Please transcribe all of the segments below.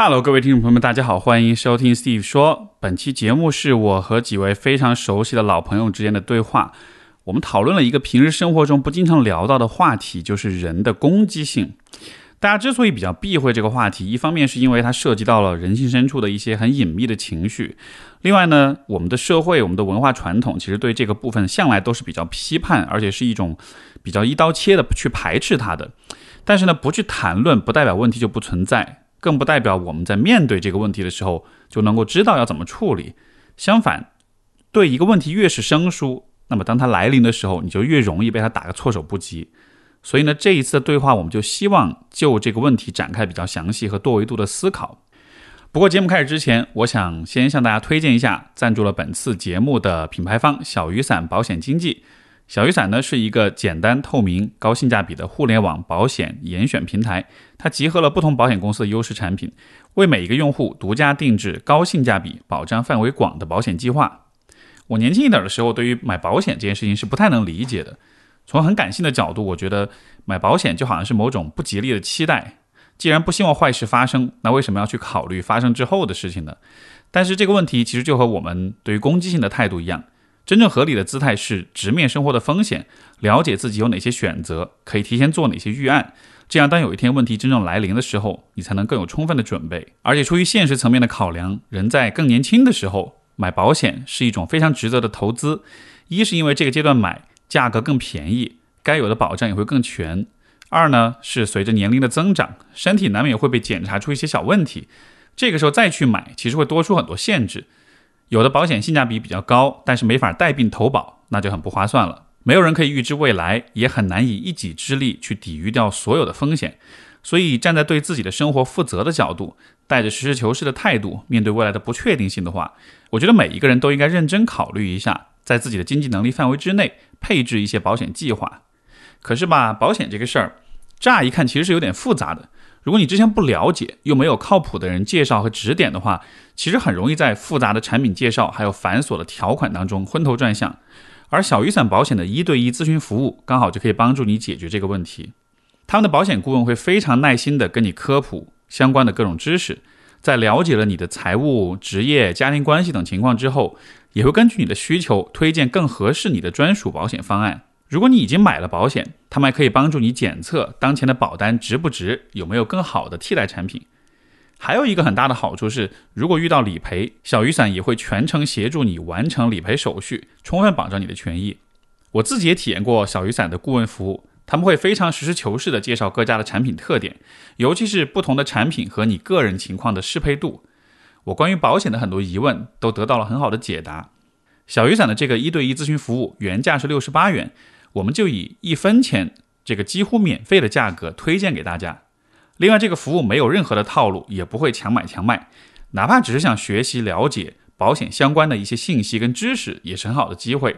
Hello， 各位听众朋友们，大家好，欢迎收听 Steve 说。本期节目是我和几位非常熟悉的老朋友之间的对话。我们讨论了一个平时生活中不经常聊到的话题，就是人的攻击性。大家之所以比较避讳这个话题，一方面是因为它涉及到了人性深处的一些很隐秘的情绪，另外呢，我们的社会、我们的文化传统其实对这个部分向来都是比较批判，而且是一种比较一刀切的去排斥它的。但是呢，不去谈论不代表问题就不存在，更不代表我们在面对这个问题的时候就能够知道要怎么处理。相反，对一个问题越是生疏，那么当它来临的时候，你就越容易被它打个措手不及。所以呢，这一次的对话我们就希望就这个问题展开比较详细和多维度的思考。不过节目开始之前，我想先向大家推荐一下赞助了本次节目的品牌方小雨伞保险经纪。小雨伞呢是一个简单、透明、高性价比的互联网保险严选平台，它集合了不同保险公司的优势产品，为每一个用户独家定制高性价比、保障范围广的保险计划。我年轻一点的时候，对于买保险这件事情是不太能理解的。从很感性的角度，我觉得买保险就好像是某种不吉利的期待，既然不希望坏事发生，那为什么要去考虑发生之后的事情呢？但是这个问题其实就和我们对于攻击性的态度一样，真正合理的姿态是直面生活的风险，了解自己有哪些选择，可以提前做哪些预案，这样当有一天问题真正来临的时候，你才能更有充分的准备。而且出于现实层面的考量，人在更年轻的时候买保险是一种非常值得的投资。一是因为这个阶段买价格更便宜，该有的保障也会更全。二呢，是随着年龄的增长，身体难免会被检查出一些小问题，这个时候再去买，其实会多出很多限制。有的保险性价比比较高，但是没法带病投保，那就很不划算了。没有人可以预知未来，也很难以一己之力去抵御掉所有的风险。所以站在对自己的生活负责的角度，带着实事求是的态度，面对未来的不确定性的话，我觉得每一个人都应该认真考虑一下，在自己的经济能力范围之内配置一些保险计划。可是吧，保险这个事儿乍一看其实是有点复杂的，如果你之前不了解，又没有靠谱的人介绍和指点的话，其实很容易在复杂的产品介绍还有繁琐的条款当中昏头转向。而小雨伞保险的1对1咨询服务刚好就可以帮助你解决这个问题。他们的保险顾问会非常耐心地跟你科普相关的各种知识，在了解了你的财务、职业、家庭关系等情况之后，也会根据你的需求推荐更合适你的专属保险方案。如果你已经买了保险，他们还可以帮助你检测当前的保单值不值，有没有更好的替代产品。还有一个很大的好处是，如果遇到理赔，小雨伞也会全程协助你完成理赔手续，充分保障你的权益。我自己也体验过小雨伞的顾问服务，他们会非常实事求是地介绍各家的产品特点，尤其是不同的产品和你个人情况的适配度。我关于保险的很多疑问都得到了很好的解答。小雨伞的这个1对1咨询服务原价是68元，我们就以1分钱这个几乎免费的价格推荐给大家。另外，这个服务没有任何的套路，也不会强买强卖，哪怕只是想学习了解保险相关的一些信息跟知识，也是很好的机会。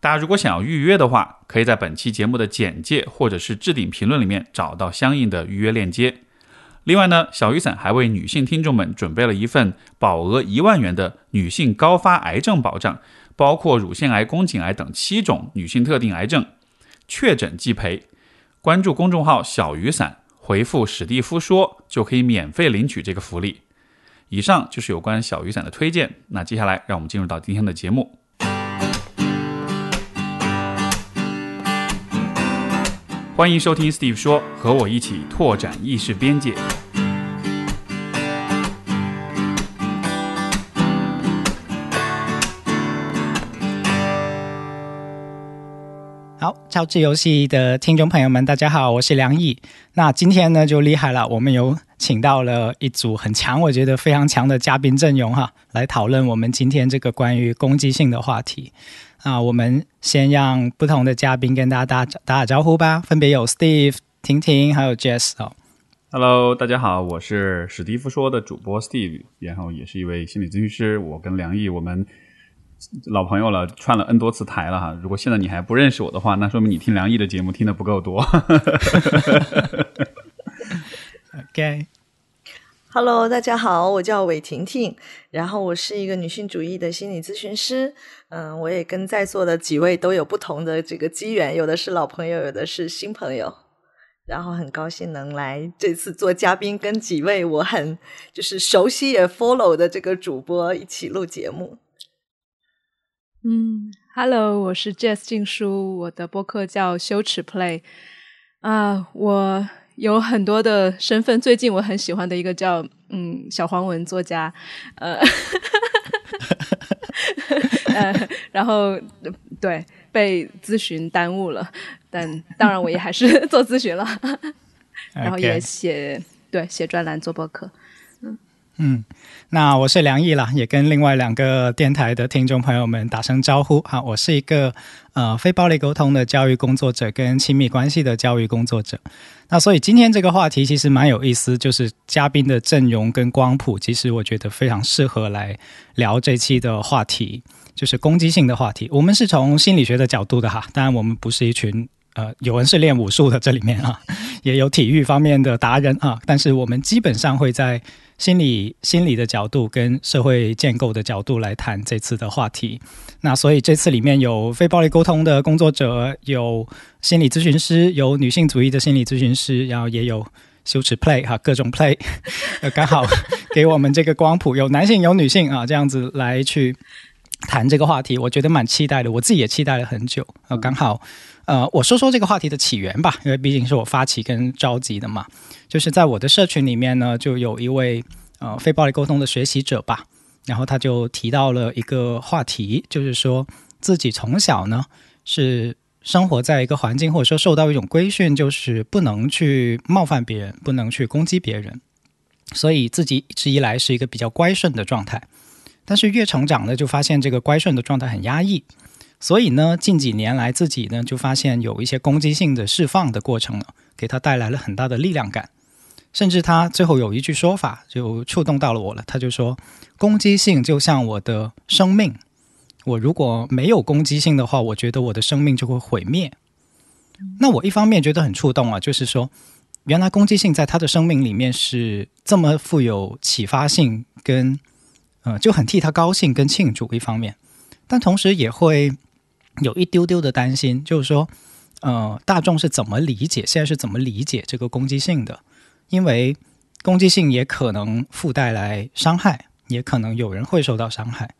大家如果想要预约的话，可以在本期节目的简介或者是置顶评论里面找到相应的预约链接。另外呢，小雨伞还为女性听众们准备了一份保额1万元的女性高发癌症保障，包括乳腺癌、宫颈癌等7种女性特定癌症，确诊即赔。关注公众号小雨伞，回复史蒂夫说就可以免费领取这个福利。以上就是有关小雨伞的推荐，那接下来让我们进入到今天的节目。欢迎收听 Steve 说，和我一起拓展意识边界。好，超智游戏的听众朋友们，大家好，我是梁毅。那今天呢就厉害了，我们有请到了一组很强，我觉得非常强的嘉宾阵容哈，来讨论我们今天这个关于攻击性的话题。我们先让不同的嘉宾跟大家打招呼吧，分别有 Steve、婷婷还有 Jess。 Hello， 大家好，我是史蒂夫说的主播 Steve， 然后也是一位心理咨询师。我跟梁毅我们老朋友了，串了 N 多次台了哈。如果现在你还不认识我的话，那说明你听梁毅的节目听得不够多。OK，Hello， 大家好，我叫韦婷婷，然后我是一个女性主义的心理咨询师。我也跟在座的几位都有不同的这个机缘，有的是老朋友，有的是新朋友。然后很高兴能来这次做嘉宾，跟几位我很就是熟悉也 follow 的这个主播一起录节目。Hello， 我是 Jess 静姝，我的播客叫羞耻 Play。我有很多的身份，最近我很喜欢的一个叫小黄文作家，然后对被咨询耽误了，但当然我也还是做咨询了，然后也写专栏做播客。那我是梁毅啦，也跟另外两个电台的听众朋友们打声招呼啊。我是一个非暴力沟通的教育工作者跟亲密关系的教育工作者。那所以今天这个话题其实蛮有意思，就是嘉宾的阵容跟光谱，其实我觉得非常适合来聊这期的话题，就是攻击性的话题。我们是从心理学的角度的哈，当然我们不是一群有人是练武术的，这里面啊也有体育方面的达人啊，但是我们基本上会在心理的角度跟社会建构的角度来谈这次的话题。那所以这次里面有非暴力沟通的工作者，有心理咨询师，有女性主义的心理咨询师，然后也有羞耻 play 哈，各种 play 刚好给我们这个光谱，有男性有女性啊，这样子来去谈这个话题，我觉得蛮期待的，我自己也期待了很久。刚好我说说这个话题的起源吧，因为毕竟是我发起跟召集的嘛。就是在我的社群里面呢，就有一位非暴力沟通的学习者吧，然后他就提到了一个话题，就是说自己从小呢是生活在一个环境，或者说受到一种规训，就是不能去冒犯别人，不能去攻击别人，所以自己一直以来是一个比较乖顺的状态。但是越成长呢，就发现这个乖顺的状态很压抑，所以呢，近几年来自己呢就发现有一些攻击性的释放的过程呢，给他带来了很大的力量感。甚至他最后有一句说法就触动到了我了，他就说攻击性就像我的生命，我如果没有攻击性的话，我觉得我的生命就会毁灭。那我一方面觉得很触动啊，就是说原来攻击性在他的生命里面是这么富有启发性跟就很替他高兴跟庆祝一方面，但同时也会有一丢丢的担心，就是说大众是怎么理解，现在是怎么理解这个攻击性的，因为攻击性也可能附带来伤害，也可能有人会受到伤害。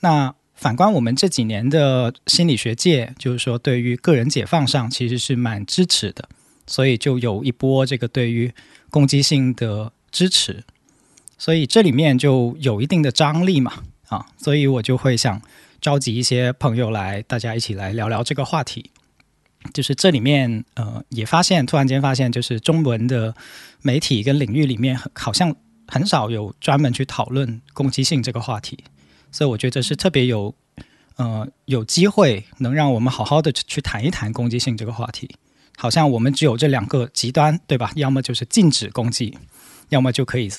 那反观我们这几年的心理学界，就是说对于个人解放上其实是蛮支持的，所以就有一波这个对于攻击性的支持，所以这里面就有一定的张力嘛啊，所以我就会想召集一些朋友来，大家一起来聊聊这个话题。就是这里面也发现，突然间发现，就是中文的媒体跟领域里面好像很少有专门去讨论攻击性这个话题，所以我觉得是特别有机会能让我们好好的去谈一谈攻击性这个话题。好像我们只有这两个极端，对吧？要么就是禁止攻击，要么就可以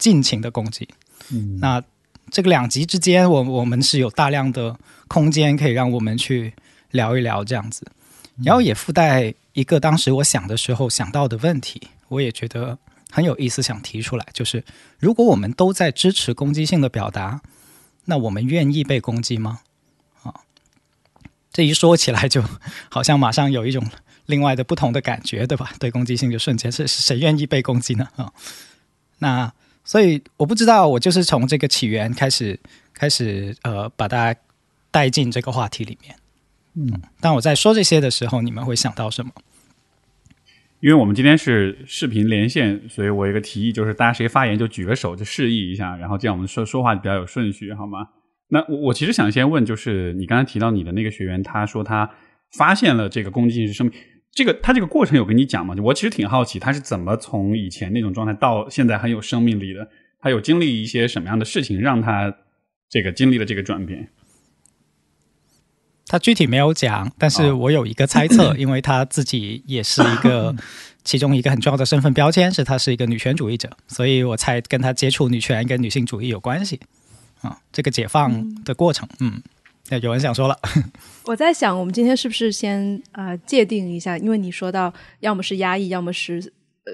尽情的攻击。那这个两极之间，我们是有大量的空间可以让我们去聊一聊这样子。然后也附带一个当时我想的时候想到的问题，我也觉得很有意思，想提出来，就是如果我们都在支持攻击性的表达，那我们愿意被攻击吗？这一说起来就好像马上有一种另外的不同的感觉，对吧？对攻击性就瞬间是谁愿意被攻击呢？那所以我不知道，我就是从这个起源开始把大家带进这个话题里面。当我在说这些的时候，你们会想到什么？因为我们今天是视频连线，所以我有一个提议，就是大家谁发言就举个手，就示意一下，然后这样我们说话比较有顺序，好吗？那我其实想先问，就是你刚才提到你的那个学员，他说他发现了这个攻击性生命，这个他这个过程有跟你讲吗？我其实挺好奇，他是怎么从以前那种状态到现在很有生命力的？他有经历一些什么样的事情，让他这个经历了这个转变？他具体没有讲，但是我有一个猜测，因为他自己也是一个其中一个很重要的身份标签是他是一个女权主义者，所以我猜跟他接触女权跟女性主义有关系这个解放的过程。有人想说了，我在想我们今天是不是先界定一下，因为你说到要么是压抑，要么是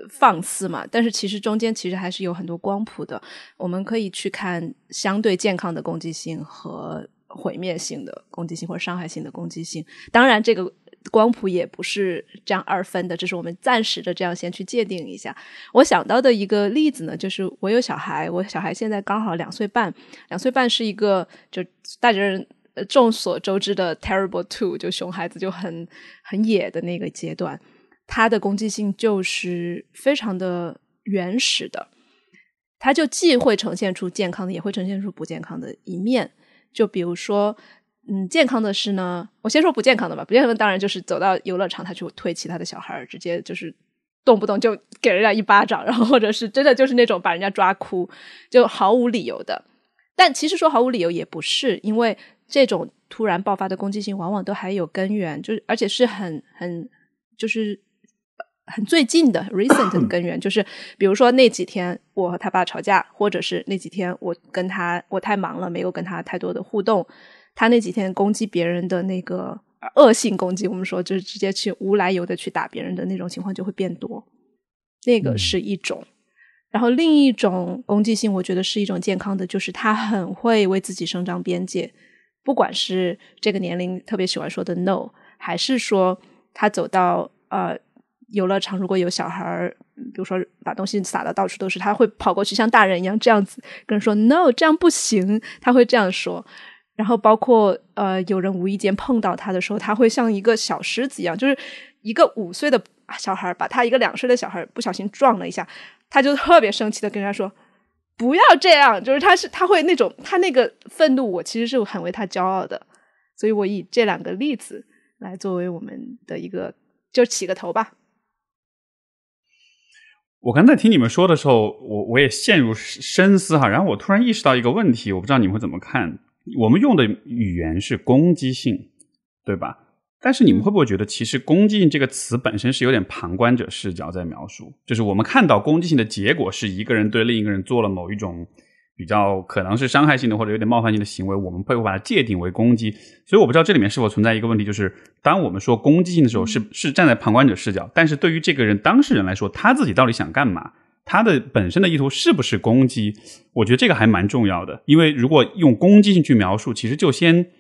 放肆嘛，但是其实中间其实还是有很多光谱的，我们可以去看相对健康的攻击性和毁灭性的攻击性或者伤害性的攻击性。当然这个光谱也不是这样二分的，这是我们暂时的这样先去界定一下。我想到的一个例子呢，就是我有小孩，我小孩现在刚好2岁半，2岁半是一个就大人众所周知的 terrible two， 就熊孩子就很野的那个阶段，他的攻击性就是非常的原始的，他就既会呈现出健康的，也会呈现出不健康的一面。就比如说健康的是呢，我先说不健康的吧。不健康的当然就是走到游乐场他去推其他的小孩，直接就是动不动就给人家一巴掌，然后或者是真的就是那种把人家抓哭，就毫无理由的。但其实说毫无理由也不是，因为这种突然爆发的攻击性往往都还有根源，就是而且是很就是很最近的 recent 的根源，就是比如说那几天我和他爸吵架，或者是那几天我太忙了没有跟他太多的互动，他那几天攻击别人的那个恶性攻击，我们说就是直接去无来由的去打别人的那种情况就会变多，那个是一种。然后另一种攻击性我觉得是一种健康的，就是他很会为自己伸张边界，不管是这个年龄特别喜欢说的 no， 还是说他走到游乐场如果有小孩比如说把东西撒到到处都是，他会跑过去像大人一样这样子跟人说 no 这样不行，他会这样说。然后包括有人无意间碰到他的时候，他会像一个小狮子一样，就是一个5岁的小孩把他一个2岁的小孩不小心撞了一下，他就特别生气的跟人家说不要这样，就是他会那种他那个愤怒，我其实是很为他骄傲的。所以我以这两个例子来作为我们的一个就起个头吧。我刚才听你们说的时候，我也陷入深思哈，然后我突然意识到一个问题，我不知道你们会怎么看。我们用的语言是攻击性，对吧？但是你们会不会觉得其实攻击性这个词本身是有点旁观者视角在描述，就是我们看到攻击性的结果是一个人对另一个人做了某一种比较可能是伤害性的或者有点冒犯性的行为，我们会把它界定为攻击。所以我不知道这里面是否存在一个问题，就是当我们说攻击性的时候是站在旁观者视角，但是对于这个人当事人来说，他自己到底想干嘛，他的本身的意图是不是攻击，我觉得这个还蛮重要的。因为如果用攻击性去描述，其实就先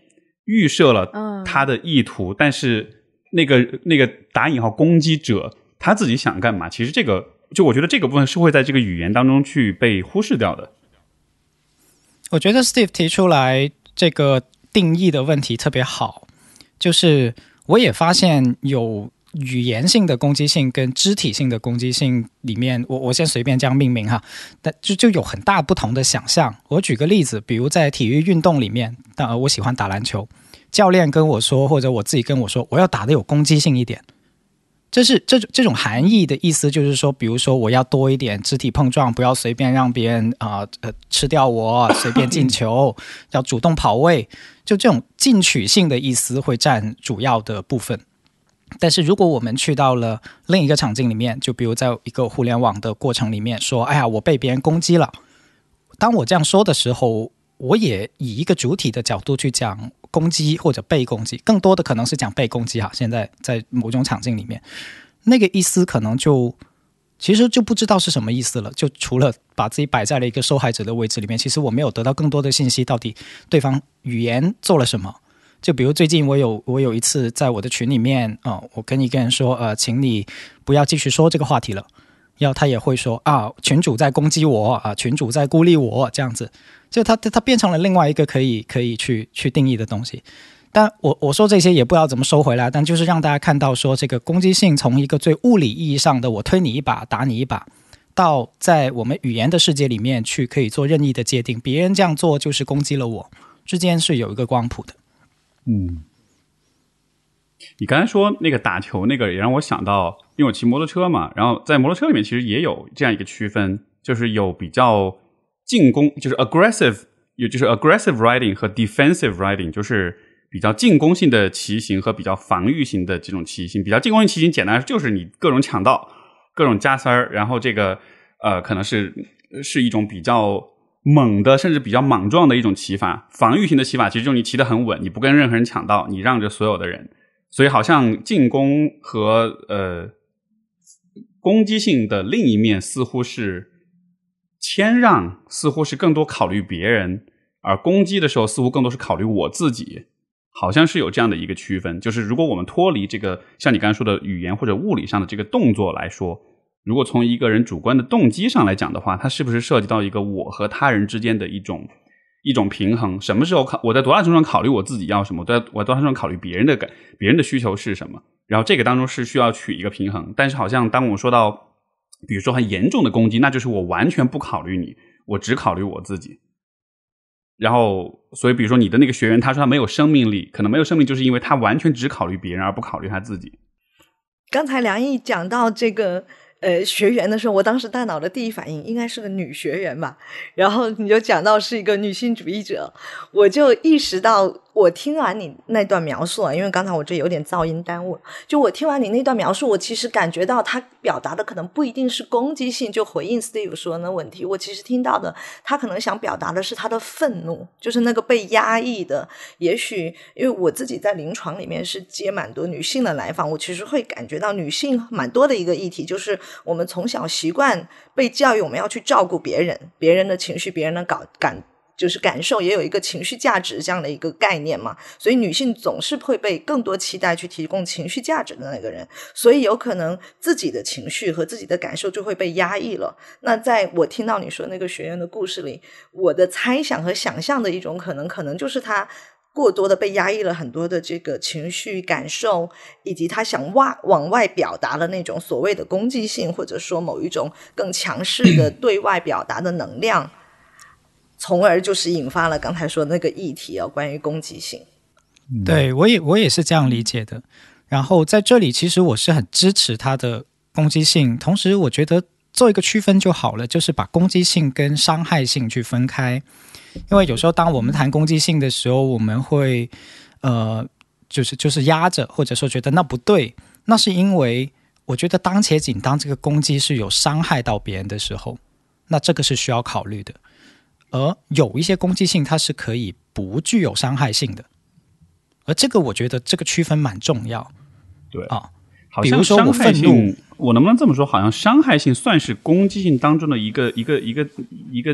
预设了他的意图，但是那个打引号攻击者他自己想干嘛，其实这个就我觉得这个部分是会在这个语言当中去被忽视掉的。我觉得 Steve 提出来这个定义的问题特别好，就是我也发现有语言性的攻击性跟肢体性的攻击性里面，我先随便这样命名哈，但就有很大不同的想象。我举个例子，比如在体育运动里面，我喜欢打篮球，教练跟我说或者我自己跟我说我要打得有攻击性一点，这种含义的意思就是说，比如说我要多一点肢体碰撞，不要随便让别人吃掉我，随便进球要主动跑位，就这种进取性的意思会占主要的部分。但是如果我们去到了另一个场景里面，就比如在一个互联网的过程里面说，哎呀，我被别人攻击了，当我这样说的时候，我也以一个主体的角度去讲攻击或者被攻击，更多的可能是讲被攻击哈。现在在某种场景里面，那个意思可能就其实就不知道是什么意思了，就除了把自己摆在了一个受害者的位置里面，其实我没有得到更多的信息，到底对方语言做了什么。就比如最近我有一次在我的群里面我跟一个人说请你不要继续说这个话题了，然后他也会说啊，群主在攻击我啊，群主在孤立我这样子，就他变成了另外一个可以去定义的东西。但我说这些也不知道怎么收回来，但就是让大家看到说，这个攻击性从一个最物理意义上的我推你一把打你一把，到在我们语言的世界里面去可以做任意的界定，别人这样做就是攻击了我，之间是有一个光谱的。你刚才说那个打球那个也让我想到，因为我骑摩托车嘛，然后在摩托车里面其实也有这样一个区分，就是有比较进攻，就是 aggressive， 也就是 aggressive riding 和 defensive riding， 就是比较进攻性的骑行和比较防御型的这种骑行。比较进攻性骑行简单就是你各种抢道各种加塞儿，然后这个可能是一种比较猛的甚至比较莽撞的一种骑法。防御型的骑法其实就是你骑得很稳，你不跟任何人抢道，你让着所有的人。所以好像进攻和攻击性的另一面似乎是谦让，似乎是更多考虑别人，而攻击的时候似乎更多是考虑我自己。好像是有这样的一个区分，就是如果我们脱离这个像你刚才说的语言或者物理上的这个动作来说，如果从一个人主观的动机上来讲的话，它是不是涉及到一个我和他人之间的一种平衡？什么时候我在多大程度上考虑我自己要什么，我在多大程度上考虑别人的需求是什么？然后这个当中是需要取一个平衡。但是好像当我说到比如说很严重的攻击，那就是我完全不考虑你，我只考虑我自己。然后所以比如说你的那个学员，他说他没有生命力，可能没有生命就是因为他完全只考虑别人而不考虑他自己。刚才梁毅讲到这个学员的时候，我当时大脑的第一反应应该是个女学员吧，然后你就讲到是一个女性主义者，我就意识到，我听完你那段描述啊，因为刚才我这有点噪音耽误，就我听完你那段描述，我其实感觉到他表达的可能不一定是攻击性，就回应 Steve 说的那问题，我其实听到的他可能想表达的是他的愤怒，就是那个被压抑的。也许因为我自己在临床里面是接蛮多女性的来访，我其实会感觉到女性蛮多的一个议题，就是我们从小习惯被教育我们要去照顾别人，别人的情绪，别人的感受，也有一个情绪价值这样的一个概念嘛，所以女性总是会被更多期待去提供情绪价值的那个人，所以有可能自己的情绪和自己的感受就会被压抑了。那在我听到你说那个学员的故事里，我的猜想和想象的一种可能就是他过多的被压抑了很多的这个情绪感受，以及他想往外表达的那种所谓的攻击性，或者说某一种更强势的对外表达的能量，从而就是引发了刚才说那个议题啊，关于攻击性。对，我也是这样理解的。然后在这里其实我是很支持他的攻击性，同时我觉得做一个区分就好了，就是把攻击性跟伤害性去分开。因为有时候当我们谈攻击性的时候，我们会就是压着，或者说觉得那不对，那是因为我觉得当且仅当这个攻击是有伤害到别人的时候，那这个是需要考虑的。而有一些攻击性它是可以不具有伤害性的，而这个我觉得这个区分蛮重要。对啊，好像比如说我愤怒，我能不能这么说？好像伤害性算是攻击性当中的一个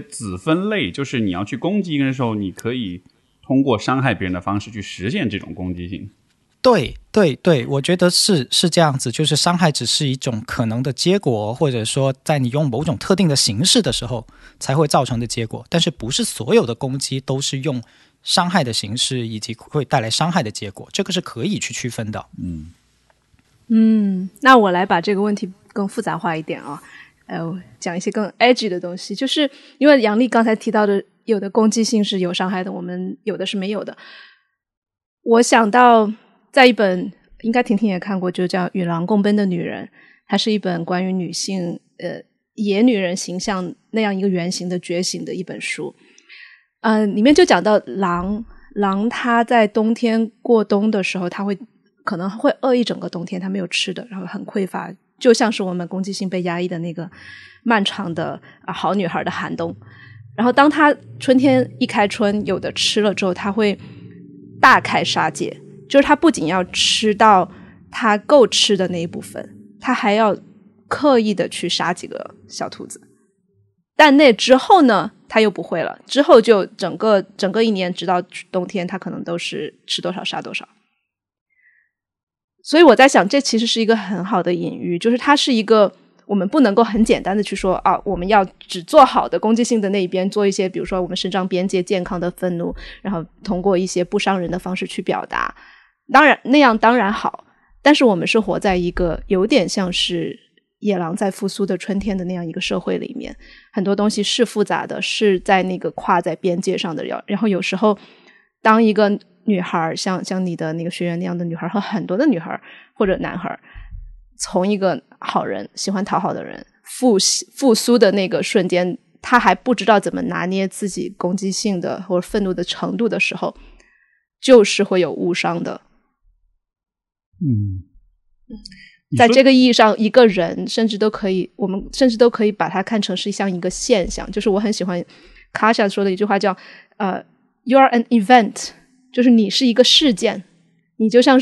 子分类，就是你要去攻击一个人的时候，你可以通过伤害别人的方式去实现这种攻击性。对对对，我觉得是这样子，就是伤害只是一种可能的结果，或者说在你用某种特定的形式的时候才会造成的结果，但是不是所有的攻击都是用伤害的形式以及会带来伤害的结果，这个是可以去区分的。那我来把这个问题更复杂化一点啊，讲一些更 edgy 的东西，就是因为杨丽刚才提到的，有的攻击性是有伤害的，我们有的是没有的。我想到在一本应该婷婷也看过，就叫《与狼共奔的女人》，它是一本关于女性野女人形象那样一个原型的觉醒的一本书。里面就讲到狼它在冬天过冬的时候，它会可能会饿一整个冬天，它没有吃的，然后很匮乏，就像是我们攻击性被压抑的那个漫长的好女孩的寒冬。然后当它春天一开春有的吃了之后，它会大开杀戒，就是它不仅要吃到它够吃的那一部分，它还要刻意的去杀几个小兔子。但那之后呢，它又不会了，之后就整个一年直到冬天，它可能都是吃多少杀多少。所以我在想，这其实是一个很好的隐喻，就是它是一个我们不能够很简单的去说啊，我们要只做好的攻击性的那一边，做一些比如说我们伸张边界、健康的愤怒，然后通过一些不伤人的方式去表达。当然那样当然好，但是我们是活在一个有点像是野狼在复苏的春天的那样一个社会里面，很多东西是复杂的，是在那个跨在边界上的。然后有时候当一个女孩像你的那个学员那样的女孩，和很多的女孩或者男孩，从一个好人喜欢讨好的人复苏的那个瞬间，他还不知道怎么拿捏自己攻击性的或者愤怒的程度的时候，就是会有误伤的。在这个意义上，一个人我们甚至都可以把它看成是像一个现象，就是我很喜欢卡莎说的一句话叫You are an event，就是你是一个事件，你就像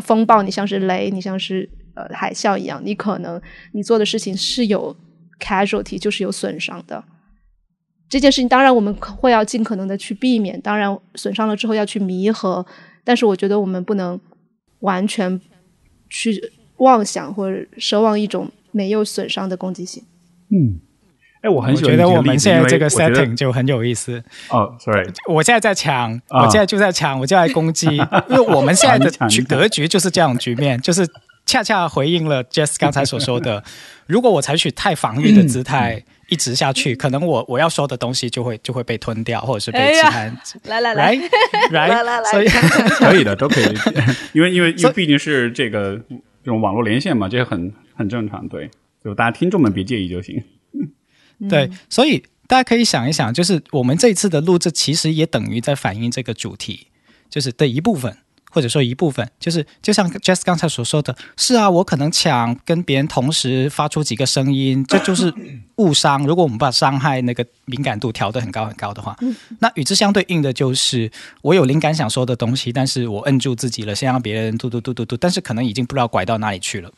风暴，你像是雷，你像是海啸一样，你可能你做的事情是有 casualty， 就是有损伤的。这件事情当然我们会要尽可能的去避免，当然损伤了之后要去弥合，但是我觉得我们不能完全去妄想或者奢望一种没有损伤的攻击性。嗯，我很喜欢，我觉得我们现在这个 setting 就很有意思。哦 ，sorry， 我现在在抢，我现在就在抢，我就在攻击，因为我们现在的格局就是这样局面，就是恰恰回应了 Jess 刚才所说的，如果我采取太防御的姿态一直下去，可能我要说的东西就会被吞掉，或者是被其他人、来，所以可以的，都可以，因为毕竟是这种网络连线嘛，这很正常，对，就大家听众们别介意就行。对，所以大家可以想一想，就是我们这一次的录制其实也等于在反映这个主题，就是的一部分，或者说一部分，就是就像 Jess 刚才所说的，是啊，我可能抢跟别人同时发出几个声音，这就是误伤。如果我们把伤害那个敏感度调得很高很高的话，那与之相对应的就是我有灵感想说的东西，但是我摁住自己了，先让别人嘟嘟嘟，但是可能已经不知道拐到哪里去了。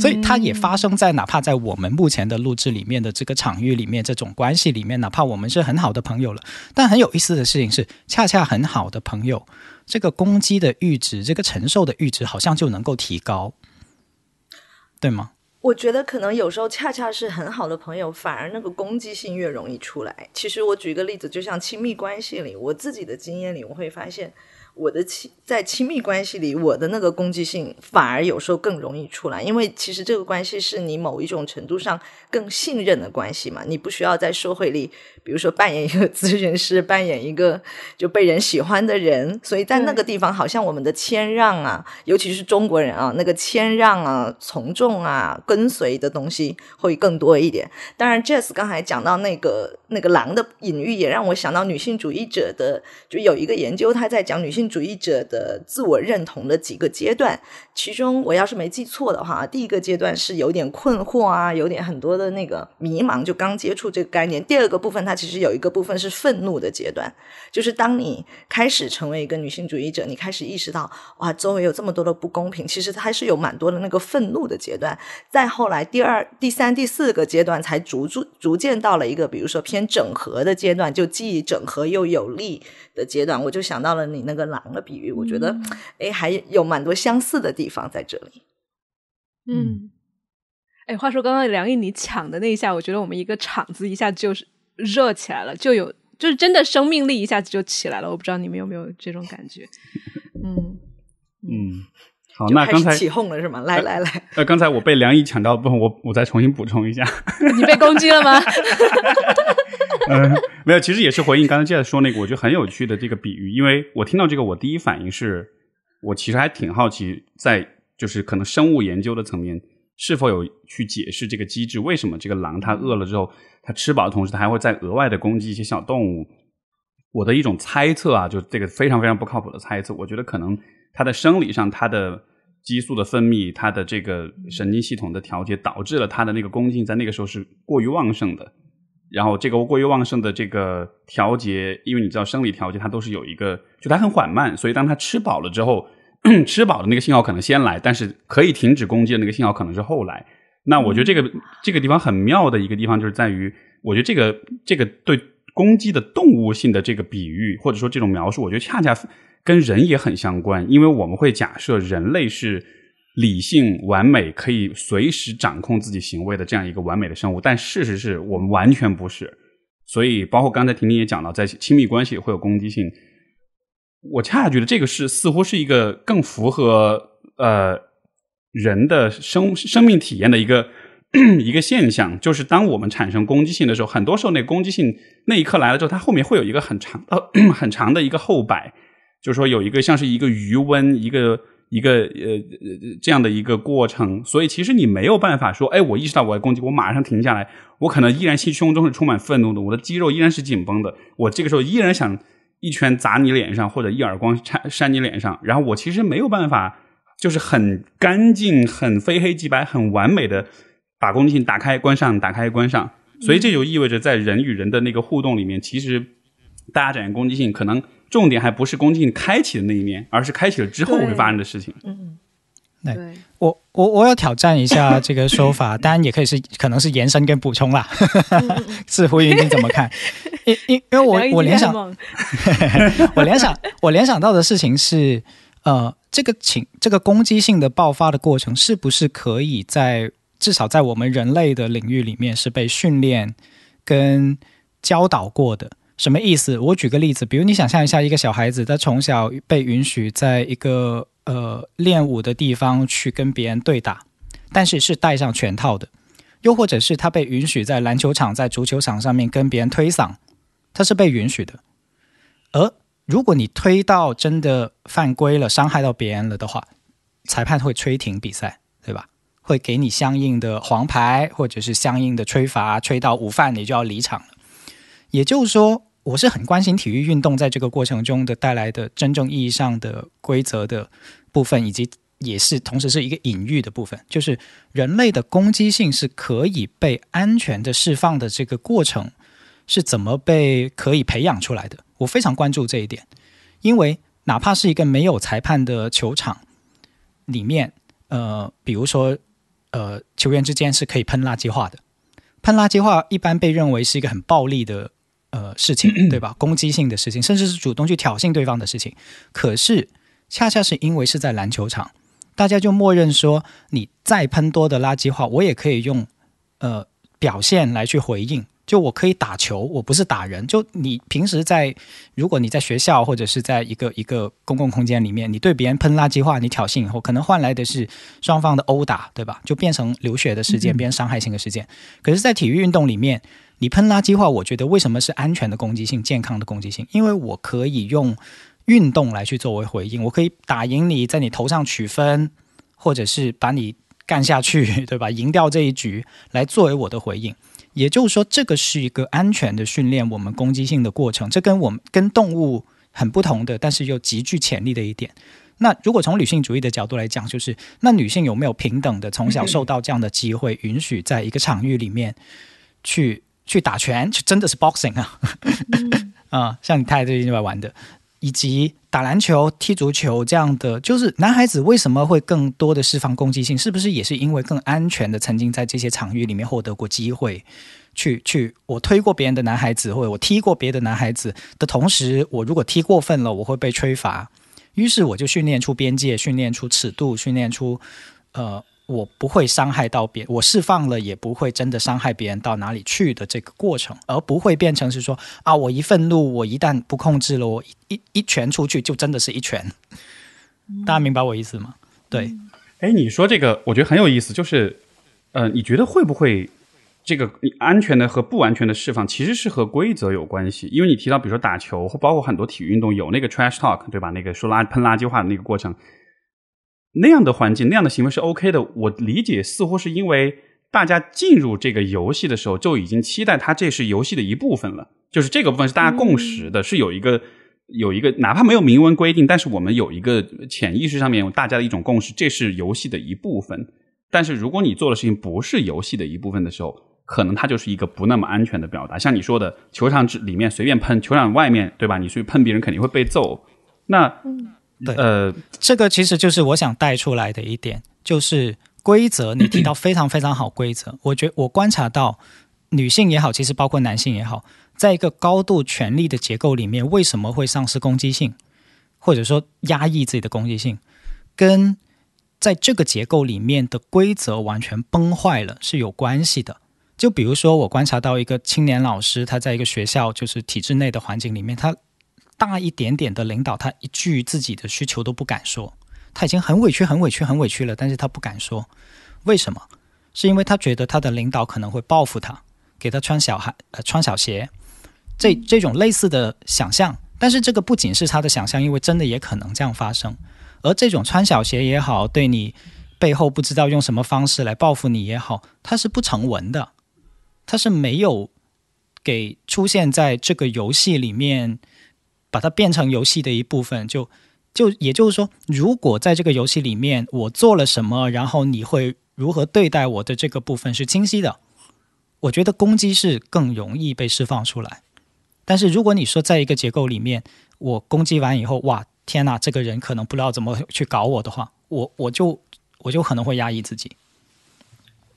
所以它也发生在哪怕在我们目前的录制里面的这个场域里面，这种关系里面，哪怕我们是很好的朋友了，但很有意思的事情是，恰恰很好的朋友这个攻击的阈值，这个承受的阈值好像就能够提高，对吗？我觉得可能有时候恰恰是很好的朋友，反而那个攻击性越容易出来。其实我举一个例子，就像亲密关系里，我自己的经验里，我会发现我的在亲密关系里，我的那个攻击性反而有时候更容易出来，因为其实这个关系是你某一种程度上更信任的关系嘛，你不需要在社会里比如说扮演一个咨询师，扮演一个就被人喜欢的人，所以在那个地方好像我们的谦让啊，尤其是中国人啊，那个谦让啊，从众啊，跟随的东西会更多一点。当然 Jess 刚才讲到那个狼的隐喻，也让我想到女性主义者的，就有一个研究，他在讲女性主义者的自我认同的几个阶段，其中我要是没记错的话，第一个阶段是有点困惑啊，有点很多的那个迷茫，就刚接触这个概念。第二个部分它其实有一个部分是愤怒的阶段，就是当你开始成为一个女性主义者，你开始意识到哇，周围有这么多的不公平，其实它是有蛮多的那个愤怒的阶段。再后来第三、第四个阶段才逐渐到了一个比如说偏整合的阶段，就既整合又有力的阶段。我就想到了你那个狼的比喻，我觉得还有蛮多相似的地方在这里。嗯，话说刚刚梁毅你抢的那一下，我觉得我们一个场子一下就是热起来了，就是真的生命力一下子就起来了，我不知道你们有没有这种感觉。好，那刚才起哄了是吗？来，刚才我被梁毅抢到部分，我再重新补充一下。你被攻击了吗？没有，其实也是回应刚才接着说那个我觉得很有趣的这个比喻，因为我听到这个，我第一反应是我其实还挺好奇，在就是可能生物研究的层面是否有去解释这个机制，为什么这个狼它饿了之后，它吃饱的同时它还会再额外的攻击一些小动物。我的一种猜测啊，就这个非常非常不靠谱的猜测，我觉得可能它的生理上，它的激素的分泌，它的这个神经系统的调节，导致了它的那个攻击性在那个时候是过于旺盛的。然后这个过于旺盛的这个调节，因为你知道生理调节它都是有一个，就它很缓慢，所以当它吃饱了之后，吃饱的那个信号可能先来，但是可以停止攻击的那个信号可能是后来。那我觉得这个地方很妙的一个地方就是在于，我觉得这个对攻击的动物性的这个比喻或者说这种描述，我觉得恰恰跟人也很相关，因为我们会假设人类是理性完美可以随时掌控自己行为的这样一个完美的生物，但事实是我们完全不是。所以包括刚才婷婷也讲到，在亲密关系也会有攻击性，我恰恰觉得这个是似乎是一个更符合人的生命体验的一个现象，就是当我们产生攻击性的时候，很多时候那攻击性那一刻来了之后，它后面会有一个很长的一个后摆，就是说有一个像是一个余温，一个这样的一个过程。所以其实你没有办法说我意识到我要攻击，我马上停下来，我可能依然胸中是充满愤怒的，我的肌肉依然是紧绷的，我这个时候依然想一拳砸你脸上或者一耳光扇你脸上，然后我其实没有办法就是很干净很非黑即白很完美的把攻击性打开关上打开关上。所以这就意味着在人与人的那个互动里面，其实大家展现攻击性可能重点还不是攻击性开启的那一面，而是开启了之后会发生的事情。对，我要挑战一下这个说法，当然也可以是可能是延伸跟补充啦。是胡云你怎么看？因为我联想，我联想到的事情是，这个攻击性的爆发的过程，是不是可以在至少在我们人类的领域里面是被训练跟教导过的？什么意思？我举个例子，比如你想象一下，一个小孩子他从小被允许在一个练武的地方去跟别人对打，但是是带上拳套的，又或者是他被允许在篮球场、在足球场上面跟别人推搡，他是被允许的。而如果你推到真的犯规了、伤害到别人了的话，裁判会吹停比赛，对吧？会给你相应的黄牌或者是相应的吹罚，吹到午饭你就要离场了。也就是说，我是很关心体育运动在这个过程中的带来的真正意义上的规则的部分，以及也是同时是一个隐喻的部分，就是人类的攻击性是可以被安全的释放的，这个过程是怎么被可以培养出来的。我非常关注这一点，因为哪怕是一个没有裁判的球场里面，比如说球员之间是可以喷垃圾话的，喷垃圾话一般被认为是一个很暴力的事情，对吧？攻击性的事情，甚至是主动去挑衅对方的事情。可是恰恰是因为是在篮球场，大家就默认说你再喷多的垃圾话，我也可以用表现来去回应，就我可以打球，我不是打人。就你平时如果你在学校或者是在一个公共空间里面，你对别人喷垃圾话，你挑衅以后，可能换来的是双方的殴打，对吧？就变成流血的事件，变成伤害性的事件。可是在体育运动里面，你喷垃圾话，我觉得为什么是安全的攻击性、健康的攻击性？因为我可以用运动来去作为回应，我可以打赢你，在你头上取分，或者是把你干下去，对吧？赢掉这一局来作为我的回应。也就是说，这个是一个安全的训练我们攻击性的过程，这跟动物很不同的，但是又极具潜力的一点。那如果从女性主义的角度来讲，就是那女性有没有平等的从小受到这样的机会，允许在一个场域里面去打拳，真的是 boxing 啊，像你太太最近在玩的，以及打篮球、踢足球这样的，就是男孩子为什么会更多的释放攻击性？是不是也是因为更安全的曾经在这些场域里面获得过机会，去我推过别人的男孩子，或者我踢过别的男孩子的同时，我如果踢过分了，我会被吹罚，于是我就训练出边界，训练出尺度，训练出我不会伤害到别人，我释放了也不会真的伤害别人到哪里去的这个过程，而不会变成是说啊，我一愤怒，我一旦不控制了，我 一拳出去就真的是一拳。大家明白我意思吗？对。你说这个我觉得很有意思，就是你觉得会不会这个安全的和不安全的释放其实是和规则有关系？因为你提到比如说打球，包括很多体育运动有那个 trash talk， 对吧？那个说喷垃圾话的那个过程，那样的环境，那样的行为是 OK 的。我理解似乎是因为大家进入这个游戏的时候就已经期待它这是游戏的一部分了，就是这个部分是大家共识的，是有一个哪怕没有明文规定，但是我们有一个潜意识上面有大家的一种共识，这是游戏的一部分。但是如果你做的事情不是游戏的一部分的时候，可能它就是一个不那么安全的表达。像你说的球场里面随便喷，球场外面，对吧？你随便喷别人肯定会被揍。那对，这个其实就是我想带出来的一点，就是规则。你提到非常非常好，规则，我观察到女性也好，其实包括男性也好，在一个高度权力的结构里面，为什么会丧失攻击性，或者说压抑自己的攻击性，跟在这个结构里面的规则完全崩坏了是有关系的。就比如说，我观察到一个青年老师，他在一个学校就是体制内的环境里面，他大一点点的领导，他一句自己的需求都不敢说，他已经很委屈很委屈很委屈了，但是他不敢说。为什么？是因为他觉得他的领导可能会报复他，给他穿小鞋，这种类似的想象。但是这个不仅是他的想象，因为真的也可能这样发生。而这种穿小鞋也好，对你背后不知道用什么方式来报复你也好，它是不成文的，它是没有给出现在这个游戏里面，把它变成游戏的一部分。就也就是说，如果在这个游戏里面我做了什么，然后你会如何对待我的这个部分是清晰的，我觉得攻击是更容易被释放出来。但是如果你说在一个结构里面，我攻击完以后，哇天哪，这个人可能不知道怎么去搞我的话，我就我就可能会压抑自己。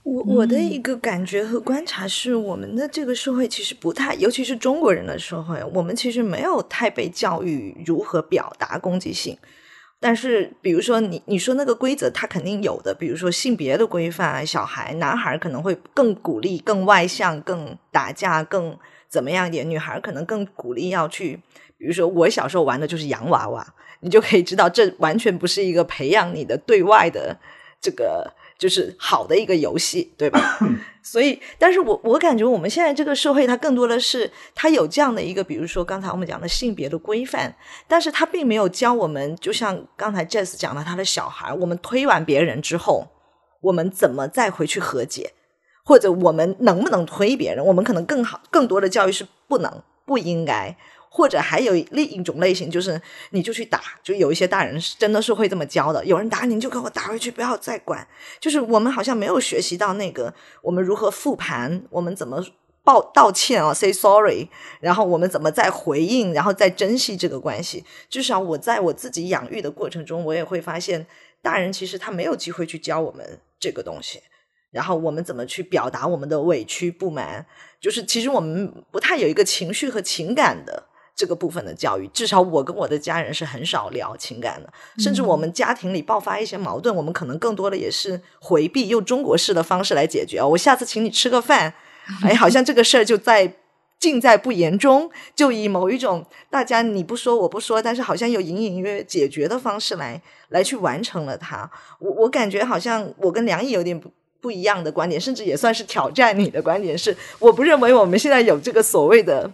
我的一个感觉和观察是，我们的这个社会其实不太，尤其是中国人的社会，我们其实没有太被教育如何表达攻击性。但是比如说你说那个规则它肯定有的，比如说性别的规范，小孩男孩可能会更鼓励更外向更打架更怎么样一点，女孩可能更鼓励要去，比如说我小时候玩的就是洋娃娃，你就可以知道这完全不是一个培养你的对外的这个就是好的一个游戏，对吧？所以但是我感觉我们现在这个社会它更多的是它有这样的一个比如说刚才我们讲的性别的规范，但是它并没有教我们，就像刚才 Jess 讲的他的小孩，我们推完别人之后我们怎么再回去和解，或者我们能不能推别人，我们可能更好更多的教育是不能不应该，或者还有另一种类型就是你就去打，就有一些大人真的是会这么教的，有人打你就给我打回去不要再管，就是我们好像没有学习到那个我们如何复盘，我们怎么道歉啊 say sorry， 然后我们怎么再回应，然后再珍惜这个关系。至少我在我自己养育的过程中我也会发现大人其实他没有机会去教我们这个东西，然后我们怎么去表达我们的委屈不满，就是其实我们不太有一个情绪和情感的这个部分的教育，至少我跟我的家人是很少聊情感的，甚至我们家庭里爆发一些矛盾，我们可能更多的也是回避，用中国式的方式来解决，我下次请你吃个饭，哎，好像这个事儿就在尽在不言中，就以某一种大家你不说我不说，但是好像有隐隐约解决的方式来去完成了它。我感觉好像我跟梁毅有点不一样的观点，甚至也算是挑战你的观点，是我不认为我们现在有这个所谓的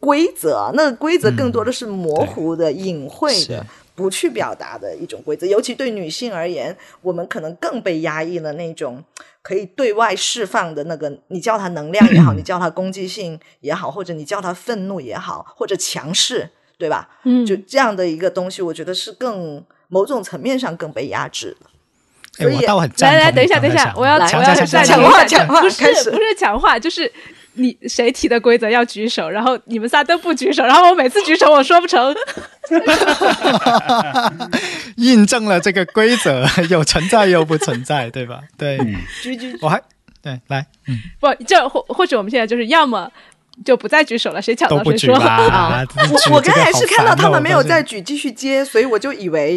规则，那个规则更多的是模糊的、隐晦的、不去表达的一种规则。尤其对女性而言，我们可能更被压抑了那种可以对外释放的那个，你叫它能量也好，你叫它攻击性也好，或者你叫它愤怒也好，或者强势，对吧？就这样的一个东西，我觉得是更某种层面上更被压制了。哎，我倒很赞同。来来，等一下，我要强化，不是强化，就是。你谁提的规则要举手，然后你们仨都不举手，然后我每次举手我说不成。印证了这个规则有存在又不存在，对吧？对，我还对来，不，这或者我们现在就是要么就不再举手了，谁抢到谁说。我刚才是看到他们没有再举继续接，所以我就以为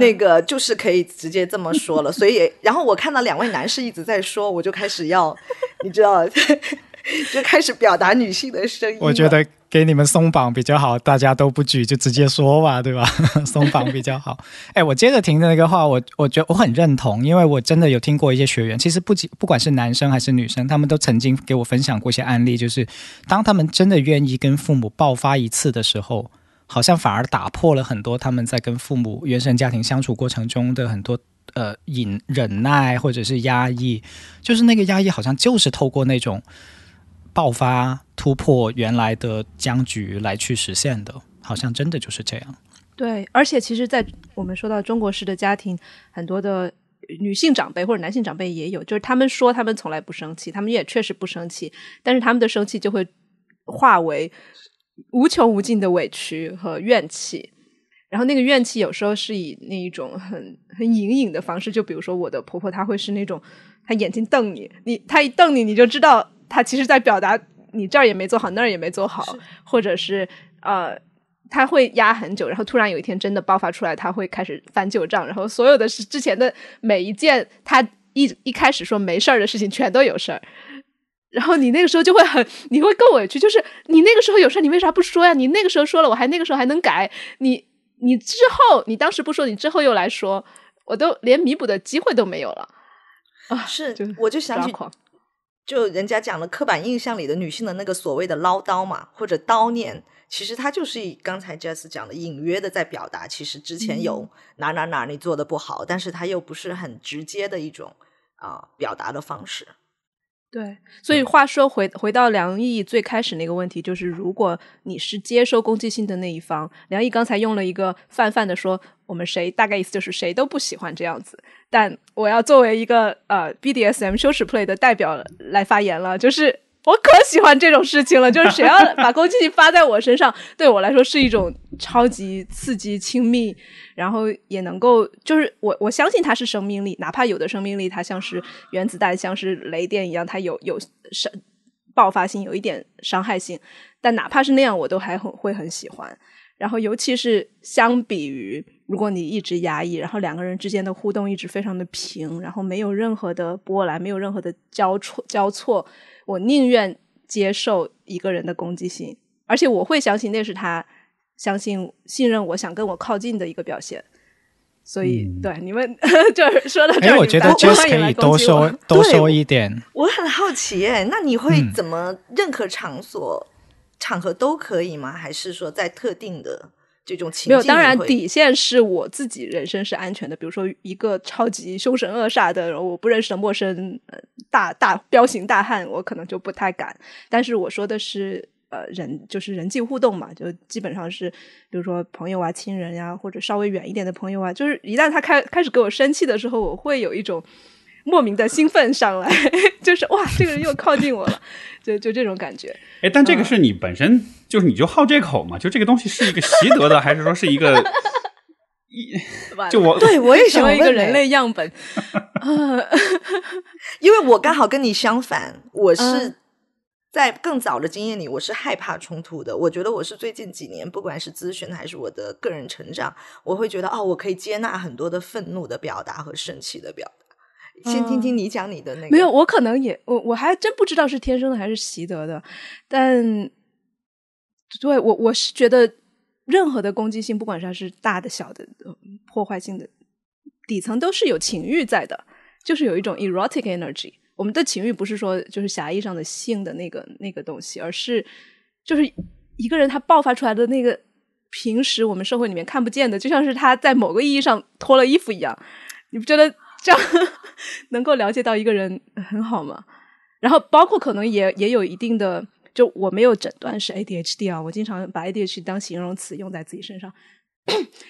那个就是可以直接这么说了，所以然后我看到两位男士一直在说，我就开始要你知道。就开始表达女性的声音。我觉得给你们松绑比较好，大家都不举就直接说吧，对吧？松绑比较好。哎，我接着停的那个话，我觉得我很认同，因为我真的有听过一些学员，其实不管是男生还是女生，他们都曾经给我分享过一些案例，就是当他们真的愿意跟父母爆发一次的时候，好像反而打破了很多他们在跟父母原生家庭相处过程中的很多忍耐或者是压抑，就是那个压抑好像就是透过那种爆发突破原来的僵局来去实现的，好像真的就是这样。对，而且其实在我们说到中国式的家庭，很多的女性长辈或者男性长辈也有，就是他们说他们从来不生气，他们也确实不生气，但是他们的生气就会化为无穷无尽的委屈和怨气，然后那个怨气有时候是以那一种很隐隐的方式，就比如说我的婆婆她会是那种她眼睛瞪你，她一瞪你你就知道他其实在表达你这儿也没做好那儿也没做好，或者是他会压很久，然后突然有一天真的爆发出来，他会开始翻旧账，然后所有的是之前的每一件他一开始说没事儿的事情全都有事儿，然后你那个时候就会你会更委屈，就是你那个时候有事儿你为啥不说呀，你那个时候说了我还那个时候还能改，你之后你当时不说你之后又来说，我都连弥补的机会都没有了啊！是就我就想起就人家讲的刻板印象里的女性的那个所谓的唠叨嘛，或者叨念，其实它就是刚才 Jess 讲的隐约的在表达其实之前有哪你做的不好，但是它又不是很直接的一种表达的方式。对，所以话说回到梁毅最开始那个问题，就是如果你是接收攻击性的那一方，梁毅刚才用了一个泛泛的说我们谁，大概意思就是谁都不喜欢这样子，但我要作为一个BDSM 羞耻 Play 的代表来发言了，就是我可喜欢这种事情了，就是谁要把攻击性发在我身上，对我来说是一种超级刺激、亲密，然后也能够就是我相信它是生命力，哪怕有的生命力它像是原子弹、像是雷电一样，它有爆发性，有一点伤害性，但哪怕是那样，我都还会很喜欢。然后尤其是相比于如果你一直压抑，然后两个人之间的互动一直非常的平，然后没有任何的波澜，没有任何的交错，我宁愿接受一个人的攻击性，而且我会相信那是他信任我，想跟我靠近的一个表现。所以、对你们就是说到这儿，我觉得 Jess 可以多说一点。我很好奇耶，那你会怎么任何场合都可以吗？还是说在特定的这种情境？没有，当然底线是我自己人身是安全的，比如说一个超级凶神恶煞的我不认识的陌生大彪形大汉，我可能就不太敢。但是我说的是就是人际互动嘛，就基本上是比如说朋友啊、亲人呀、或者稍微远一点的朋友啊，就是一旦他开始给我生气的时候，我会有一种莫名的兴奋上来，就是哇，这个人又靠近我了，就这种感觉。哎，但这个是你本身就是你就好这口嘛？就这个东西是一个习得的，还是说是一个？就我对我也想问一个人类样本，因为我刚好跟你相反，我是在更早的经验里，我是害怕冲突的。我觉得我是最近几年，不管是咨询还是我的个人成长，我会觉得我可以接纳很多的愤怒的表达和生气的表达。先听听你讲你的那个。没有，我可能也我还真不知道是天生的还是习得的，但对我是觉得任何的攻击性，不管它是大的、小的、破坏性的，底层都是有情欲在的，就是有一种 erotic energy。我们的情欲不是说就是狭义上的性的那个东西，而是就是一个人他爆发出来的那个平时我们社会里面看不见的，就像是他在某个意义上脱了衣服一样，你不觉得？这样能够了解到一个人很好嘛，然后包括可能也有一定的，就我没有诊断是 ADHD 啊，我经常把 ADHD 当形容词用在自己身上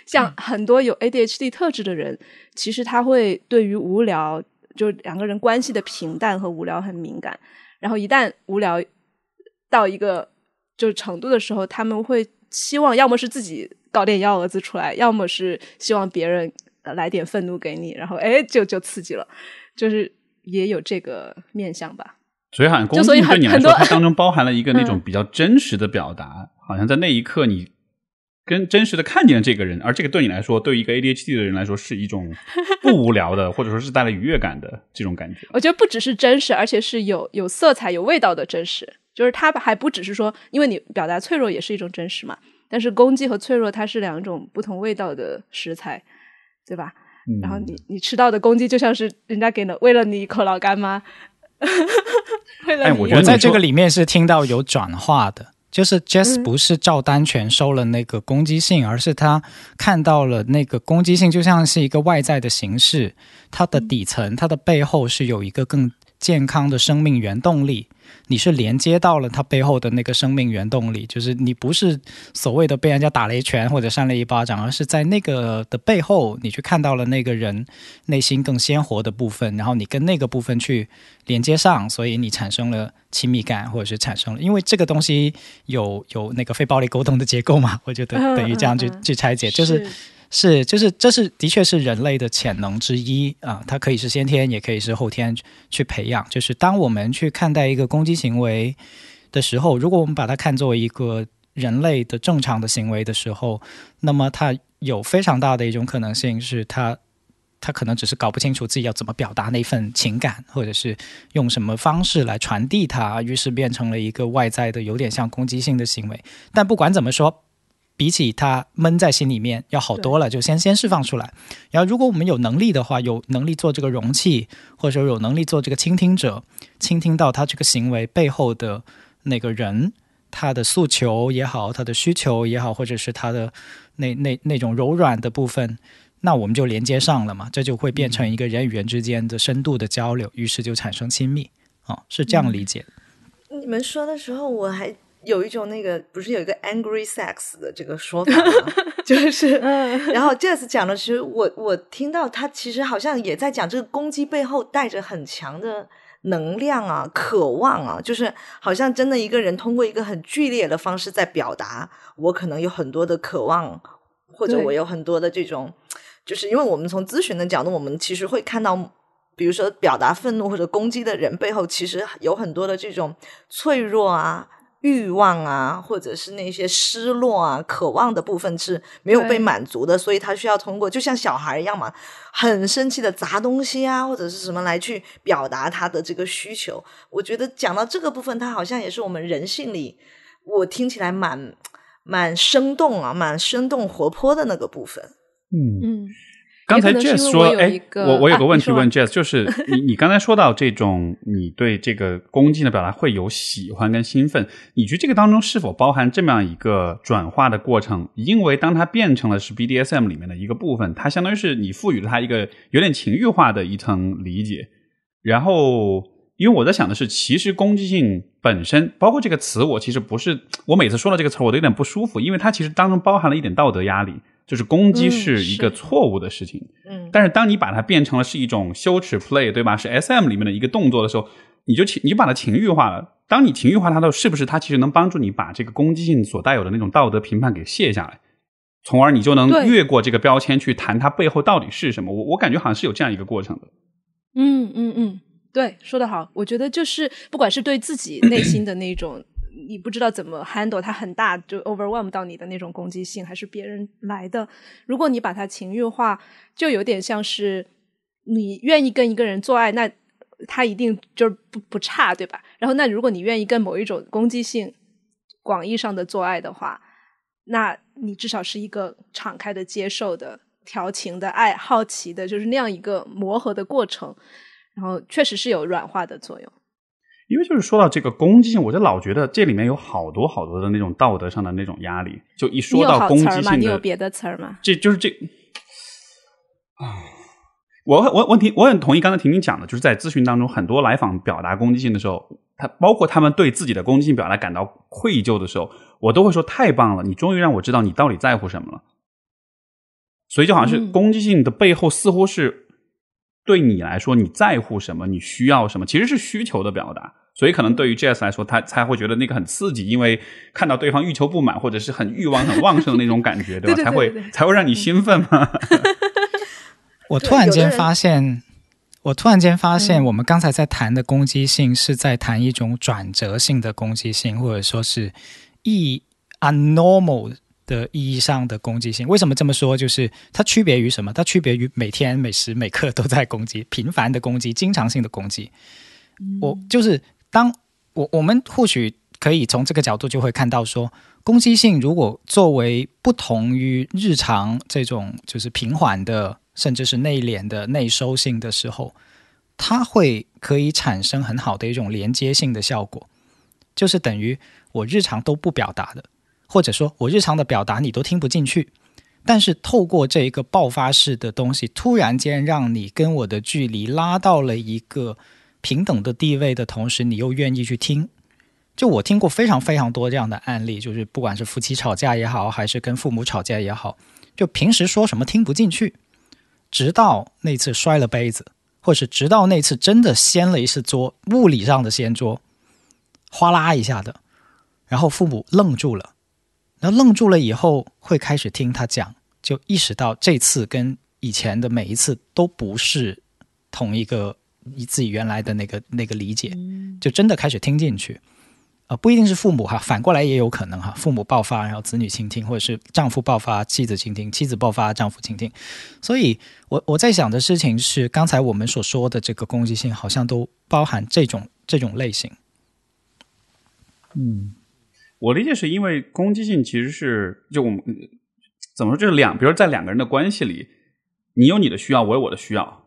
像很多有 ADHD 特质的人，其实他会对于无聊，就两个人关系的平淡和无聊很敏感，然后一旦无聊到一个就是程度的时候，他们会希望要么是自己搞点幺蛾子出来，要么是希望别人来点愤怒给你，然后就刺激了，就是也有这个面向吧。所以好像攻击对你来说，它当中包含了一个那种比较真实的表达，好像在那一刻你跟真实的看见了这个人，而这个对你来说，对一个 ADHD 的人来说是一种不无聊的或者说是带来愉悦感的这种感觉。我觉得不只是真实，而且是有色彩有味道的真实，就是它还不只是说因为你表达脆弱也是一种真实嘛，但是攻击和脆弱它是两种不同味道的食材，对吧？然后你吃到的攻击就像是人家喂了你一口老干妈为了你。我在这个里面是听到有转化的，就是 Jess 不是照单全收了那个攻击性，而是他看到了那个攻击性就像是一个外在的形式，它的底层，它的背后是有一个更健康的生命原动力，你是连接到了它背后的那个生命原动力，就是你不是所谓的被人家打了一拳或者扇了一巴掌，而是在那个的背后你去看到了那个人内心更鲜活的部分，然后你跟那个部分去连接上，所以你产生了亲密感，或者是产生了，因为这个东西有那个非暴力沟通的结构嘛，我觉得等于这样去拆解，就是这是的确是人类的潜能之一啊，它可以是先天也可以是后天去培养，就是当我们去看待一个攻击行为的时候，如果我们把它看作一个人类的正常的行为的时候，那么它有非常大的一种可能性是他可能只是搞不清楚自己要怎么表达那份情感，或者是用什么方式来传递它，于是变成了一个外在的有点像攻击性的行为。但不管怎么说，比起它闷在心里面要好多了，就先释放出来。然后如果我们有能力的话，有能力做这个容器，或者说有能力做这个倾听者，倾听到他这个行为背后的那个人，他的诉求也好，他的需求也好，或者是他的那种柔软的部分，那我们就连接上了嘛，这就会变成一个人与人之间的深度的交流，于是就产生亲密是这样理解。你们说的时候我还有一种那个，不是有一个 angry sex 的这个说法吗？就是然后 Jess 讲的，其实我听到他其实好像也在讲这个攻击背后带着很强的能量啊、渴望啊，就是好像真的一个人通过一个很剧烈的方式在表达，我可能有很多的渴望，或者我有很多的这种，就是因为我们从咨询的角度，我们其实会看到比如说表达愤怒或者攻击的人背后其实有很多的这种脆弱啊、欲望啊，或者是那些失落啊、渴望的部分是没有被满足的，所以他需要通过就像小孩一样嘛，很生气的砸东西啊或者是什么来去表达他的这个需求。我觉得讲到这个部分，他好像也是我们人性里我听起来蛮生动啊、蛮生动活泼的那个部分。嗯，刚才 Jess 说我有个问题问 Jess， 就是你刚才说到这种你对这个攻击的表达会有喜欢跟兴奋，你觉得这个当中是否包含这么样一个转化的过程？因为当它变成了是 BDSM 里面的一个部分，它相当于是你赋予了它一个有点情欲化的一层理解。然后因为我在想的是，其实攻击性本身包括这个词，我其实不是，我每次说到这个词我都有点不舒服，因为它其实当中包含了一点道德压力，就是攻击是一个错误的事情，但是当你把它变成了是一种羞耻 play， 对吧？是 SM 里面的一个动作的时候，你就把它情欲化了。当你情欲化它的时候，是不是它其实能帮助你把这个攻击性所带有的那种道德评判给卸下来，从而你就能越过这个标签去谈它背后到底是什么？我感觉好像是有这样一个过程的。对，说得好。我觉得就是不管是对自己内心的那种你不知道怎么 handle 它很大就 overwhelm 到你的那种攻击性，还是别人来的，如果你把它情欲化，就有点像是你愿意跟一个人做爱，那他一定就是不差，对吧？然后那如果你愿意跟某一种攻击性广义上的做爱的话，那你至少是一个敞开的、接受的、调情的、爱好奇的，就是那样一个磨合的过程，然后确实是有软化的作用。因为就是说到这个攻击性，我就老觉得这里面有好多的那种道德上的那种压力。就一说到攻击性的，你有别的词儿吗？这就是这，我很同意刚才婷婷讲的，就是在咨询当中，很多来访表达攻击性的时候，包括他们对自己的攻击性表达感到愧疚的时候，我都会说太棒了，你终于让我知道你到底在乎什么了。所以就好像是攻击性的背后似乎是，对你来说你在乎什么，你需要什么，其实是需求的表达。所以可能对于 Jess 来说，他才会觉得那个很刺激，因为看到对方欲求不满或者是很欲望很旺盛的那种感觉，对吧？才会让你兴奋嘛。我突然间发现我们刚才在谈的攻击性是在谈一种转折性的攻击性，或者说是abnormal的意义上的攻击性。为什么这么说？就是它区别于什么？它区别于每天每时每刻都在攻击、频繁的攻击、经常性的攻击。我们或许可以从这个角度就会看到说，攻击性如果作为不同于日常这种就是平缓的，甚至是内敛的、内收性的时候，它会可以产生很好的一种连接性的效果，就是等于我日常都不表达的，或者说我日常的表达你都听不进去，但是透过这一个爆发式的东西，突然间让你跟我的距离拉到了一个平等的地位的同时，你又愿意去听。就我听过非常非常多这样的案例，就是不管是夫妻吵架也好，还是跟父母吵架也好，就平时说什么听不进去，直到那次摔了杯子，或是直到那次真的掀了一次桌，物理上的掀桌，哗啦一下的，然后父母愣住了，然后愣住了以后会开始听他讲，就意识到这次跟以前的每一次都不是同一个你自己原来的那个理解，就真的开始听进去。不一定是父母哈，反过来也有可能哈，父母爆发然后子女倾听，或者是丈夫爆发妻子倾听，妻子爆发丈夫倾听。所以我在想的事情是，刚才我们所说的这个攻击性好像都包含这种类型。我理解是因为攻击性其实是就我们怎么说，就是比如在两个人的关系里，你有你的需要，我有我的需要，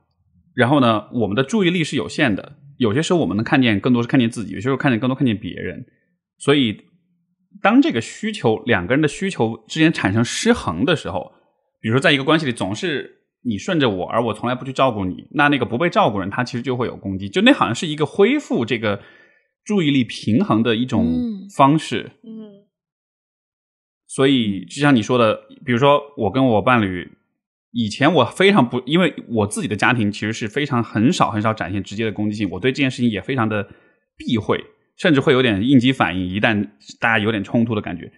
然后呢我们的注意力是有限的，有些时候我们能看见更多是看见自己，有些时候看见别人，所以当这个需求两个人的需求之间产生失衡的时候，比如说在一个关系里总是你顺着我，而我从来不去照顾你，那个不被照顾人他其实就会有攻击，就那好像是一个恢复这个注意力平衡的一种方式。所以就像你说的，比如说我跟我伴侣以前我非常不，因为我自己的家庭其实是非常很少展现直接的攻击性，我对这件事情也非常的避讳，甚至会有点应激反应，一旦大家有点冲突的感觉。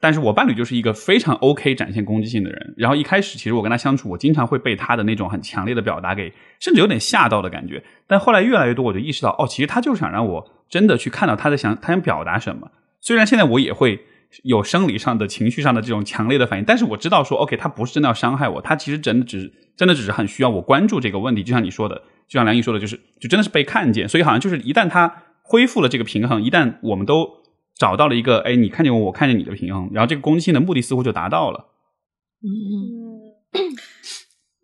但是我伴侣就是一个非常 OK 展现攻击性的人，然后一开始其实我跟他相处，我经常会被他的那种很强烈的表达给甚至有点吓到的感觉，但后来越来越多我就意识到，哦，其实他就是想让我真的去看到他想表达什么。虽然现在我也会有生理上的情绪上的这种强烈的反应，但是我知道说 OK 他不是真的要伤害我，他其实真的只是很需要我关注这个问题，就像你说的，就像梁毅说的，就真的是被看见。所以好像就是一旦他恢复了这个平衡，一旦我们都找到了一个，哎，你看见我，我看见你的平衡，然后这个攻击性的目的似乎就达到了。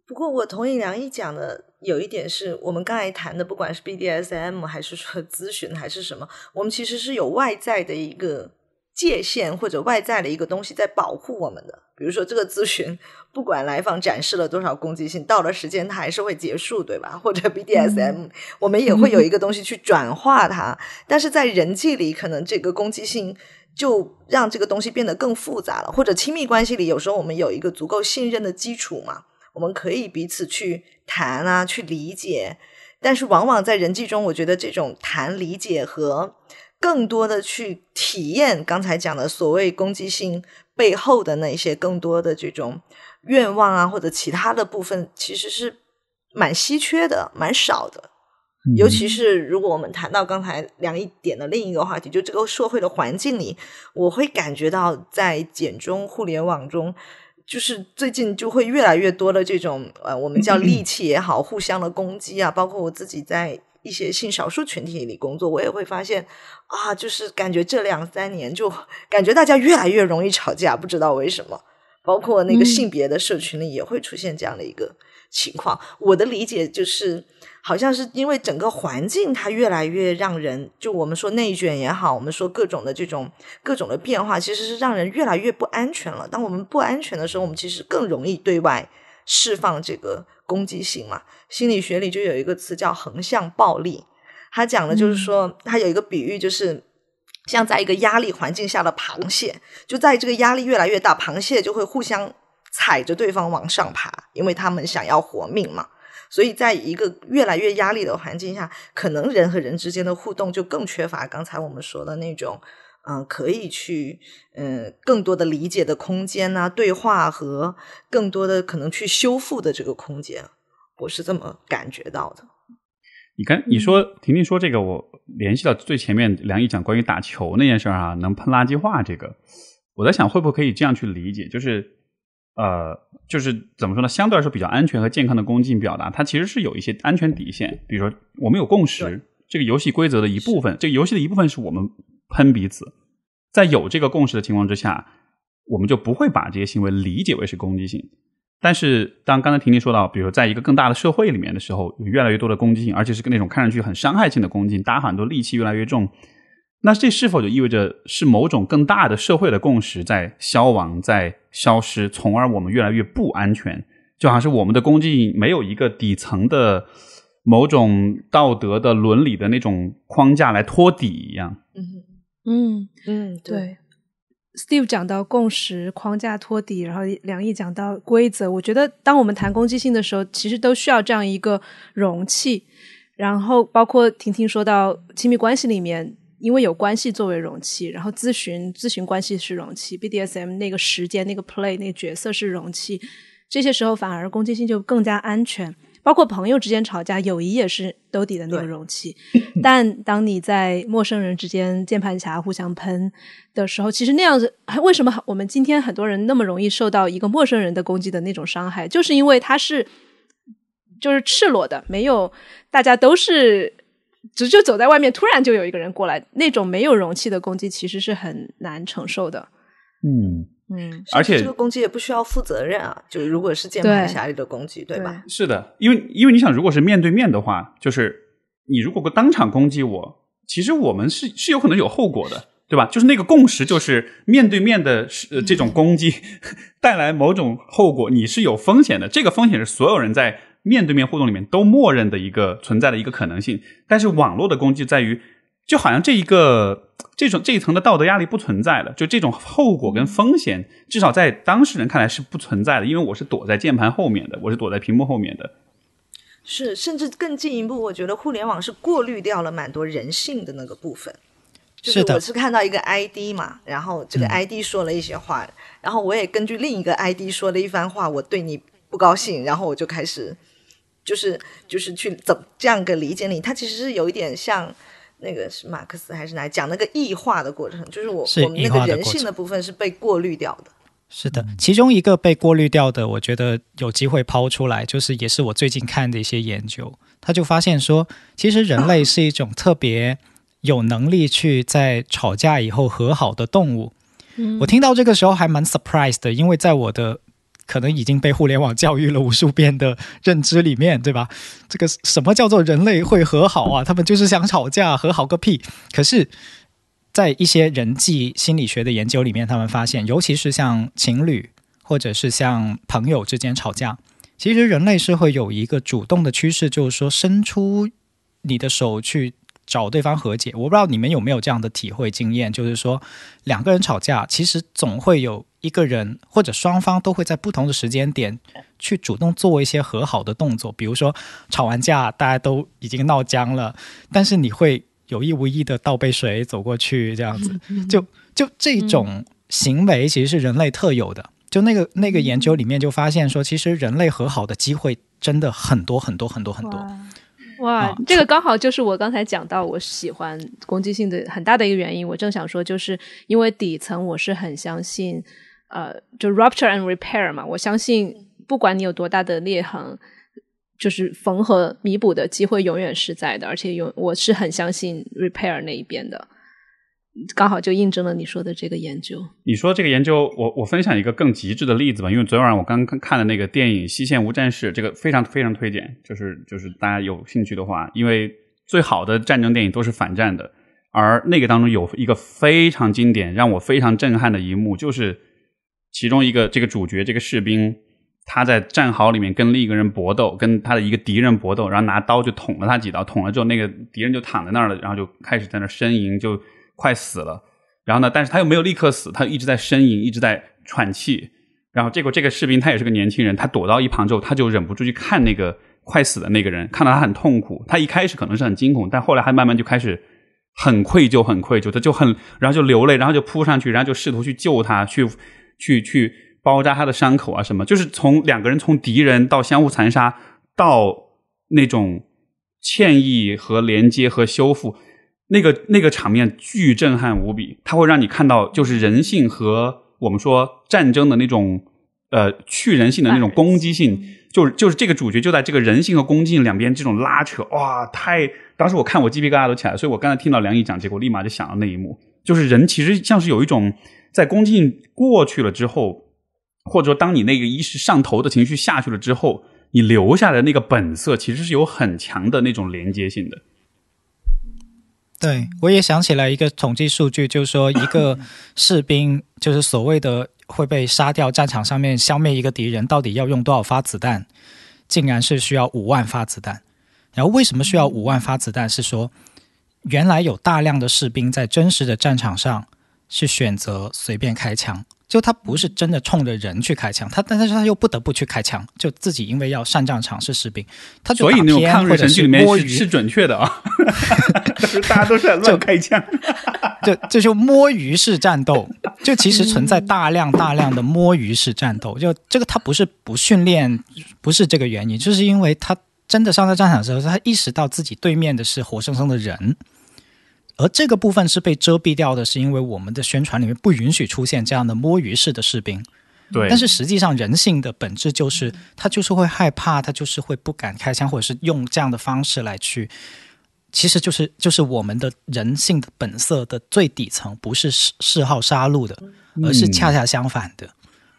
不过我同意梁毅讲的有一点是，我们刚才谈的不管是 BDSM 还是说咨询还是什么，我们其实是有外在的一个界限或者外在的一个东西在保护我们的。比如说这个咨询不管来访展示了多少攻击性，到了时间它还是会结束，对吧？或者 BDSM 我们也会有一个东西去转化它，但是在人际里可能这个攻击性就让这个东西变得更复杂了。或者亲密关系里有时候我们有一个足够信任的基础嘛，我们可以彼此去谈啊，去理解。但是往往在人际中，我觉得这种谈理解和更多的去体验刚才讲的所谓攻击性背后的那些更多的这种愿望啊或者其他的部分，其实是蛮稀缺的，蛮少的。尤其是如果我们谈到刚才梁毅点的另一个话题，就这个社会的环境里，我会感觉到在简中互联网中，就是最近就会越来越多的这种我们叫戾气也好，互相的攻击啊，包括我自己在一些性少数群体里工作，我也会发现啊，就是感觉这2-3年就感觉大家越来越容易吵架，不知道为什么。包括那个性别的社群里也会出现这样的一个情况。我的理解就是好像是因为整个环境它越来越让人，就我们说内卷也好，我们说各种的这种各种的变化，其实是让人越来越不安全了。当我们不安全的时候，我们其实更容易对外释放这个攻击性嘛。心理学里就有一个词叫横向暴力，他讲的就是说，他有一个比喻，就是像在一个压力环境下的螃蟹，就在这个压力越来越大，螃蟹就会互相踩着对方往上爬，因为他们想要活命嘛。所以在一个越来越压力的环境下，可能人和人之间的互动就更缺乏刚才我们说的那种可以去更多的理解的空间啊，对话和更多的可能去修复的这个空间，我是这么感觉到的。你说婷婷说这个，我联系到最前面梁毅讲关于打球那件事啊，能喷垃圾话这个，我在想会不会可以这样去理解，就是怎么说呢，相对来说比较安全和健康的攻击表达，它其实是有一些安全底线，比如说我们有共识，这个游戏规则的一部分，这个游戏的一部分是我们喷彼此，在有这个共识的情况之下，我们就不会把这些行为理解为是攻击性。但是当刚才婷婷说到，比如在一个更大的社会里面的时候，有越来越多的攻击性，而且是那种看上去很伤害性的攻击，大家很多戾气越来越重，那这是否就意味着是某种更大的社会的共识在消亡，在消失，从而我们越来越不安全，就好像是我们的攻击没有一个底层的某种道德的伦理的那种框架来托底一样。对， Steve 讲到共识框架托底，然后梁毅讲到规则，我觉得当我们谈攻击性的时候，其实都需要这样一个容器。然后包括婷婷说到亲密关系里面，因为有关系作为容器，然后咨询关系是容器， BDSM 那个时间那个 play 那个角色是容器，这些时候反而攻击性就更加安全。包括朋友之间吵架，友谊也是兜底的那个容器。但当你在陌生人之间键盘侠互相喷的时候，其实那样子，为什么我们今天很多人那么容易受到一个陌生人的攻击的那种伤害，就是因为他是就是赤裸的，没有，大家都是就走在外面，突然就有一个人过来，那种没有容器的攻击其实是很难承受的。而且这个攻击也不需要负责任啊，就如果是键盘侠里的攻击， 对吧？是的，因为你想，如果是面对面的话，就是你如果当场攻击我，其实我们是有可能有后果的，对吧？就是那个共识就是面对面的这种攻击带来某种后果，你是有风险的，这个风险是所有人在面对面互动里面都默认的一个存在的一个可能性。但是网络的攻击在于就好像这一个这一层的道德压力不存在了，就这种后果跟风险至少在当事人看来是不存在的，因为我是躲在键盘后面的，我是躲在屏幕后面的。是，甚至更进一步，我觉得互联网是过滤掉了蛮多人性的那个部分。就是我是看到一个 ID 嘛，然后这个 ID 说了一些话，然后我也根据另一个 ID 说了一番话，我对你不高兴，然后我就开始就是去怎这样个理解你。它其实是有一点像那个是马克思还是哪讲那个异化的过程，就是我们那个人性的部分是被过滤掉的。是的，其中一个被过滤掉的我觉得有机会抛出来，就是也是我最近看的一些研究，他就发现说其实人类是一种特别有能力去在吵架以后和好的动物。我听到这个时候还蛮 surprise 的，因为在我的可能已经被互联网教育了无数遍的认知里面，对吧，这个什么叫做人类会和好啊，他们就是想吵架，和好个屁。可是在一些人际心理学的研究里面，他们发现尤其是像情侣或者是像朋友之间吵架，其实人类是会有一个主动的趋势，就是说伸出你的手去找对方和解。我不知道你们有没有这样的体会经验，就是说两个人吵架，其实总会有一个人或者双方都会在不同的时间点去主动做一些和好的动作。比如说吵完架大家都已经闹僵了，但是你会有意无意的倒杯水走过去，这样子就这种行为其实是人类特有的。就那个研究里面就发现说，其实人类和好的机会真的很多很多很多很多。哇，这个刚好就是我刚才讲到我喜欢攻击性的很大的一个原因。我正想说，就是因为底层我是很相信就 rupture and repair 嘛，我相信不管你有多大的裂痕，就是缝合弥补的机会永远是在的，而且我是很相信 repair 那一边的。刚好就印证了你说的这个研究。你说这个研究，我分享一个更极致的例子吧，因为昨晚我刚看的那个电影《西线无战事》，这个非常非常推荐，就是大家有兴趣的话，因为最好的战争电影都是反战的，而那个当中有一个非常经典让我非常震撼的一幕，就是其中一个这个主角这个士兵，他在战壕里面跟另一个人搏斗，跟他的一个敌人搏斗，然后拿刀就捅了他几刀，捅了之后那个敌人就躺在那儿了，然后就开始在那呻吟，就快死了。然后呢，但是他又没有立刻死，他一直在呻吟，一直在喘气。然后结果这个士兵他也是个年轻人，他躲到一旁之后，他就忍不住去看那个快死的那个人，看到他很痛苦，他一开始可能是很惊恐，但后来他慢慢就开始很愧疚很愧疚，他就很，然后就流泪，然后就扑上去，然后就试图去救他，去包扎他的伤口啊什么。就是从两个人从敌人到相互残杀到那种歉意和连接和修复，那个场面巨震撼无比。它会让你看到就是人性和我们说战争的那种去人性的那种攻击性，就是这个主角就在这个人性和攻击性两边这种拉扯。哇，太，当时我看我鸡皮疙瘩都起来了，所以我刚才听到梁毅讲，结果立马就想到那一幕，就是人其实像是有一种在攻击性过去了之后，或者说当你那个一时上头的情绪下去了之后，你留下的那个本色其实是有很强的那种连接性的。对，我也想起来一个统计数据，就是说一个士兵就是所谓的会被杀掉，战场上面消灭一个敌人到底要用多少发子弹，竟然是需要5万发子弹。然后为什么需要5万发子弹，是说原来有大量的士兵在真实的战场上是选择随便开枪，就他不是真的冲着人去开枪，但是他又不得不去开枪，就自己因为要上战场是士兵，他就打偏，所以那种抗日神剧里面是准确的啊，大家都是乱开枪，这就摸鱼式战斗，就其实存在大量的摸鱼式战斗，就这个他不是不训练，不是这个原因，就是因为他真的上到战场的时候，他意识到自己对面的是活生生的人。而这个部分是被遮蔽掉的，是因为我们的宣传里面不允许出现这样的摸鱼式的士兵。对，但是实际上人性的本质就是他就是会害怕，他就是会不敢开枪，或者是用这样的方式来去，其实就是我们的人性的本色的最底层，不是嗜好杀戮的，而是恰恰相反的。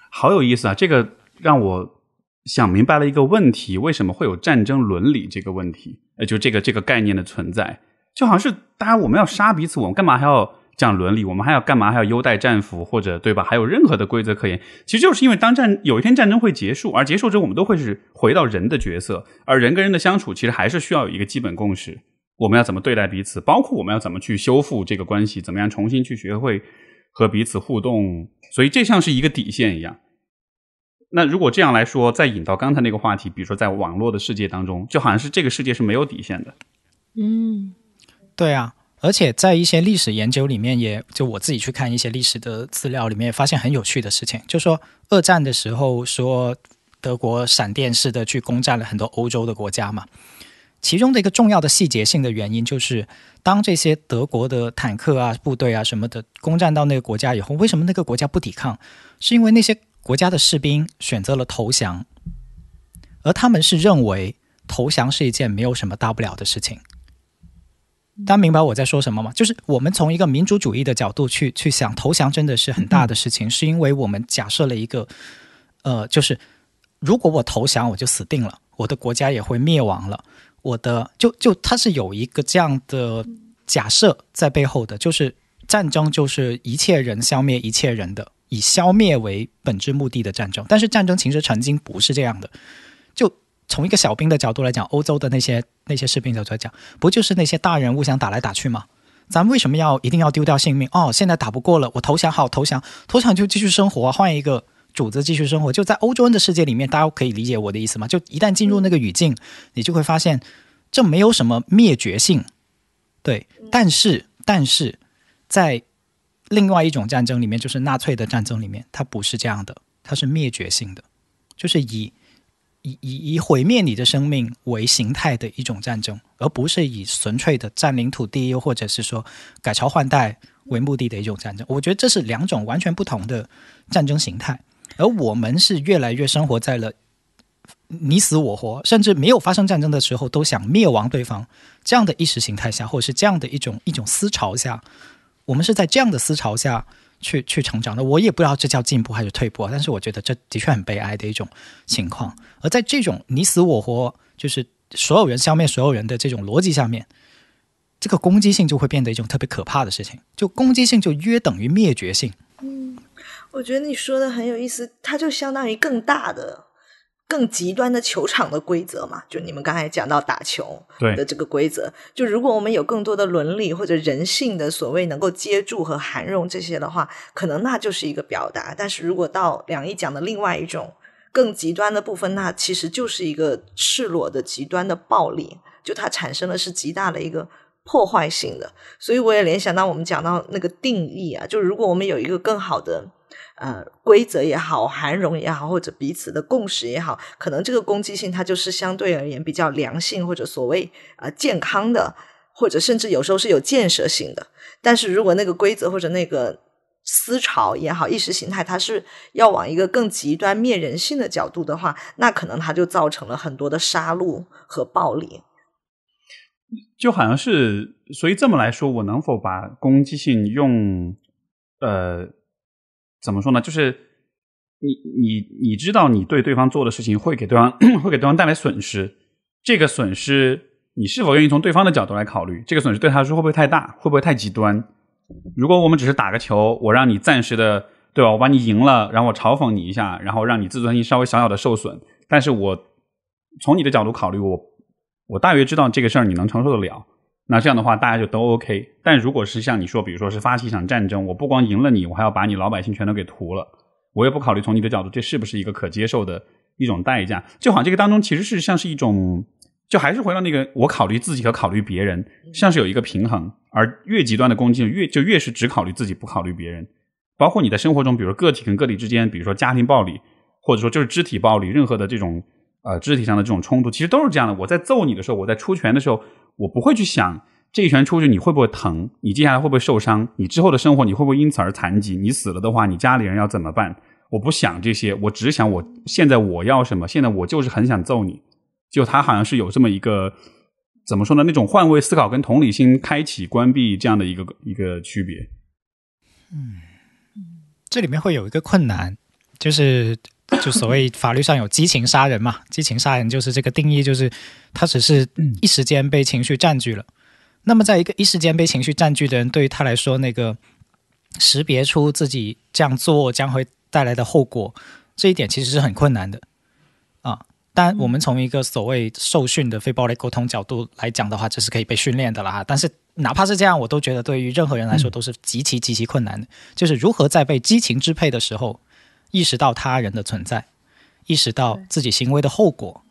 好有意思啊，这个让我想明白了一个问题，为什么会有战争伦理这个问题，就这个概念的存在。就好像是大家我们要杀彼此，我们干嘛还要讲伦理，我们还要干嘛还要优待战俘，或者对吧，还有任何的规则可言。其实就是因为当有一天战争会结束，而结束之后我们都会是回到人的角色，而人跟人的相处其实还是需要有一个基本共识。我们要怎么对待彼此，包括我们要怎么去修复这个关系，怎么样重新去学会和彼此互动，所以这像是一个底线一样。那如果这样来说，再引到刚才那个话题，比如说在网络的世界当中，就好像是这个世界是没有底线的。嗯，对啊，而且在一些历史研究里面，也就我自己去看一些历史的资料里面，也发现很有趣的事情，就说二战的时候说德国闪电式的去攻占了很多欧洲的国家嘛，其中的一个重要的细节性的原因就是当这些德国的坦克啊部队啊什么的攻占到那个国家以后，为什么那个国家不抵抗，是因为那些国家的士兵选择了投降，而他们是认为投降是一件没有什么大不了的事情。大家明白我在说什么吗？就是我们从一个民族主义的角度去想，投降真的是很大的事情，是因为我们假设了一个就是如果我投降我就死定了，我的国家也会灭亡了，我的就它是有一个这样的假设在背后的，就是战争就是一切人消灭一切人的，以消灭为本质目的的战争。但是战争其实曾经不是这样的，就从一个小兵的角度来讲，欧洲的那些士兵角度来讲，不就是那些大人物想打来打去吗？咱们为什么一定要丢掉性命？哦，现在打不过了，我投降，好，投降就继续生活，换一个主子继续生活。就在欧洲人的世界里面，大家可以理解我的意思吗？就一旦进入那个语境，你就会发现这没有什么灭绝性，对。但是在另外一种战争里面，就是纳粹的战争里面，它不是这样的，它是灭绝性的，就是以毁灭你的生命为形态的一种战争，而不是以纯粹的占领土地又或者是说改朝换代为目的的一种战争。我觉得这是两种完全不同的战争形态，而我们是越来越生活在了你死我活，甚至没有发生战争的时候都想灭亡对方这样的意识形态下，或者是这样的一种思潮下，我们是在这样的思潮下去成长的。我也不知道这叫进步还是退步啊，但是我觉得这的确很悲哀的一种情况。而在这种你死我活，就是所有人消灭所有人的这种逻辑下面，这个攻击性就会变得一种特别可怕的事情，就攻击性就约等于灭绝性。嗯，我觉得你说的很有意思，它就相当于更大的更极端的球场的规则嘛，就你们刚才讲到打球的这个规则，就如果我们有更多的伦理或者人性的所谓能够接住和涵容这些的话，可能那就是一个表达。但是如果到两一讲的另外一种更极端的部分，那其实就是一个赤裸的极端的暴力，就它产生的是极大的一个破坏性的。所以我也联想到我们讲到那个定义啊，就如果我们有一个更好的规则也好，涵容也好，或者彼此的共识也好，可能这个攻击性它就是相对而言比较良性，或者所谓健康的，或者甚至有时候是有建设性的。但是如果那个规则或者那个思潮也好，意识形态它是要往一个更极端灭人性的角度的话，那可能它就造成了很多的杀戮和暴力。就好像是，所以这么来说，我能否把攻击性用怎么说呢，就是你知道你对对方做的事情会给对方带来损失，这个损失你是否愿意从对方的角度来考虑，这个损失对他来说会不会太大，会不会太极端。如果我们只是打个球，我让你暂时的，对吧，我把你赢了，然后我嘲讽你一下，然后让你自尊心稍微小小的受损，但是我从你的角度考虑，我大约知道这个事儿你能承受得了，那这样的话大家就都 OK。 但如果是像你说，比如说是发起一场战争，我不光赢了你，我还要把你老百姓全都给屠了，我也不考虑从你的角度这是不是一个可接受的一种代价，就好像这个当中其实是像是一种，就还是回到那个我考虑自己和考虑别人，像是有一个平衡。而越极端的攻击越是只考虑自己不考虑别人，包括你在生活中，比如说个体跟个体之间，比如说家庭暴力，或者说就是肢体暴力，任何的这种肢体上的这种冲突，其实都是这样的。我在揍你的时候，我在出拳的时候，我不会去想这一拳出去你会不会疼，你接下来会不会受伤，你之后的生活你会不会因此而残疾，你死了的话你家里人要怎么办，我不想这些，我只想我现在我要什么，现在我就是很想揍你。就他好像是有这么一个，怎么说呢，那种换位思考跟同理心开启关闭这样的一个区别。嗯，这里面会有一个困难，就所谓法律上有激情杀人嘛，激情杀人就是这个定义，就是他只是一时间被情绪占据了。那么在一个一时间被情绪占据的人，对于他来说，那个识别出自己这样做将会带来的后果，这一点其实是很困难的啊。但我们从一个所谓受训的非暴力沟通角度来讲的话，这是可以被训练的啦。但是哪怕是这样，我都觉得对于任何人来说都是极其极其困难的，就是如何在被激情支配的时候意识到他人的存在，意识到自己行为的后果。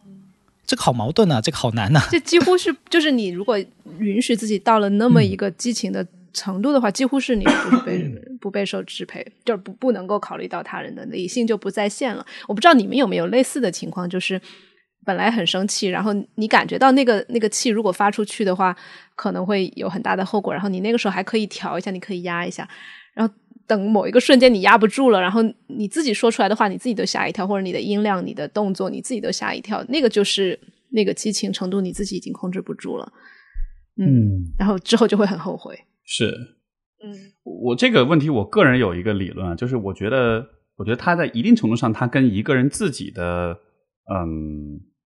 这个好矛盾啊，这个好难啊。这几乎是就是你如果允许自己到了那么一个激情的程度的话，几乎是你不被受支配，就是不能够考虑到他人的理性就不在线了。我不知道你们有没有类似的情况，就是本来很生气，然后你感觉到那个气如果发出去的话可能会有很大的后果，然后你那个时候还可以调一下，你可以压一下，然后等某一个瞬间你压不住了，然后你自己说出来的话你自己都吓一跳，或者你的音量你的动作你自己都吓一跳，那个就是那个激情程度你自己已经控制不住了。 然后之后就会很后悔。是，我这个问题我个人有一个理论啊，就是我觉得他在一定程度上他跟一个人自己的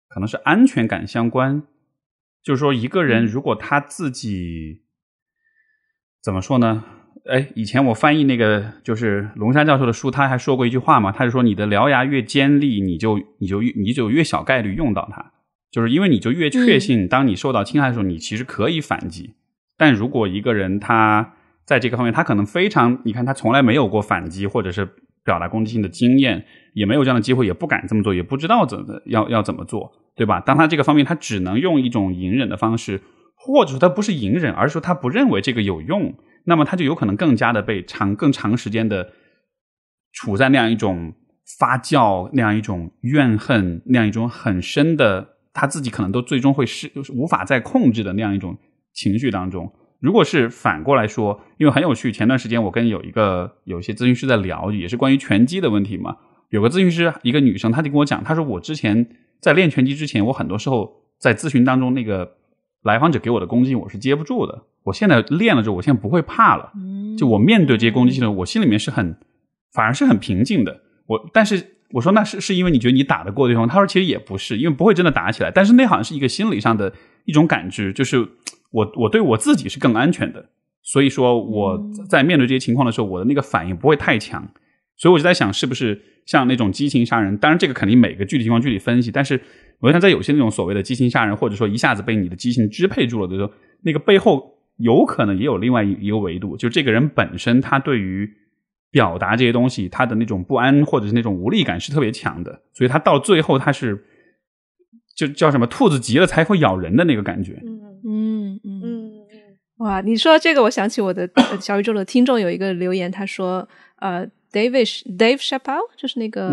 可能是安全感相关。就是说一个人如果他自己怎么说呢，以前我翻译那个就是龙山教授的书，他还说过一句话嘛，他就说你的獠牙越尖利你就越小概率用到它，就是因为你就越确信当你受到侵害的时候你其实可以反击。但如果一个人他在这个方面他可能非常，你看他从来没有过反击或者是表达攻击性的经验，也没有这样的机会，也不敢这么做，也不知道要怎么做，对吧？当他这个方面他只能用一种隐忍的方式，或者说他不是隐忍，而是说他不认为这个有用，那么他就有可能更加的被更长时间的处在那样一种发酵，那样一种怨恨，那样一种很深的他自己可能都最终会无法再控制的那样一种情绪当中。如果是反过来说，因为很有趣，前段时间我跟有一些咨询师在聊，也是关于拳击的问题嘛。有个咨询师，一个女生，她就跟我讲，她说我之前在练拳击之前，我很多时候在咨询当中那个来访者给我的攻击我是接不住的，我现在练了之后，我现在不会怕了，就我面对这些攻击性的，我心里面反而是很平静的。但是我说那是因为你觉得你打得过对方，她说其实也不是，因为不会真的打起来，但是那好像是一个心理上的一种感知，就是我对我自己是更安全的，所以说我在面对这些情况的时候，我的那个反应不会太强。所以我就在想，是不是像那种激情杀人，当然这个肯定每个具体情况具体分析，但是我想在有些那种所谓的激情杀人，或者说一下子被你的激情支配住了的时候，那个背后有可能也有另外一个维度，就这个人本身他对于表达这些东西，他的那种不安或者是那种无力感是特别强的，所以他到最后他是就叫什么兔子急了才会咬人的那个感觉。哇，你说这个我想起我的小宇宙的听众有一个留言，他说Dave Chappelle 就是那个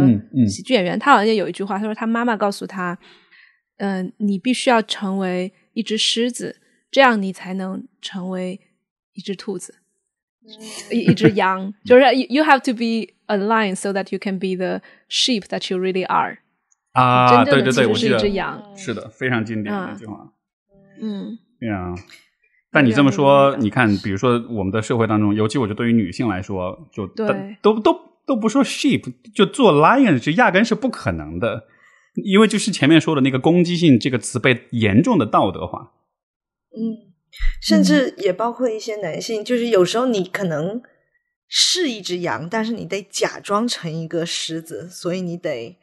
喜剧演员，他好像也有一句话，他说他妈妈告诉他你必须要成为一只狮子，这样你才能成为一只兔子，一只羊就是 you have to be a lion so that you can be the sheep that you really are 啊，对对对，我记得是的，非常经典的那句话。对啊，但你这么说，你看比如说我们的社会当中，尤其我觉得对于女性来说，就都不说 sheep， 就做 lion 就压根是不可能的，因为就是前面说的那个攻击性这个词被严重的道德化。甚至也包括一些男性，就是有时候你可能是一只羊，但是你得假装成一个狮子，所以你得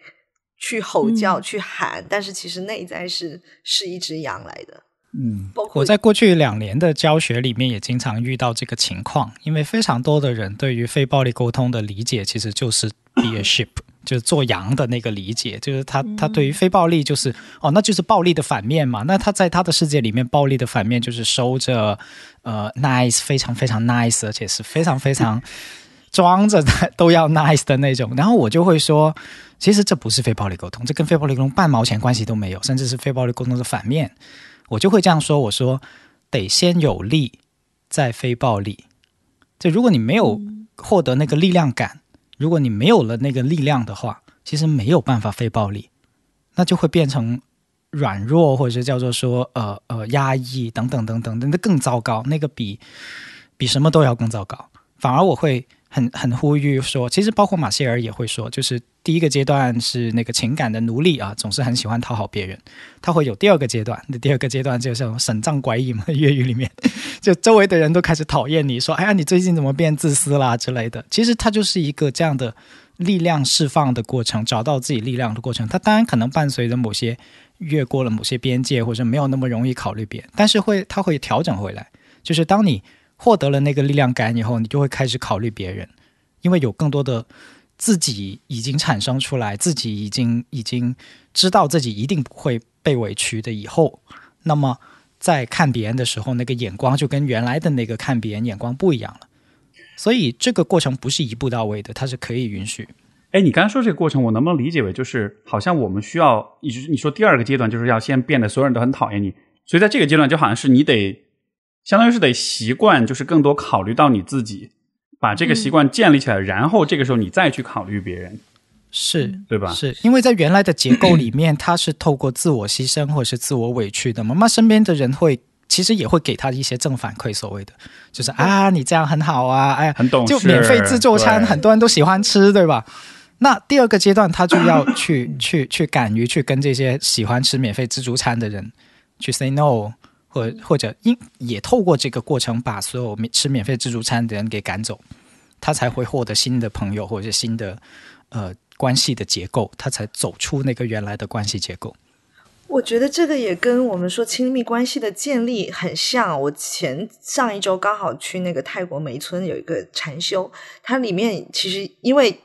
去吼叫，去喊，但是其实内在是一只羊来的。我在过去2年的教学里面也经常遇到这个情况，因为非常多的人对于非暴力沟通的理解其实就是 be a sheep， 就是做羊的那个理解，就是他对于非暴力就是那就是暴力的反面嘛，那他在他的世界里面暴力的反面就是收着nice， 非常非常 nice， 而且是非常非常装着都要 nice 的那种。然后我就会说其实这不是非暴力沟通，这跟非暴力沟通半毛钱关系都没有，甚至是非暴力沟通的反面。我就会这样说，我说得先有力再非暴力，就如果你没有获得那个力量感，如果你没有了那个力量的话，其实没有办法非暴力，那就会变成软弱，或者是叫做说压抑等等等等，那更糟糕，那个比什么都要更糟糕。反而我会很呼吁说，其实包括马歇尔也会说，就是第一个阶段是那个情感的奴隶啊，总是很喜欢讨好别人。他会有第二个阶段，第二个阶段就是审账拐以嘛，粤语里面就周围的人都开始讨厌你，说哎呀你最近怎么变自私啦之类的。其实它就是一个这样的力量释放的过程，找到自己力量的过程。它当然可能伴随着某些越过了某些边界，或者没有那么容易考虑别人，但是它会调整回来。就是当你获得了那个力量感以后，你就会开始考虑别人，因为有更多的自己已经产生出来，自己已经知道自己一定不会被委屈的以后，那么在看别人的时候，那个眼光就跟原来的那个看别人眼光不一样了。所以这个过程不是一步到位的，它是可以允许。哎，你刚刚说这个过程，我能不能理解为就是好像我们需要，你说第二个阶段就是要先变得所有人都很讨厌你，所以在这个阶段就好像是你得相当于是得习惯，就是更多考虑到你自己，把这个习惯建立起来，然后这个时候你再去考虑别人，是对吧？是因为在原来的结构里面，它是透过自我牺牲或者是自我委屈的嘛，那身边的人会其实也会给他一些正反馈，所谓的就是啊你这样很好啊，哎很懂事，就免费自助餐很多人都喜欢吃，对吧？那第二个阶段他就要去敢于去跟这些喜欢吃免费自助餐的人去 say no。或者也透过这个过程把所有吃免费自助餐的人给赶走，他才会获得新的朋友或者新的关系的结构，他才走出那个原来的关系结构。我觉得这个也跟我们说亲密关系的建立很像。我上一周刚好去那个泰国梅村有一个禅修，它里面其实因为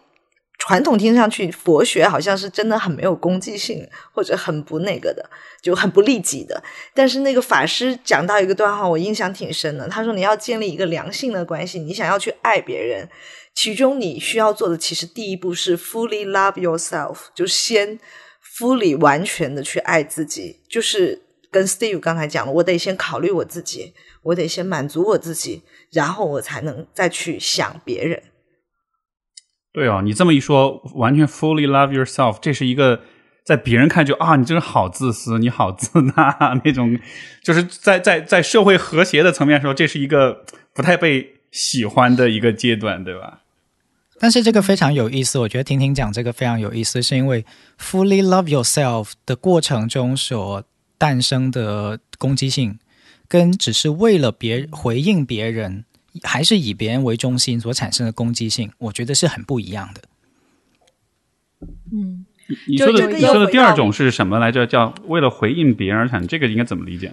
传统听上去佛学好像是真的很没有攻击性，或者很不那个的，就很不利己的，但是那个法师讲到一个段话我印象挺深的，他说你要建立一个良性的关系，你想要去爱别人，其中你需要做的其实第一步是 fully love yourself， 就先 fully 完全的去爱自己，就是跟 Steve 刚才讲了，我得先考虑我自己，我得先满足我自己，然后我才能再去想别人。对哦，你这么一说，完全 fully love yourself， 这是一个在别人看就啊，你真是好自私，你好自大那种，就是在社会和谐的层面说，这是一个不太被喜欢的一个阶段，对吧？但是这个非常有意思，我觉得婷婷讲这个非常有意思，是因为 fully love yourself 的过程中所诞生的攻击性，跟只是为了回应别人。还是以别人为中心所产生的攻击性，我觉得是很不一样的。嗯，你说的第二种是什么来着？叫为了回应别人而产，这个应该怎么理解？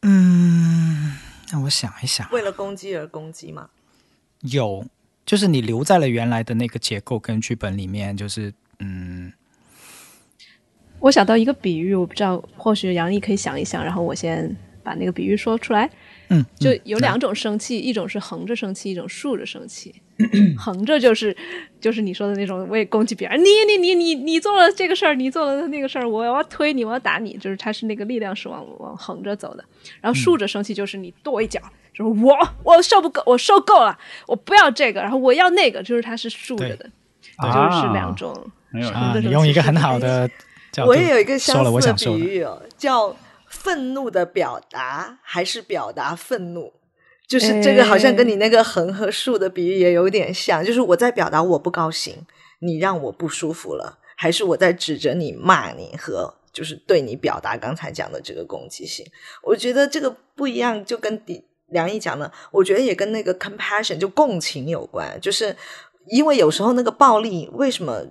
嗯，那我想一想，为了攻击而攻击吗？有，就是你留在了原来的那个结构跟剧本里面，就是我想到一个比喻，我不知道，或许杨丽可以想一想，然后我先把那个比喻说出来。就有两种生气，一种是横着生气，一种竖着生气。横着就是你说的那种，我也攻击别人，你做了这个事儿，你做了那个事儿，我要推你，我要打你，就是它是那个力量是往横着走的。然后竖着生气就是你跺一脚，就是我受够了，我不要这个，然后我要那个，就是它是竖着的，就是两种。你用一个很好的角度，我也有一个相似的比喻哦，叫。愤怒的表达还是表达愤怒，就是这个好像跟你那个横和竖的比喻也有点像，就是我在表达我不高兴，你让我不舒服了，还是我在指着你骂你和就是对你表达刚才讲的这个攻击性。我觉得这个不一样，就跟梁毅讲的，我觉得也跟那个 compassion 就共情有关，就是因为有时候那个暴力，为什么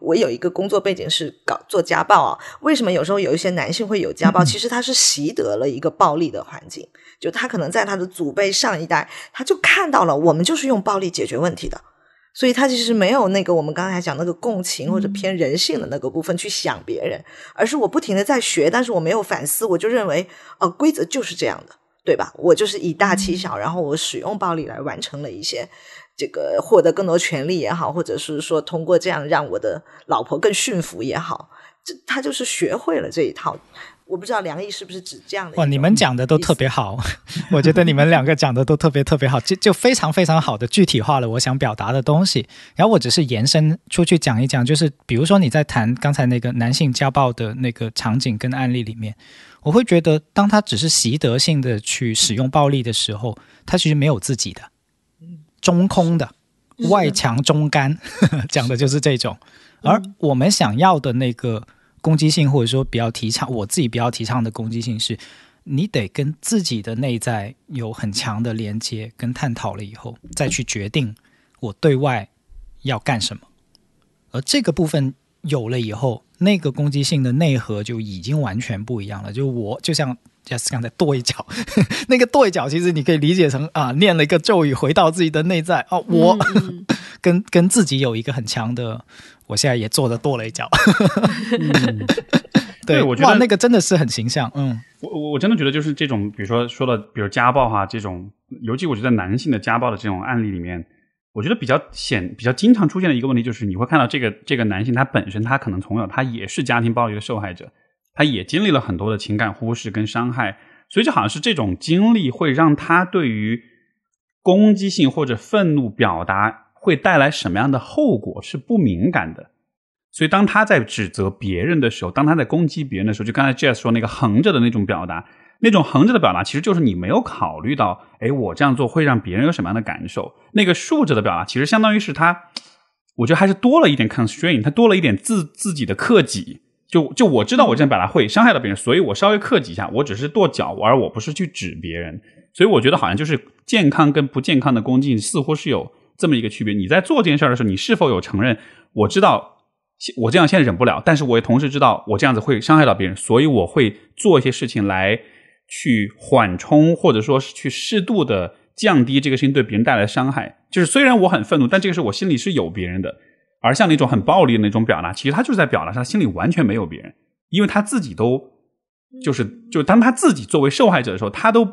我有一个工作背景是做家暴啊？为什么有时候有一些男性会有家暴？其实他是习得了一个暴力的环境，就他可能在他的祖辈上一代，他就看到了我们就是用暴力解决问题的，所以他其实没有那个我们刚才讲那个共情或者偏人性的那个部分去想别人，而是我不停的在学，但是我没有反思，我就认为规则就是这样的，对吧？我就是以大欺小，然后我使用暴力来完成了一些。这个获得更多权利也好，或者是说通过这样让我的老婆更驯服也好，他就是学会了这一套。我不知道梁毅是不是指这样的。哇，你们讲的都特别好，我觉得你们两个讲的都特别好，就非常非常好的具体化了我想表达的东西。然后我只是延伸出去讲一讲，就是比如说你在谈刚才那个男性家暴的那个场景跟案例里面，我会觉得当他只是习得性的去使用暴力的时候，他其实没有自己的。中空的外强中干讲的就是这种。而我们想要的那个攻击性，或者说比较提倡，我自己比较提倡的攻击性是，你得跟自己的内在有很强的连接跟探讨了以后，再去决定我对外要干什么。而这个部分有了以后，那个攻击性的内核就已经完全不一样了。就我就像 Jess 刚才跺一脚那个跺一脚其实你可以理解成啊，念了一个咒语回到自己的内在啊，我跟自己有一个很强的，我现在也坐着跺了一脚、对，我觉得那个真的是很形象。我真的觉得就是这种比如说说了比如家暴啊，这种尤其我觉得男性的家暴的这种案例里面，我觉得比较经常出现的一个问题就是你会看到这个男性他本身他可能从小他也是家庭暴力的受害者，他也经历了很多的情感忽视跟伤害，所以就好像是这种经历会让他对于攻击性或者愤怒表达会带来什么样的后果是不敏感的。所以当他在指责别人的时候，当他在攻击别人的时候，就刚才 Jess 说那个横着的那种表达，那种横着的表达其实就是你没有考虑到，哎，我这样做会让别人有什么样的感受。那个竖着的表达其实相当于是他，我觉得还是多了一点 constraint， 他多了一点自己的克己。就我知道我这样表达会伤害到别人，所以我稍微克己一下，我只是跺脚，而我不是去指别人。所以我觉得好像就是健康跟不健康的攻击似乎是有这么一个区别。你在做这件事的时候，你是否有承认我知道我这样现在忍不了，但是我也同时知道我这样子会伤害到别人，所以我会做一些事情来去缓冲，或者说是去适度的降低这个事情对别人带来的伤害。就是虽然我很愤怒，但这个是我心里是有别人的。而像那种很暴力的那种表达，其实他就是在表达他心里完全没有别人，因为他自己都就是当他自己作为受害者的时候，他的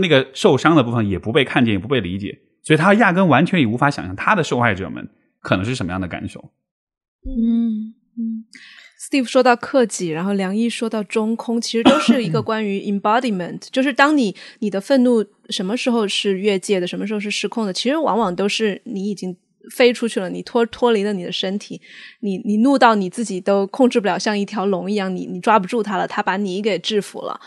那个受伤的部分也不被看见，也不被理解，所以他压根完全也无法想象他的受害者们可能是什么样的感受。Steve 说到克己，然后梁毅说到中空，其实都是一个关于 embodiment 就是当你的愤怒什么时候是越界的，什么时候是失控的，其实往往都是你已经飞出去了，你脱离了你的身体，你怒到你自己都控制不了，像一条龙一样，你抓不住它了，它把你给制服了。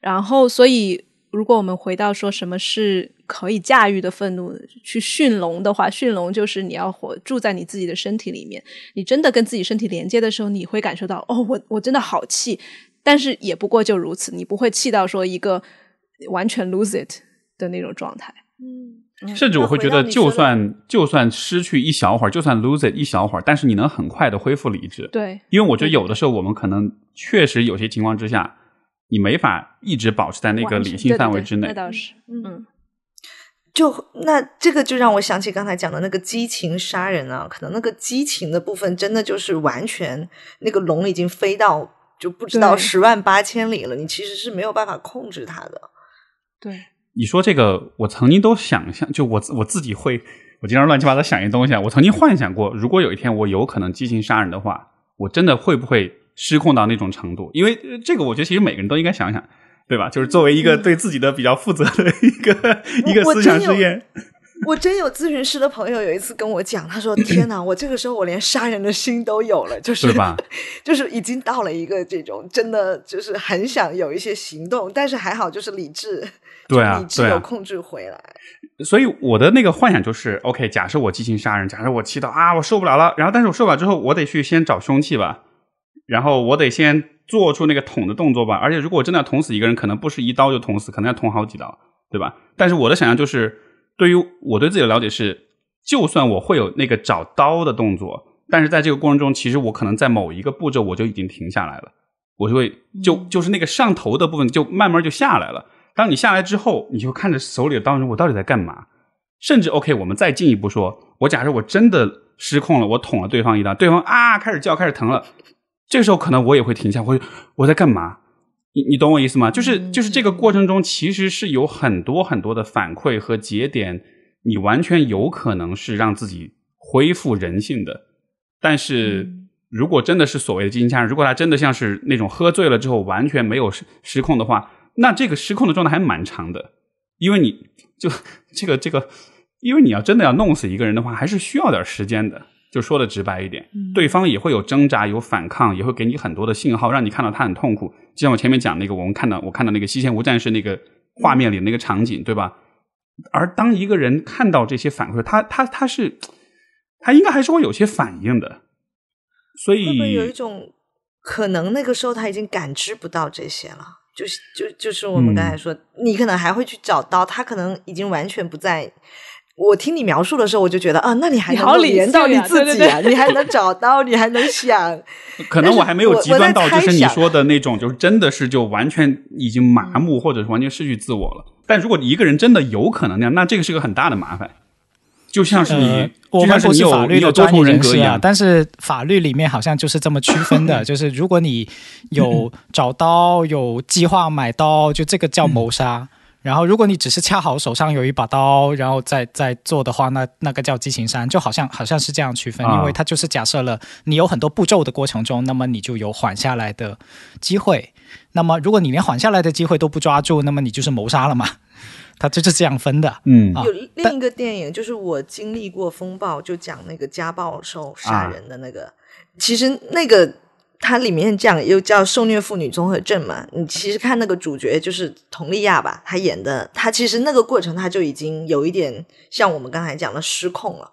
然后所以如果我们回到说什么是可以驾驭的愤怒，去驯龙的话，驯龙就是你要住在你自己的身体里面，你真的跟自己身体连接的时候，你会感受到哦，我真的好气，但是也不过就如此，你不会气到说一个完全 lose it 的那种状态。甚至我会觉得就算失去一小会儿，就算 lose it 一小会儿，但是你能很快的恢复理智。对，因为我觉得有的时候我们可能确实有些情况之下你没法一直保持在那个理性范围之内。对对对，那倒是。那这个就让我想起刚才讲的那个激情杀人啊，可能那个激情的部分真的就是完全那个龙已经飞到就不知道108000里了，你其实是没有办法控制它的。对，你说这个我曾经都想象，就我自己会，我经常乱七八糟想一些东西啊。我曾经幻想过，如果有一天我有可能激情杀人的话，我真的会不会失控到那种程度。因为这个我觉得其实每个人都应该想想，对吧？就是作为一个对自己的比较负责的一个思想实验。我真有咨询师的朋友有一次跟我讲，他说天哪，我这个时候我连杀人的心都有了，就是对吧？就是已经到了一个这种真的就是很想有一些行动，但是还好就是理智，对啊，理智有控制回来。所以我的那个幻想就是 OK， 假设我激情杀人，假设我气到啊我受不了了，然后但是我受不了之后我得去先找凶器吧，然后我得先做出那个捅的动作吧，而且如果我真的要捅死一个人，可能不是一刀就捅死，可能要捅好几刀，对吧？但是我的想象就是，对于我对自己的了解是，就算我会有那个找刀的动作，但是在这个过程中，其实我可能在某一个步骤我就已经停下来了，我就会就是那个上头的部分就慢慢就下来了。当你下来之后，你就看着手里的刀，我到底在干嘛？甚至 OK， 我们再进一步说，我假设我真的失控了，我捅了对方一刀，对方啊开始叫，开始疼了。这时候可能我也会停下，我在干嘛？你懂我意思吗？就是这个过程中其实是有很多很多的反馈和节点，你完全有可能是让自己恢复人性的。但是如果真的是所谓的激情杀人，如果他真的像是那种喝醉了之后完全没有失控的话，那这个失控的状态还蛮长的。因为你就这个，因为你要真的要弄死一个人的话，还是需要点时间的。就说的直白一点，对方也会有挣扎，有反抗，也会给你很多的信号，让你看到他很痛苦。就像我前面讲那个，我看到那个西线无战事那个画面里的那个场景，对吧？而当一个人看到这些反馈，他应该还是会有些反应的。所以会不会有一种可能那个时候他已经感知不到这些了，就是我们刚才说、你可能还会去找到，他可能已经完全不在。我听你描述的时候我就觉得啊，那你还能连到你自己 啊，对对对，你还能找到你还能想。可能我还没有极端到就是你说的那种，就是真的是就完全已经麻木或者是完全失去自我了。但如果一个人真的有可能那样，那这个是个很大的麻烦。就像是你、我们不是法律的专业人士啊，但是法律里面好像就是这么区分的，就是如果你有找刀有计划买刀，就这个叫谋杀。然后如果你只是恰好手上有一把刀然后再做的话，那个叫激情杀。就好像是这样区分、因为它就是假设了你有很多步骤的过程中，那么你就有缓下来的机会，那么如果你连缓下来的机会都不抓住，那么你就是谋杀了嘛，它就是这样分的。有另一个电影就是我经历过风暴，就讲那个家暴受杀人的那个、其实那个它里面讲又叫受虐妇女综合症嘛，你其实看那个主角就是佟丽娅吧，她演的，她其实那个过程她就已经有一点像我们刚才讲的失控了，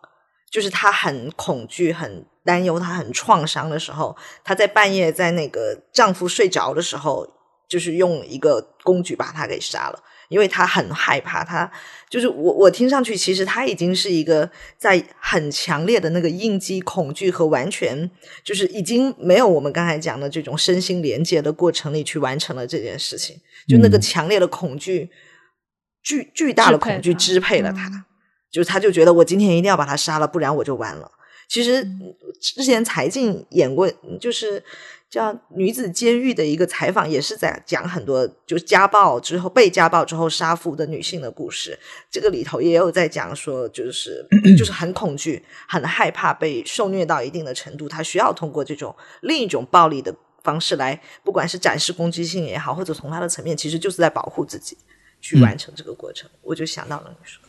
就是她很恐惧很担忧，她很创伤的时候，她在半夜在那个丈夫睡着的时候就是用一个工具把她给杀了，因为她很害怕。她就是我听上去其实她已经是一个在很强烈的那个应激恐惧和完全就是已经没有我们刚才讲的这种身心连接的过程里去完成了这件事情，就那个强烈的恐惧、巨大的恐惧支配了她、就是她就觉得我今天一定要把她杀了，不然我就完了。其实之前柴静演过就是叫女子监狱的一个采访，也是在讲很多就是家暴之后被家暴之后杀夫的女性的故事，这个里头也有在讲说就是很恐惧很害怕被受虐到一定的程度，她需要通过这种另一种暴力的方式来，不管是展示攻击性也好，或者从她的层面其实就是在保护自己去完成这个过程。我就想到了你说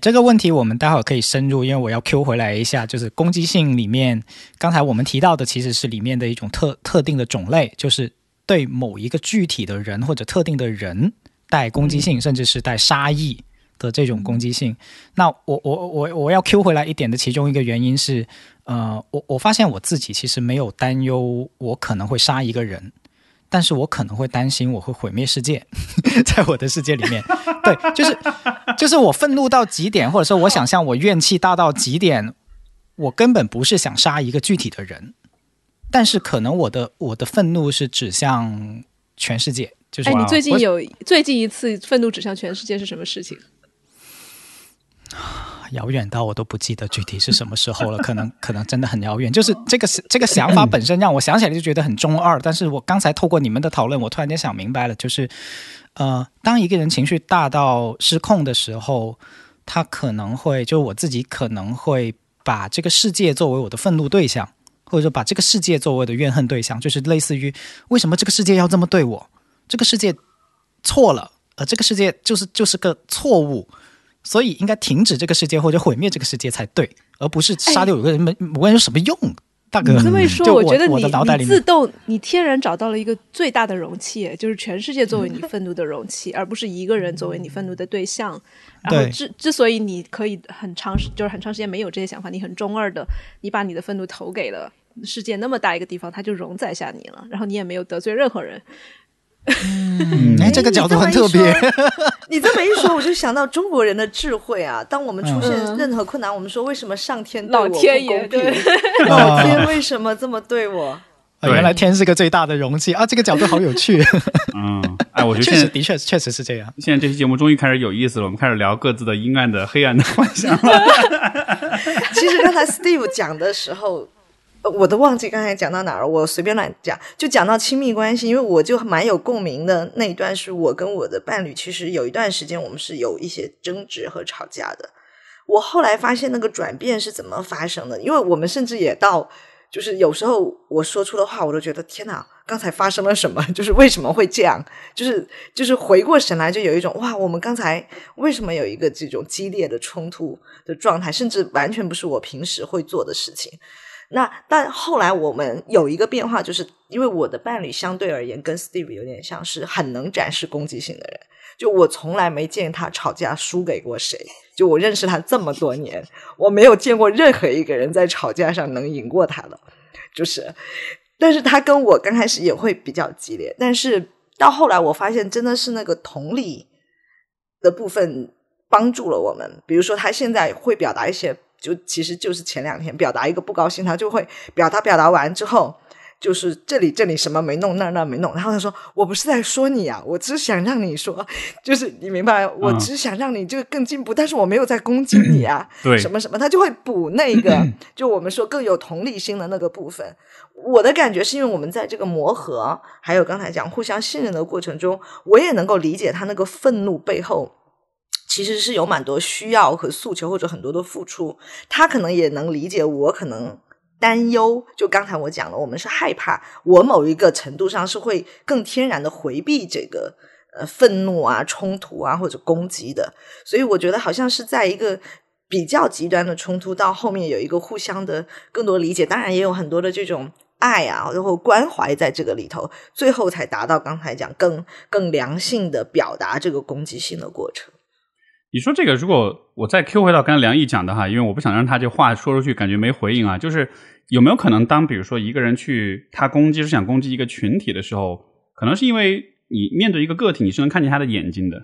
这个问题我们待会儿可以深入，因为我要 Q 回来一下，就是攻击性里面刚才我们提到的其实是里面的一种特定的种类，就是对某一个具体的人或者特定的人带攻击性甚至是带杀意的这种攻击性。那我要 Q 回来一点的其中一个原因是我发现我自己其实没有担忧我可能会杀一个人，但是我可能会担心我会毁灭世界在我的世界里面对，就是我愤怒到极点，或者说我想象我怨气大到极点，我根本不是想杀一个具体的人，但是可能我的愤怒是指向全世界。就是你最近一次愤怒指向全世界是什么事情？遥远到我都不记得具体是什么时候了，可能真的很遥远。就是这个想法本身让我想起来就觉得很中二，但是我刚才透过你们的讨论我突然间想明白了，就是当一个人情绪大到失控的时候，他可能会就我自己可能会把这个世界作为我的愤怒对象，或者说把这个世界作为我的怨恨对象，就是类似于为什么这个世界要这么对我，这个世界错了，这个世界就是个错误，所以应该停止这个世界或者毁灭这个世界才对，而不是杀掉有个人有什么用。大哥，你这么一说我觉得你自动你天然找到了一个最大的容器，就是全世界作为你愤怒的容器而不是一个人作为你愤怒的对象。然后之所以你可以很长时间没有这些想法，你很中二的你把你的愤怒投给了世界那么大一个地方，它就容载下你了，然后你也没有得罪任何人。这个角度很特别。你这么一说我就想到中国人的智慧啊，当我们出现任何困难我们说为什么上天对我不公平，老天为什么这么对我原来天是个最大的容器啊，这个角度好有趣我觉得确实是这样。现在这期节目终于开始有意思了，我们开始聊各自的阴暗的黑暗的幻想了其实刚才 Steve 讲的时候我都忘记刚才讲到哪儿，我随便乱讲，就讲到亲密关系，因为我就蛮有共鸣的。那一段是我跟我的伴侣其实有一段时间我们是有一些争执和吵架的，我后来发现那个转变是怎么发生的，因为我们甚至也到就是有时候我说出的话我都觉得天哪刚才发生了什么，就是为什么会这样，就是回过神来就有一种哇我们刚才为什么有一个这种激烈的冲突的状态，甚至完全不是我平时会做的事情。但后来我们有一个变化，就是因为我的伴侣相对而言跟 Steve 有点像，是很能展示攻击性的人，就我从来没见他吵架输给过谁，就我认识他这么多年，我没有见过任何一个人在吵架上能赢过他的，就是但是他跟我刚开始也会比较激烈，但是到后来我发现真的是那个同理的部分帮助了我们。比如说他现在会表达一些，就其实就是前两天表达一个不高兴，他就会表达完之后就是这里什么没弄，那没弄，然后他说我不是在说你啊，我只是想让你说，就是你明白，我只是想让你就更进步，但是我没有在攻击你啊，对什么什么，他就会补那个就我们说更有同理心的那个部分。我的感觉是因为我们在这个磨合还有刚才讲互相信任的过程中，我也能够理解他那个愤怒背后其实是有蛮多需要和诉求，或者很多的付出，他可能也能理解我可能担忧，就刚才我讲了我们是害怕，我某一个程度上是会更天然的回避这个愤怒啊冲突啊或者攻击的。所以我觉得好像是在一个比较极端的冲突到后面有一个互相的更多理解，当然也有很多的这种爱啊然后关怀在这个里头，最后才达到刚才讲更良性的表达这个攻击性的过程。你说这个如果我再 Q 回到刚才梁毅讲的哈，因为我不想让他这话说出去感觉没回应啊，就是有没有可能当比如说一个人去他攻击是想攻击一个群体的时候，可能是因为你面对一个个体你是能看见他的眼睛的，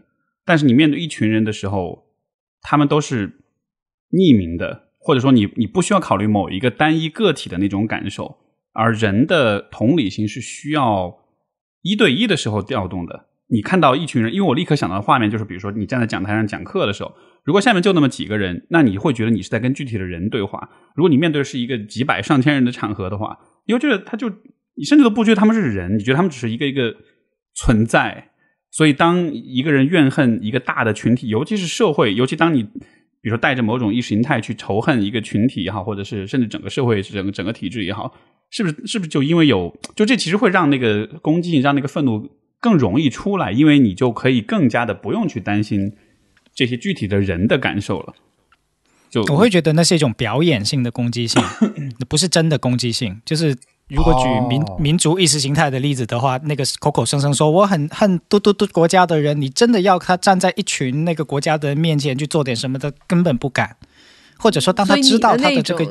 但是你面对一群人的时候他们都是匿名的，或者说你不需要考虑某一个单一个体的那种感受，而人的同理心是需要一对一的时候调动的。你看到一群人，因为我立刻想到的画面就是比如说你站在讲台上讲课的时候，如果下面就那么几个人，那你会觉得你是在跟具体的人对话，如果你面对是一个几百上千人的场合的话，你会觉得他就你甚至都不觉得他们是人，你觉得他们只是一个一个存在。所以当一个人怨恨一个大的群体，尤其是社会，尤其当你比如说带着某种意识形态去仇恨一个群体也好，或者是甚至整个社会整个体制也好，是不是就因为有就这其实会让那个攻击让那个愤怒更容易出来，因为你就可以更加的不用去担心这些具体的人的感受了。就我会觉得那是一种表演性的攻击性不是真的攻击性。就是如果举民族意识形态的例子的话，那个口口声声说我很恨嘟嘟国家的人，你真的要他站在一群那个国家的人面前去做点什么的根本不敢。或者说当他知道他的这个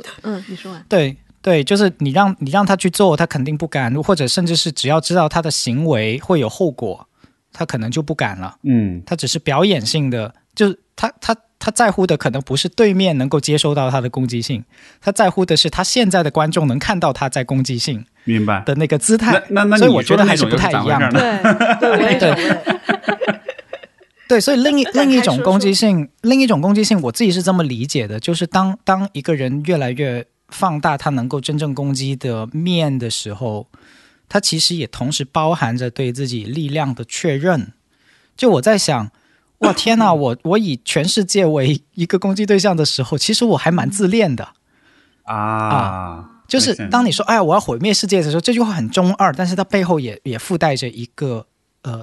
你说完。对，就是你让他去做他肯定不敢，或者甚至是只要知道他的行为会有后果他可能就不敢了。他只是表演性的，就是他在乎的可能不是对面能够接收到他的攻击性，他在乎的是他现在的观众能看到他在攻击性明白的那个姿态。那所以我觉得还是不太一样的。对对，所以另一种攻击性我自己是这么理解的，就是当一个人越来越放大他能够真正攻击的面的时候，他其实也同时包含着对自己力量的确认。就我在想，哇天哪，我以全世界为一个攻击对象的时候，其实我还蛮自恋的啊。就是当你说哎呀我要毁灭世界的时候，这句话很中二，但是它背后也附带着一个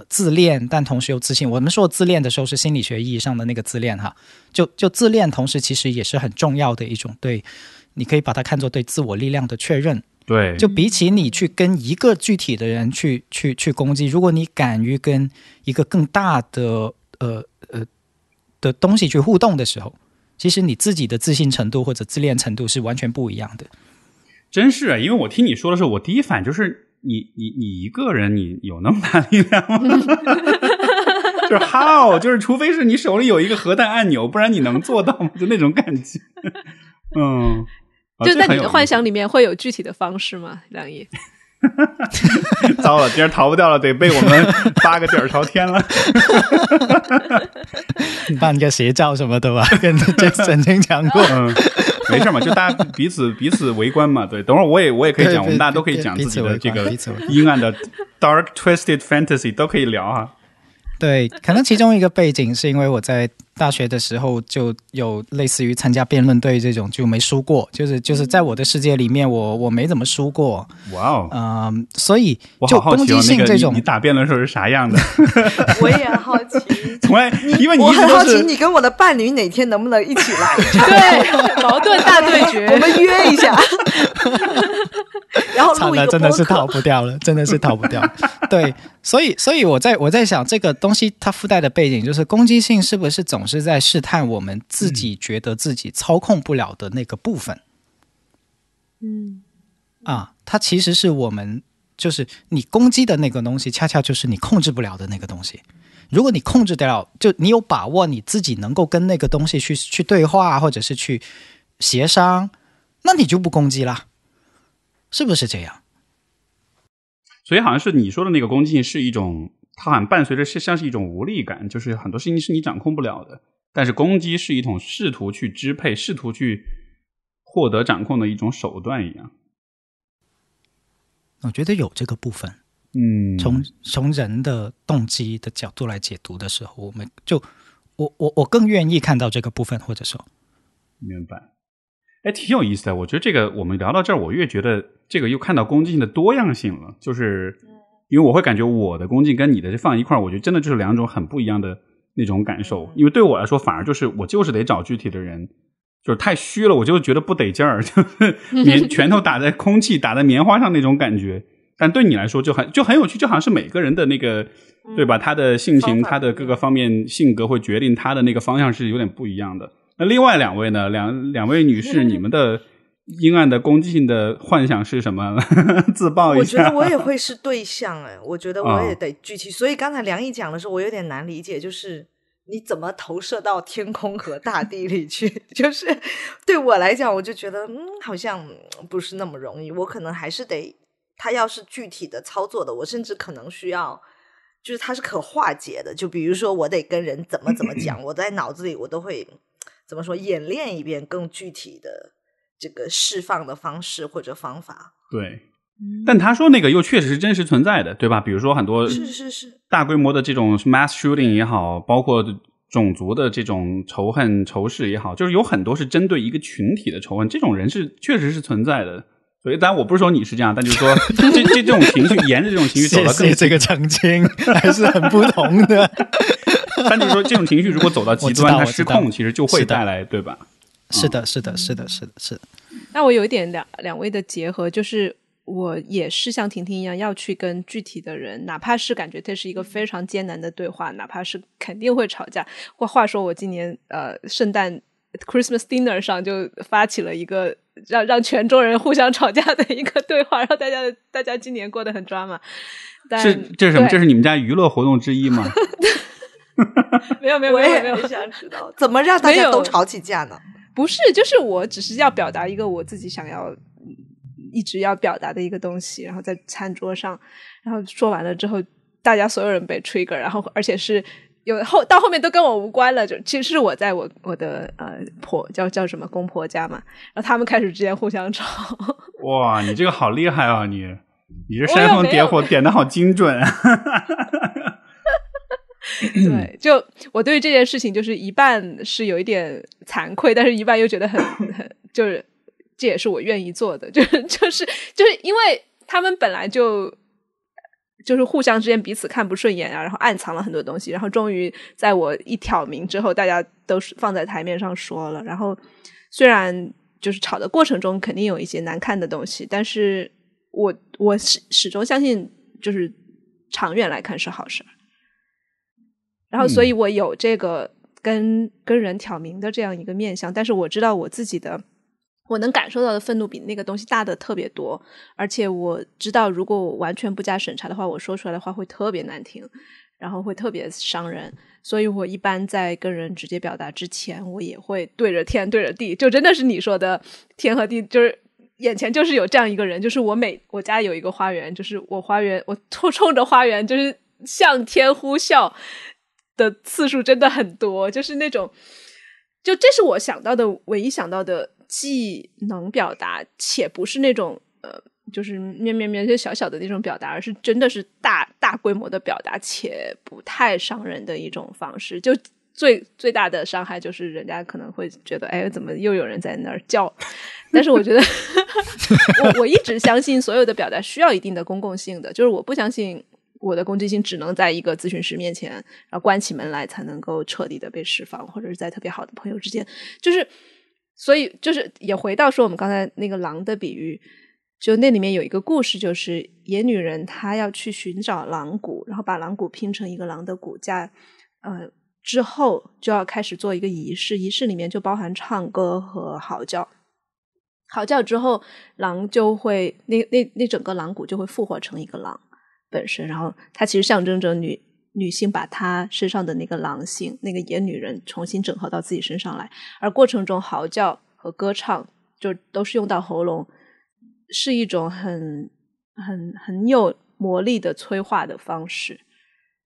自恋，但同时又自信。我们说自恋的时候是心理学意义上的那个自恋哈，就自恋同时其实也是很重要的一种，对，你可以把它看作对自我力量的确认。对，就比起你去跟一个具体的人去攻击，如果你敢于跟一个更大的的东西去互动的时候，其实你自己的自信程度或者自恋程度是完全不一样的。真是啊，因为我听你说的时候，我第一反应就是你一个人你有那么大力量吗？就是 how 就是除非是你手里有一个核弹按钮，不然你能做到吗？就那种感觉。就在你的幻想里面会有具体的方式吗？梁毅糟了，今儿逃不掉了，得被我们发个底儿朝天了办个邪教什么的吧，跟Jess曾经讲过没事嘛，就大家彼此围观嘛。对，等会儿我也可以讲，我们大家都可以讲自己的这个阴暗的 dark twisted fantasy 都可以聊啊。对，可能其中一个背景是因为我在大学的时候就有类似于参加辩论队这种，就没输过，就是在我的世界里面我没怎么输过。哇哦，所以就攻击性这种，你打辩论时候是啥样的？我也好奇，从来因为你一直都是，我很好奇你跟我的伴侣哪天能不能一起来？对，矛盾大对决，我们约一下。然后录一个播客，真的是逃不掉了，真的是逃不掉。对，所以我在想这个东西它附带的背景就是攻击性是不是总是在试探我们自己觉得自己操控不了的那个部分。嗯，啊，它其实是我们就是你攻击的那个东西，恰恰就是你控制不了的那个东西。如果你控制得了，就你有把握你自己能够跟那个东西去对话或者是去协商，那你就不攻击了，是不是这样？所以好像是你说的那个攻击性是一种，它好像伴随着像是一种无力感，就是很多事情是你掌控不了的，但是攻击是一种试图去支配，试图去获得掌控的一种手段一样。我觉得有这个部分。嗯，从人的动机的角度来解读的时候，我更愿意看到这个部分，或者说明白。哎，挺有意思的。我觉得这个我们聊到这儿，我越觉得这个又看到攻击性的多样性了。就是因为我会感觉我的攻击跟你的放一块儿，我觉得真的就是两种很不一样的那种感受。因为对我来说，反而就是我就是得找具体的人，就是太虚了，我就觉得不得劲儿，就是拳头打在空气、打在棉花上那种感觉。但对你来说就很有趣，就好像是每个人的那个，对吧？他的性情、他的各个方面性格会决定他的那个方向是有点不一样的。那另外两位呢？两位女士，你们的阴暗的攻击性的幻想是什么？自爆一下。我觉得我也会是对象，我觉得我也得具体。所以刚才梁毅讲的时候，我有点难理解，就是你怎么投射到天空和大地里去？就是对我来讲，我就觉得好像不是那么容易。我可能还是得，他要是具体的操作的，我甚至可能需要。就是它是可化解的，就比如说我得跟人怎么讲，我在脑子里我都会怎么说演练一遍更具体的这个释放的方式或者方法。对，但他说那个又确实是真实存在的，对吧？比如说很多是大规模的这种 mass shooting 也好，包括种族的这种仇恨仇视也好，就是有很多是针对一个群体的仇恨，这种人是确实是存在的。所以当然我不是说你是这样，但就是说这种情绪沿着这种情绪走到更，谢谢这个澄清，还是很不同的。但就是说这种情绪如果走到极端，它失控其实就会带来，对吧？是的是的是的是的是的。那我有一点两位的结合，就是我也是像婷婷一样要去跟具体的人，哪怕是感觉这是一个非常艰难的对话，哪怕是肯定会吵架。话说我今年圣诞 Christmas dinner 上就发起了一个让泉州人互相吵架的一个对话，让大家今年过得很抓嘛。这是什么？这是你们家娱乐活动之一吗？没有，我也想知道怎么让大家都吵起架呢？不是，就是我只是要表达一个我自己想要一直要表达的一个东西，然后在餐桌上，然后说完了之后，大家所有人被 trigger， 然后而且是。到后面都跟我无关了，就其实是我在我的婆叫什么公婆家嘛，然后他们开始之间互相吵。哇，你这个好厉害啊！你这煽风点火点的好精准啊！对，就我对于这件事情，就是一半是有一点惭愧，但是一半又觉得很就是这也是我愿意做的，就是因为他们本来就是互相之间彼此看不顺眼啊，然后暗藏了很多东西，然后终于在我一挑明之后，大家都是放在台面上说了。然后虽然就是吵的过程中肯定有一些难看的东西，但是我始终相信就是长远来看是好事。然后所以我有这个跟人挑明的这样一个面向，但是我知道我自己的我能感受到的愤怒比那个东西大的特别多，而且我知道如果我完全不加审查的话，我说出来的话会特别难听，然后会特别伤人。所以我一般在跟人直接表达之前，我也会对着天对着地，就真的是你说的天和地，就是眼前就是有这样一个人，就是我家有一个花园，就是我花园我冲着花园就是向天呼啸的次数真的很多，就是那种就这是我想到的唯一想到的既能表达且不是那种就是面就小小的那种表达，而是真的是大规模的表达且不太伤人的一种方式。就最大的伤害就是人家可能会觉得，哎，怎么又有人在那儿叫？但是我觉得我一直相信所有的表达需要一定的公共性的，就是我不相信我的攻击性只能在一个咨询师面前，然后关起门来才能够彻底的被释放，或者是在特别好的朋友之间。就是所以就是也回到说我们刚才那个狼的比喻，就那里面有一个故事，就是野女人她要去寻找狼骨，然后把狼骨拼成一个狼的骨架，之后就要开始做一个仪式，仪式里面就包含唱歌和嚎叫。嚎叫之后狼就会那整个狼骨就会复活成一个狼本身，然后它其实象征着女性把她身上的那个狼性，那个野女人重新整合到自己身上来。而过程中嚎叫和歌唱就都是用到喉咙，是一种很有魔力的催化的方式。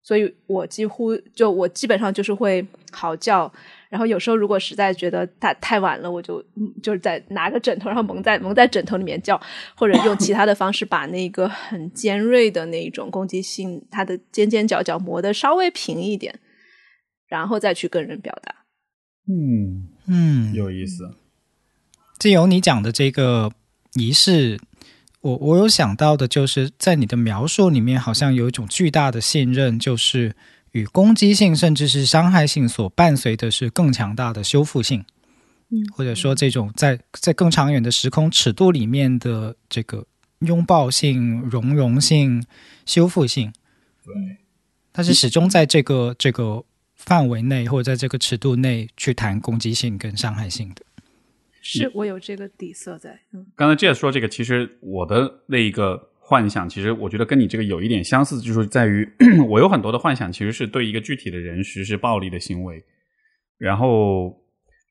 所以我基本上就是会嚎叫，然后有时候如果实在觉得太晚了，我就是在拿个枕头，然后蒙在枕头里面叫，或者用其他的方式把那个很尖锐的那一种攻击性，它的尖尖角角磨得稍微平一点，然后再去跟人表达。有意思。借由你讲的这个仪式，我有想到的就是在你的描述里面好像有一种巨大的信任，就是与攻击性甚至是伤害性所伴随的是更强大的修复性，或者说这种在更长远的时空尺度里面的这个拥抱性、融融性、修复性，对，它是始终在这个范围内或者在这个尺度内去谈攻击性跟伤害性的。是我有这个底色在。刚才Jess说这个，其实我的那一个幻想，其实我觉得跟你这个有一点相似，就是在于我有很多的幻想其实是对一个具体的人实施暴力的行为，然后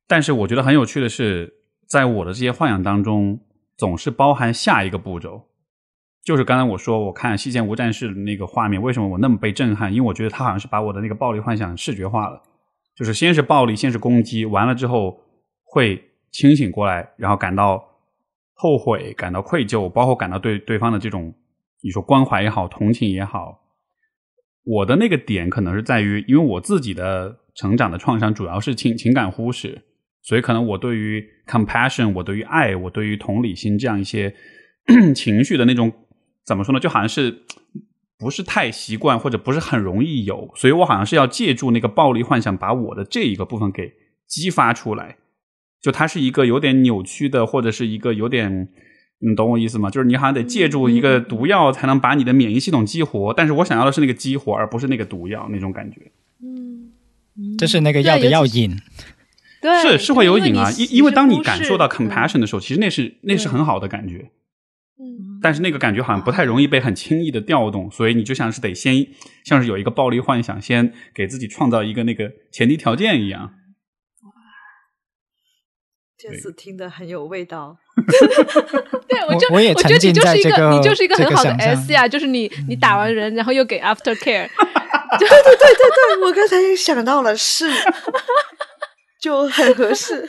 但是我觉得很有趣的是，在我的这些幻想当中总是包含下一个步骤。就是刚才我说我看西线无战事的那个画面，为什么我那么被震撼，因为我觉得他好像是把我的那个暴力幻想视觉化了，就是先是暴力，先是攻击，完了之后会清醒过来，然后感到后悔，感到愧疚，包括感到对对方的这种你说关怀也好，同情也好。我的那个点可能是在于，因为我自己的成长的创伤主要是情感忽视，所以可能我对于 compassion， 我对于爱，我对于同理心这样一些情绪的那种怎么说呢，就好像是不是太习惯，或者不是很容易有，所以我好像是要借助那个暴力幻想把我的这一个部分给激发出来。就它是一个有点扭曲的，或者是一个有点，你懂我意思吗？就是你好像得借助一个毒药才能把你的免疫系统激活，但是我想要的是那个激活，而不是那个毒药那种感觉。这是那个药的药引，对，是会有引啊，因为当你感受到 compassion 的时候，其实那是很好的感觉，但是那个感觉好像不太容易被很轻易的调动，所以你就像是得先像是有一个暴力幻想，先给自己创造一个那个前提条件一样。这次听得很有味道。对，我也沉浸在这个，你就是一个很好的 S 呀，就是你打完人，然后又给 after care。对，我刚才也想到了，是，就很合适。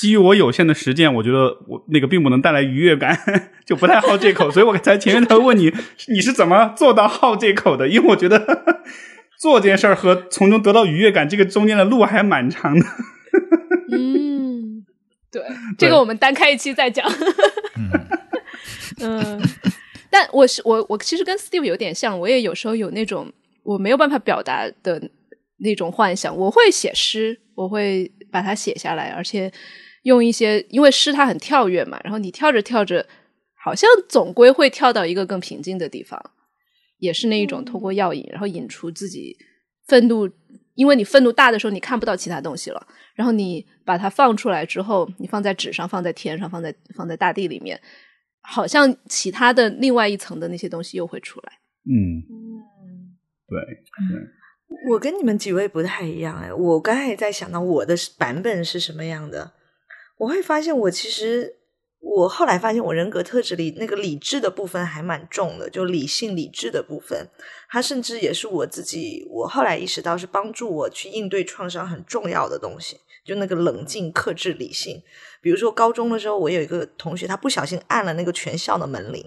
基于我有限的时间，我觉得我那个并不能带来愉悦感，就不太好这口，所以我才前面才问你是怎么做到好这口的？因为我觉得做这件事儿和从中得到愉悦感，这个中间的路还蛮长的。对，这个我们单开一期再讲。但我其实跟 Steve 有点像，我也有时候有那种我没有办法表达的那种幻想。我会写诗，我会把它写下来，而且用一些，因为诗它很跳跃嘛，然后你跳着跳着好像总归会跳到一个更平静的地方，也是那一种通过药引，然后引出自己愤怒。因为你愤怒大的时候你看不到其他东西了，然后你把它放出来之后，你放在纸上，放在天上，放在大地里面，好像其他的另外一层的那些东西又会出来。对，我跟你们几位不太一样。我刚才也在想到我的版本是什么样的，我会发现我后来发现我人格特质里那个理智的部分还蛮重的，就理性理智的部分，它甚至也是我后来意识到是帮助我去应对创伤很重要的东西，就那个冷静克制理性。比如说高中的时候我有一个同学，他不小心按了那个全校的门铃，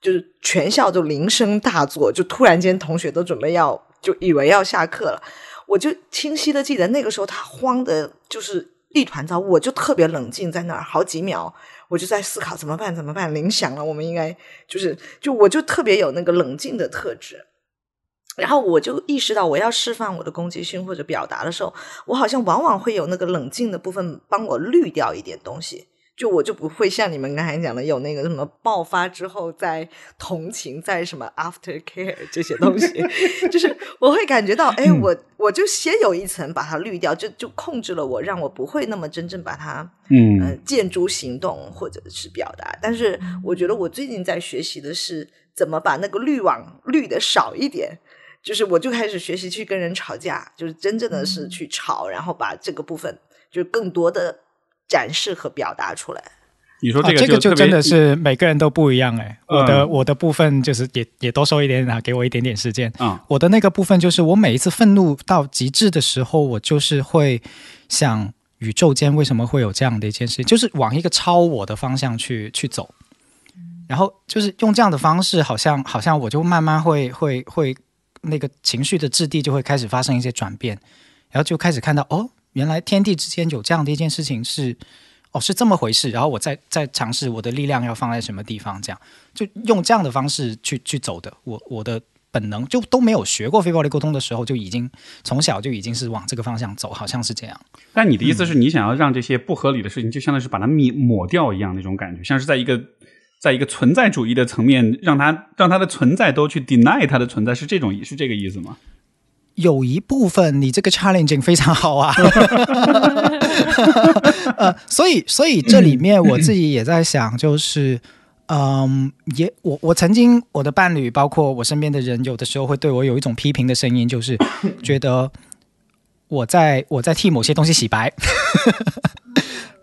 就是全校就铃声大作，就突然间同学都准备要就以为要下课了，我就清晰的记得那个时候他慌的就是一团糟，我就特别冷静在那儿好几秒，我就在思考怎么办怎么办，铃响了我们应该就是我就特别有那个冷静的特质。然后我就意识到我要释放我的攻击性或者表达的时候，我好像往往会有那个冷静的部分帮我滤掉一点东西，就我就不会像你们刚才讲的有那个什么爆发之后再同情再什么 after care 这些东西就是我会感觉到哎，我就先有一层把它滤掉，就控制了我，让我不会那么真正把它建筑行动或者是表达。但是我觉得我最近在学习的是怎么把那个滤网滤的少一点，就是我就开始学习去跟人吵架，就是真正的是去吵，然后把这个部分就更多的展示和表达出来。你说这个 就真的是每个人都不一样我的部分就是也多收一点点，给我一点点时间我的那个部分就是我每一次愤怒到极致的时候，我就是会想宇宙间为什么会有这样的一件事情，就是往一个超我的方向去走，然后就是用这样的方式好像我就慢慢会那个情绪的质地就会开始发生一些转变，然后就开始看到哦，原来天地之间有这样的一件事情是这么回事，然后我再尝试我的力量要放在什么地方，这样就用这样的方式去走的。我的本能就都没有学过非暴力沟通的时候就已经从小就已经是往这个方向走，好像是这样。但你的意思是你想要让这些不合理的事情就相当于是把它抹掉一样那种感觉，像是在一个存在主义的层面让它的存在都去 deny 它的存在，是这个意思吗？有一部分。你这个 challenging 非常好啊、所以这里面我自己也在想，就是我曾经我的伴侣包括我身边的人有的时候会对我有一种批评的声音，就是觉得我在替某些东西洗白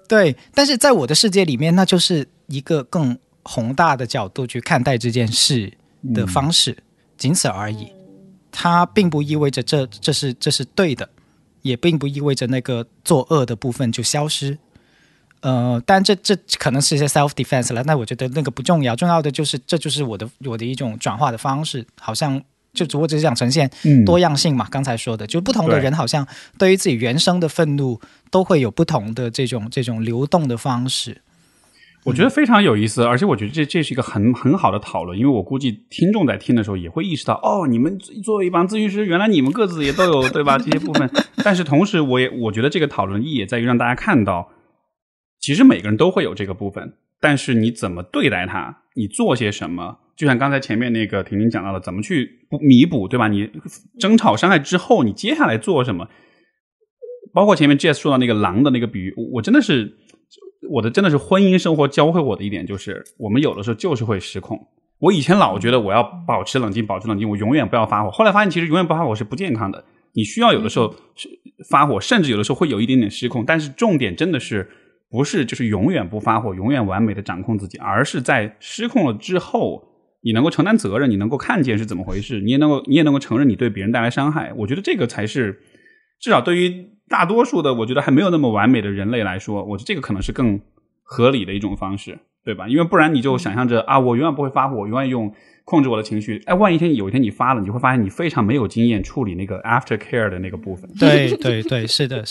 对，但是在我的世界里面那就是一个更宏大的角度去看待这件事的方式仅此而已。它并不意味着这是对的，也并不意味着那个作恶的部分就消失。但这可能是一些 self defense 了，那我觉得那个不重要，重要的就是这就是我的一种转化的方式，好像就我只是想呈现多样性嘛，刚才说的就不同的人好像对于自己原生的愤怒都会有不同的这种流动的方式。我觉得非常有意思，而且我觉得这是一个很好的讨论，因为我估计听众在听的时候也会意识到，哦，你们作为一帮咨询师，原来你们各自也都有对吧这些部分。但是同时我觉得这个讨论意义也在于让大家看到，其实每个人都会有这个部分，但是你怎么对待它，你做些什么，就像刚才前面那个婷婷讲到的，怎么去弥补对吧，你争吵伤害之后你接下来做什么，包括前面 Jess 说到那个狼的那个比喻，我真的是婚姻生活教会我的一点就是我们有的时候就是会失控。我以前老觉得我要保持冷静，我永远不要发火，后来发现其实永远不发火是不健康的，你需要有的时候发火，甚至有的时候会有一点点失控，但是重点真的是不是就是永远不发火，永远完美的掌控自己，而是在失控了之后你能够承担责任，你能够看见是怎么回事，你也能够承认你对别人带来伤害。我觉得这个才是至少对于大多数的我觉得还没有那么完美的人类来说，我觉得这个可能是更合理的一种方式，对吧？因为不然你就想象着啊，我永远不会发火，我永远用控制我的情绪。哎，万一有一天你发了，你会发现你非常没有经验处理那个 aftercare 的那个部分。对对对，是的。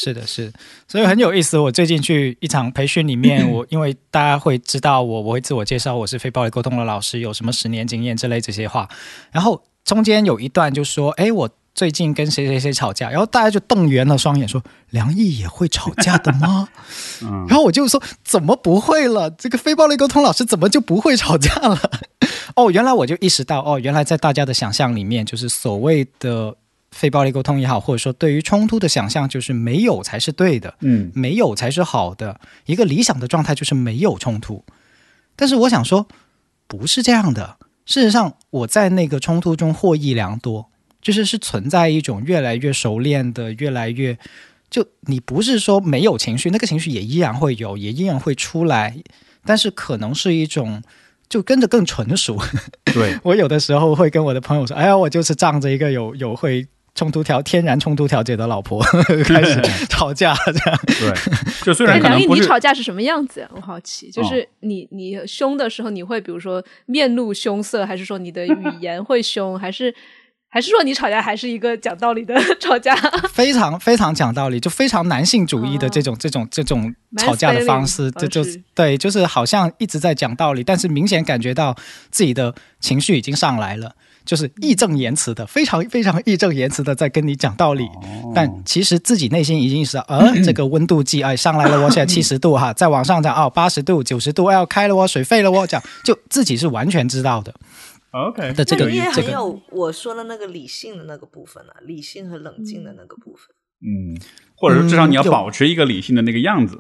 所以很有意思，我最近去一场培训里面，我因为大家会知道我会自我介绍我是非暴力沟通的老师，有什么10年经验之类这些话。然后中间有一段就说，哎，我最近跟谁吵架，然后大家就瞪圆了双眼说，梁毅也会吵架的吗然后我就说怎么不会了，这个非暴力沟通老师怎么就不会吵架了哦，原来我就意识到哦，原来在大家的想象里面就是所谓的非暴力沟通也好，或者说对于冲突的想象就是没有才是对的没有才是好的，一个理想的状态就是没有冲突。但是我想说不是这样的，事实上我在那个冲突中获益良多，就是存在一种越来越熟练的越来越就你不是说没有情绪，那个情绪也依然会有，也依然会出来，但是可能是一种就跟着更纯熟对我有的时候会跟我的朋友说，哎呀，我就是仗着一个有会冲突条天然冲突调解的老婆开始吵架这样。对，就虽然可能不是。梁毅，你吵架是什么样子啊？我好奇，就是你凶的时候，你会比如说面露凶色，还是说你的语言会凶，还是说你吵架还是一个讲道理的吵架？非常非常讲道理，就非常男性主义的这种吵架的方式，这就对，就是好像一直在讲道理，但是明显感觉到自己的情绪已经上来了，就是义正言辞的，非常非常义正言辞的在跟你讲道理，但其实自己内心已经意识到，这个温度计哎上来了，我现在70度哈，再往上涨啊80度90度要开了我水费了我讲，就自己是完全知道的。OK， 这个也很有我说的那个理性的那个部分啊，理性和冷静的那个部分。嗯，或者说至少你要保持一个理性的那个样子。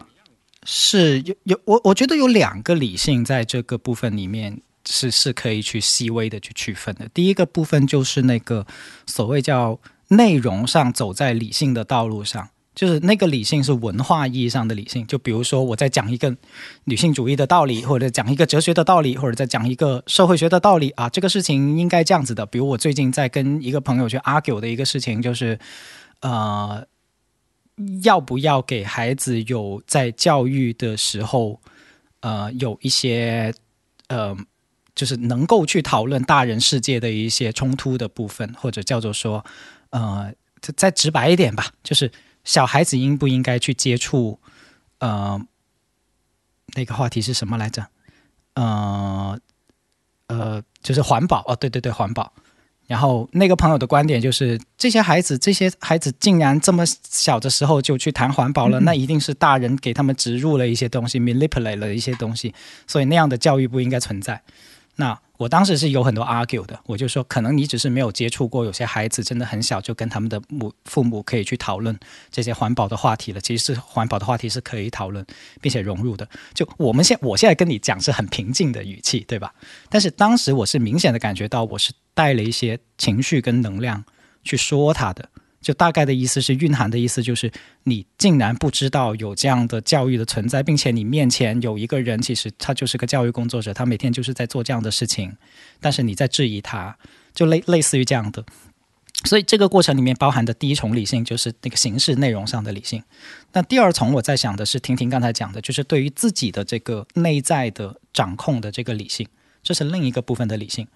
是有我觉得有两个理性在这个部分里面是可以去细微的去区分的。第一个部分就是那个所谓叫内容上走在理性的道路上。就是那个理性是文化意义上的理性，就比如说我在讲一个女性主义的道理，或者讲一个哲学的道理，或者在讲一个社会学的道理啊，这个事情应该这样子的。比如我最近在跟一个朋友去 argue 的一个事情就是要不要给孩子有在教育的时候有一些就是能够去讨论大人世界的一些冲突的部分，或者叫做说再直白一点吧，就是小孩子应不应该去接触那个话题是什么来着，就是环保哦，对对对，环保。然后那个朋友的观点就是这些孩子竟然这么小的时候就去谈环保了，那一定是大人给他们植入了一些东西， manipulate 了一些东西，所以那样的教育不应该存在。那我当时是有很多 argue 的，我就说可能你只是没有接触过，有些孩子真的很小就跟他们的父母可以去讨论这些环保的话题了，其实是环保的话题是可以讨论并且融入的。就我现在跟你讲是很平静的语气，对吧？但是当时我是明显的感觉到我是带了一些情绪跟能量去说他的，就大概的意思是蕴含的意思就是你竟然不知道有这样的教育的存在，并且你面前有一个人其实他就是个教育工作者，他每天就是在做这样的事情，但是你在质疑他，就类似于这样的。所以这个过程里面包含的第一重理性就是那个形式内容上的理性。那第二重我在想的是婷婷刚才讲的，就是对于自己的这个内在的掌控的这个理性，这是另一个部分的理性。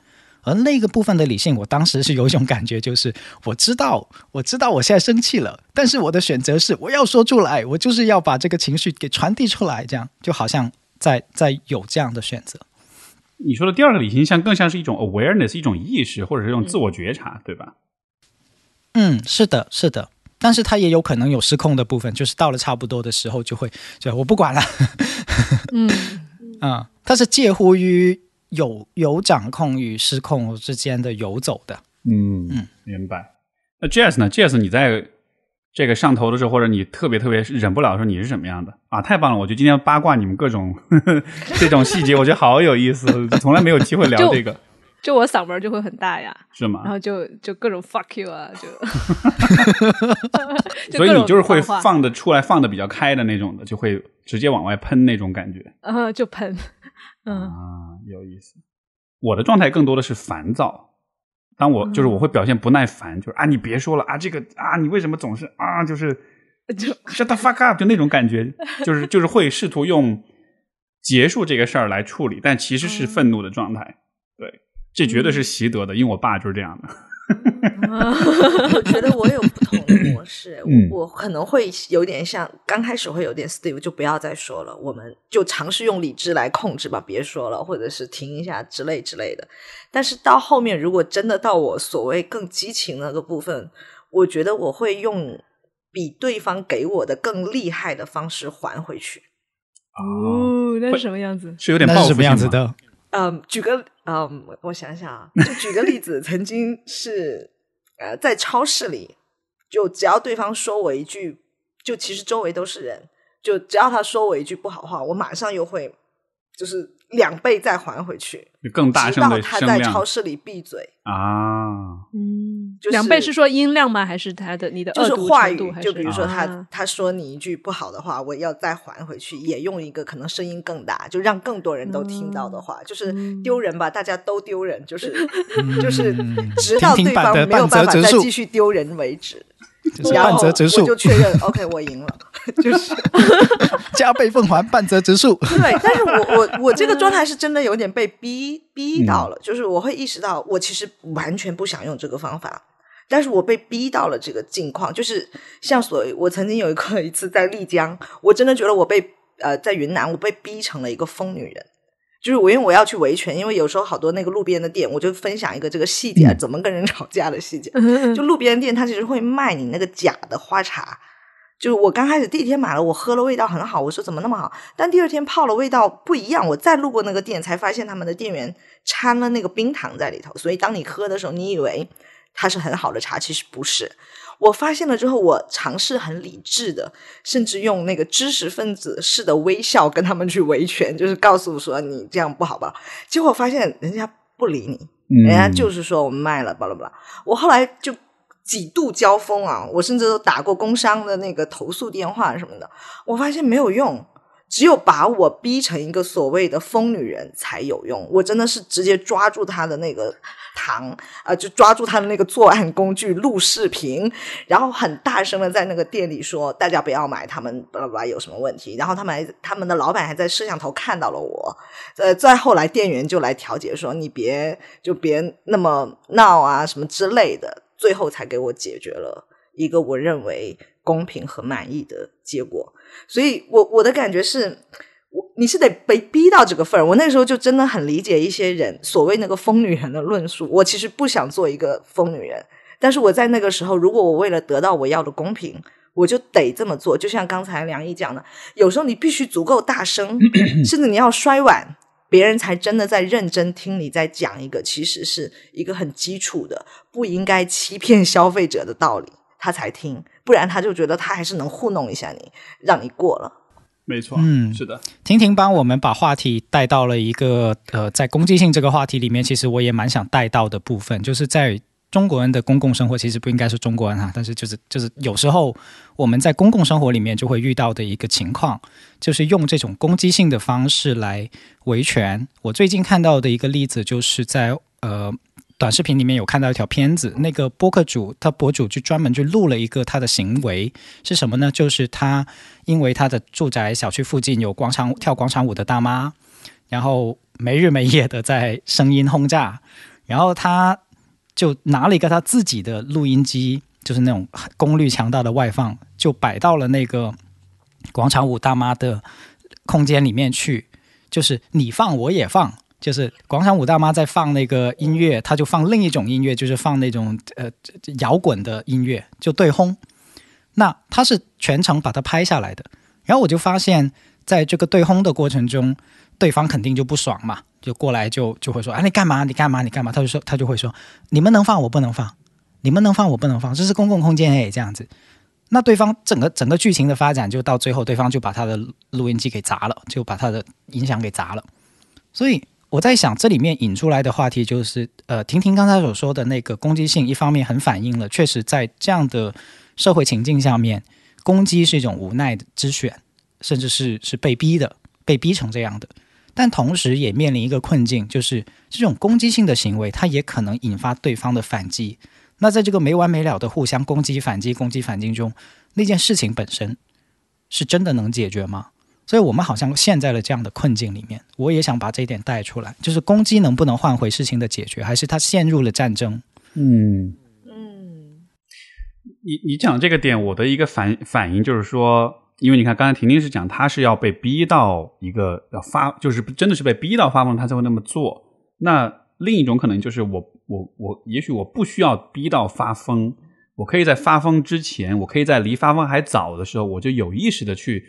而那个部分的理性，我当时是有一种感觉，就是我知道我现在生气了，但是我的选择是我要说出来，我就是要把这个情绪给传递出来，这样就好像在有这样的选择。你说的第二个理性像更像是一种 awareness， 一种意识，或者是一种自我觉察，对吧？嗯，是的是的，但是它也有可能有失控的部分，就是到了差不多的时候就我不管了嗯，它是介乎于有掌控与失控之间的游走的。嗯，明白。那 Jess 呢？ Jess 你在这个上头的时候，或者你特别特别忍不了的时候，你是什么样的啊？太棒了，我觉得今天八卦你们各种这种细节我觉得好有意思从来没有机会聊这个就我嗓门就会很大呀。是吗？然后就各种 fuck you 啊，就所以你就是会放得出来，放得比较开的那种的，就会直接往外喷那种感觉。就喷。啊，有意思。我的状态更多的是烦躁，当我就是我会表现不耐烦，就是啊你别说了啊，这个啊你为什么总是啊就是 shut the fuck up 就那种感觉，就是会试图用结束这个事儿来处理，但其实是愤怒的状态。对，这绝对是习得的，因为我爸就是这样的我觉得我有不同的模式我可能会有点像刚开始会有点 Steve， 就不要再说了，我们就尝试用理智来控制吧，别说了，或者是停一下之类的。但是到后面如果真的到我所谓更激情的那个部分，我觉得我会用比对方给我的更厉害的方式还回去。哦，那是什么样子？是有点报复性的。我想想啊，就举个例子曾经是在超市里，就只要对方说我一句，就其实周围都是人，就只要他说我一句不好话，我马上又会就是2倍再还回去，更大声的声量，直到他在超市里闭嘴啊。嗯，就是2倍是说音量吗？还是他的你的恶毒程度？就是话语，就比如说他说你一句不好的话，我要再还回去，也用一个可能声音更大，就让更多人都听到的话，就是丢人吧，大家都丢人，就是直到对方没有办法再继续丢人为止。就是半折直树，我就确认 OK 我赢了，就是加倍奉还，半折直树。对，但是我这个状态是真的有点被逼到了，就是我会意识到我其实完全不想用这个方法，但是我被逼到了这个境况。就是像我曾经有一次在丽江，我真的觉得我被在云南我被逼成了一个疯女人。就是因为我要去维权，因为有时候好多那个路边的店，我就分享一个这个细节，怎么跟人吵架的细节。就路边店它其实会卖你那个假的花茶，就是我刚开始第一天买了，我喝了味道很好，我说怎么那么好，但第二天泡了味道不一样，我再路过那个店才发现他们的店员掺了那个冰糖在里头，所以当你喝的时候你以为它是很好的茶，其实不是。我发现了之后，我尝试很理智的，甚至用那个知识分子式的微笑跟他们去维权，就是告诉我说你这样不好吧。结果发现人家不理你，人家就是说我们卖了巴拉巴拉。我后来就几度交锋啊，我甚至都打过工商的那个投诉电话什么的，我发现没有用，只有把我逼成一个所谓的疯女人才有用。我真的是直接抓住她的那个糖，就抓住她的那个作案工具录视频，然后很大声的在那个店里说大家不要买，他们巴拉巴拉有什么问题。然后他们的老板还在摄像头看到了我。再后来店员就来调解说你别那么闹啊什么之类的，最后才给我解决了一个我认为公平和满意的结果。所以我的感觉是你是得被逼到这个份儿。我那时候就真的很理解一些人所谓那个疯女人的论述，我其实不想做一个疯女人，但是我在那个时候如果我为了得到我要的公平，我就得这么做。就像刚才梁毅讲的，有时候你必须足够大声甚至你要摔碗，别人才真的在认真听你在讲一个其实是一个很基础的不应该欺骗消费者的道理，他才听，不然他就觉得他还是能糊弄一下你，让你过了。没错，嗯，是的。婷婷帮我们把话题带到了一个在攻击性这个话题里面，其实我也蛮想带到的部分，就是在中国人的公共生活，其实不应该是中国人哈，但是就是有时候我们在公共生活里面就会遇到的一个情况，就是用这种攻击性的方式来维权。我最近看到的一个例子就是在短视频里面有看到一条片子，那个博主就专门就录了一个他的行为是什么呢，就是他因为他的住宅小区附近有跳广场舞的大妈，然后没日没夜的在声音轰炸，然后他就拿了一个他自己的录音机，就是那种功率强大的外放，就摆到了那个广场舞大妈的空间里面去，就是你放我也放，就是广场舞大妈在放那个音乐，她就放另一种音乐，就是放那种摇滚的音乐，就对轰。那她是全程把它拍下来的，然后我就发现在这个对轰的过程中，对方肯定就不爽嘛，就过来就会说哎，你干嘛你干嘛你干嘛，他就会说你们能放我不能放，你们能放我不能放，这是公共空间哎，这样子。那对方整个剧情的发展就到最后，对方就把他的录音机给砸了，就把他的音响给砸了。所以我在想这里面引出来的话题就是婷婷刚才所说的那个攻击性，一方面很反映了确实在这样的社会情境下面，攻击是一种无奈之选，甚至是被逼的，被逼成这样的。但同时也面临一个困境，就是这种攻击性的行为它也可能引发对方的反击。那在这个没完没了的互相攻击反击攻击反击中，那件事情本身是真的能解决吗？所以我们好像陷在了这样的困境里面。我也想把这一点带出来，就是攻击能不能换回事情的解决，还是它陷入了战争。你讲这个点，我的一个反应就是说，因为你看刚才婷婷是讲她是要被逼到一个就是真的是被逼到发疯她才会那么做。那另一种可能就是我也许我不需要逼到发疯，我可以在发疯之前，我可以在离发疯还早的时候，我就有意识的去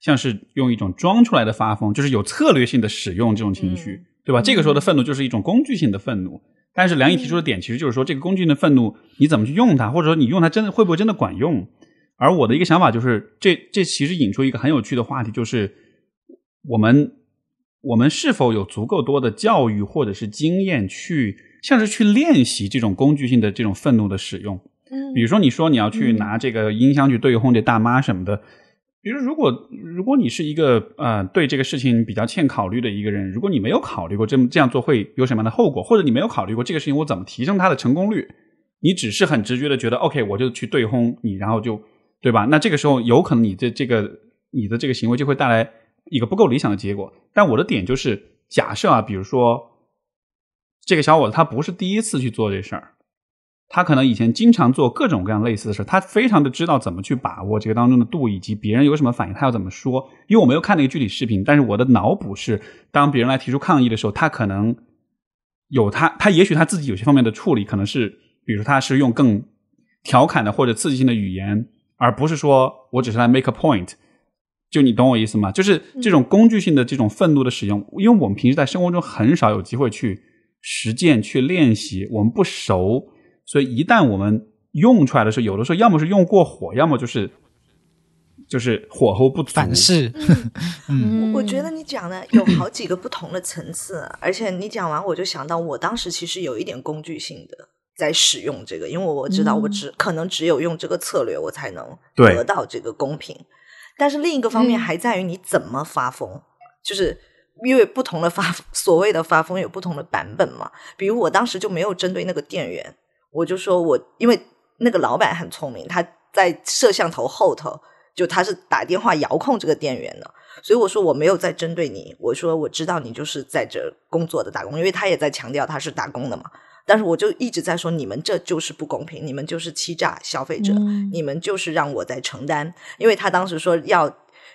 像是用一种装出来的发疯，就是有策略性的使用这种情绪，对吧？这个时候的愤怒就是一种工具性的愤怒。但是梁毅提出的点其实就是说，这个工具性的愤怒你怎么去用它，或者说你用它真的会不会真的管用。而我的一个想法就是这其实引出一个很有趣的话题，就是我们我们是否有足够多的教育或者是经验去像是去练习这种工具性的这种愤怒的使用。比如说你说你要去拿这个音箱去对轰这大妈什么的，比如如果你是一个对这个事情比较欠考虑的一个人，如果你没有考虑过这样做会有什么样的后果，或者你没有考虑过这个事情我怎么提升它的成功率，你只是很直觉的觉得 OK 我就去对轰你，然后就对吧，那这个时候有可能你的这个行为就会带来一个不够理想的结果。但我的点就是假设啊，比如说这个小伙子他不是第一次去做这事儿，他可能以前经常做各种各样类似的事，他非常的知道怎么去把握这个当中的度，以及别人有什么反应他要怎么说。因为我没有看那个具体视频，但是我的脑补是当别人来提出抗议的时候，他可能有他也许他自己有些方面的处理，可能是比如他是用更调侃的或者刺激性的语言，而不是说我只是来 make a point，就你懂我意思吗？就是这种工具性的这种愤怒的使用，因为我们平时在生活中很少有机会去实践去练习，我们不熟，所以一旦我们用出来的时候，有的时候要么是用过火，要么就是火候不足，反噬我觉得你讲的有好几个不同的层次，而且你讲完我就想到我当时其实有一点工具性的在使用这个，因为我知道我可能只有用这个策略我才能得到这个公平。但是另一个方面还在于你怎么发疯，就是因为不同的所谓的发疯有不同的版本嘛。比如我当时就没有针对那个店员，我就说因为那个老板很聪明，他在摄像头后头，就他是打电话遥控这个店员的，所以我说我没有在针对你，我说我知道你就是在这工作的打工，因为他也在强调他是打工的嘛。但是我就一直在说你们这就是不公平，你们就是欺诈消费者，你们就是让我在承担。因为他当时说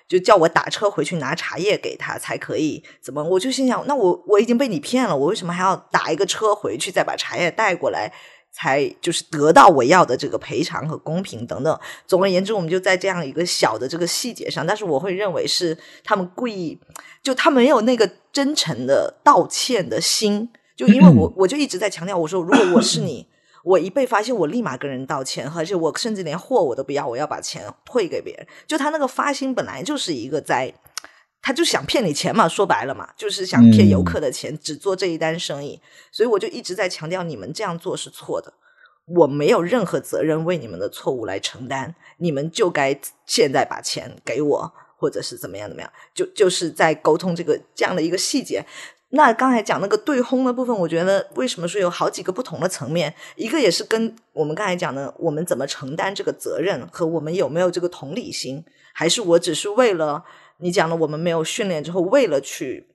就叫我打车回去拿茶叶给他才可以怎么，我就心想那我已经被你骗了，我为什么还要打一个车回去再把茶叶带过来才就是得到我要的这个赔偿和公平等等。总而言之我们就在这样一个小的这个细节上，但是我会认为是他们故意，就他们没有那个真诚的道歉的心。就因为我就一直在强调，我说如果我是你，我一被发现我立马跟人道歉，而且我甚至连货我都不要，我要把钱退给别人。就他那个发心本来就是一个他就想骗你钱嘛，说白了嘛，就是想骗游客的钱，只做这一单生意。所以我就一直在强调你们这样做是错的，我没有任何责任为你们的错误来承担，你们就该现在把钱给我，或者是怎么样就是在沟通这样的一个细节。那刚才讲那个对轰的部分，我觉得为什么说有好几个不同的层面，一个也是跟我们刚才讲的我们怎么承担这个责任和我们有没有这个同理心，还是我只是为了你讲的我们没有训练之后为了去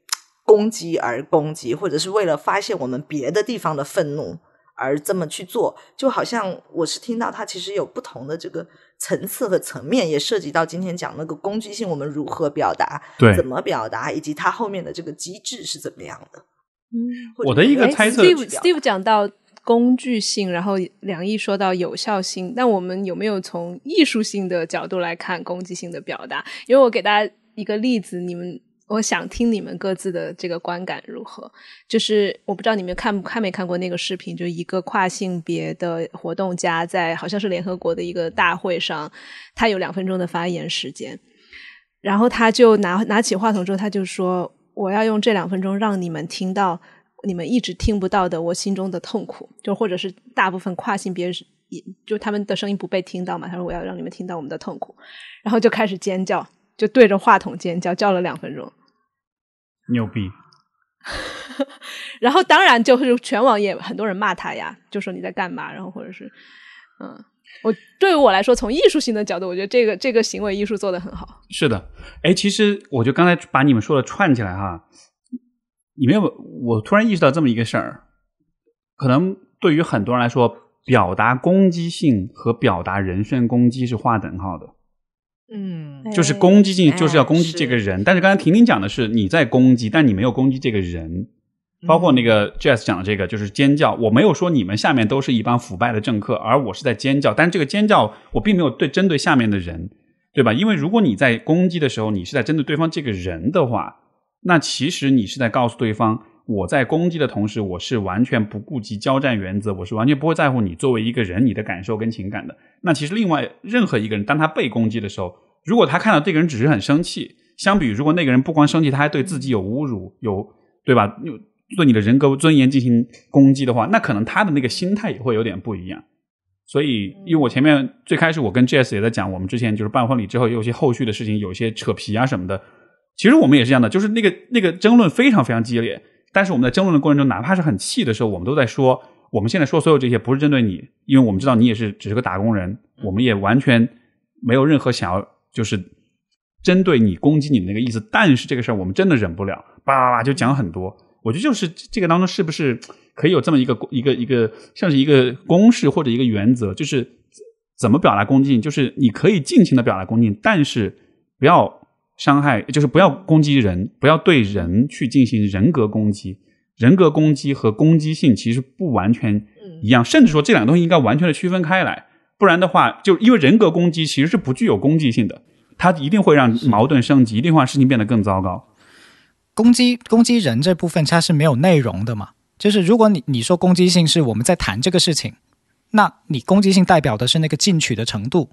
攻击而攻击，或者是为了发现我们别的地方的愤怒而这么去做。就好像我是听到它其实有不同的这个层次和层面，也涉及到今天讲那个工具性，我们如何表达，对，怎么表达，以及它后面的这个机制是怎么样的。我的一个猜测 Steve 讲到工具性，然后梁毅说到有效性，但我们有没有从艺术性的角度来看攻击性的表达？因为我给大家一个例子，我想听你们各自的这个观感如何。就是我不知道你们看没看过那个视频，就一个跨性别的活动家在好像是联合国的一个大会上，他有2分钟的发言时间，然后他就拿起话筒之后他就说，我要用这2分钟让你们听到你们一直听不到的我心中的痛苦，就或者是大部分跨性别就他们的声音不被听到嘛，他说我要让你们听到我们的痛苦，然后就开始尖叫，就对着话筒尖叫，叫了2分钟，牛逼然后当然就是全网也很多人骂他呀，就说你在干嘛，然后或者是对于我来说从艺术性的角度我觉得这个行为艺术做得很好。是的。其实我就刚才把你们说的串起来哈，我突然意识到这么一个事儿，可能对于很多人来说表达攻击性和表达人身攻击是划等号的。就是攻击性就是要攻击这个人，但是刚才婷婷讲的是你在攻击，但你没有攻击这个人。包括那个 Jess 讲的这个就是尖叫，我没有说你们下面都是一帮腐败的政客，而我是在尖叫，但是这个尖叫我并没有针对下面的人，对吧？因为如果你在攻击的时候你是在针对对方这个人的话，那其实你是在告诉对方，我在攻击的同时我是完全不顾及交战原则，我是完全不会在乎你作为一个人你的感受跟情感的。那其实另外任何一个人当他被攻击的时候，如果他看到这个人只是很生气，相比如果那个人不光生气，他还对自己有侮辱，有对吧，对你的人格尊严进行攻击的话，那可能他的那个心态也会有点不一样。所以因为我前面最开始我跟 Jess 也在讲，我们之前就是办婚礼之后有些后续的事情，有些扯皮啊什么的，其实我们也是这样的，就是那个争论非常非常激烈，但是我们在争论的过程中，哪怕是很气的时候，我们都在说我们现在说所有这些不是针对你，因为我们知道你也是只是个打工人，我们也完全没有任何想要就是针对你攻击你的那个意思，但是这个事儿我们真的忍不了，叭叭叭就讲很多。我觉得就是这个当中是不是可以有这么一个像是一个公式或者一个原则，就是怎么表达攻击你，就是你可以尽情的表达攻击你，但是不要伤害，就是不要攻击人，不要对人去进行人格攻击。人格攻击和攻击性其实不完全一样，甚至说这两个东西应该完全的区分开来，不然的话，就因为人格攻击其实是不具有攻击性的，它一定会让矛盾升级，一定会让事情变得更糟糕。攻击人这部分它是没有内容的嘛，就是如果你说攻击性是我们在谈这个事情，那你攻击性代表的是那个进取的程度，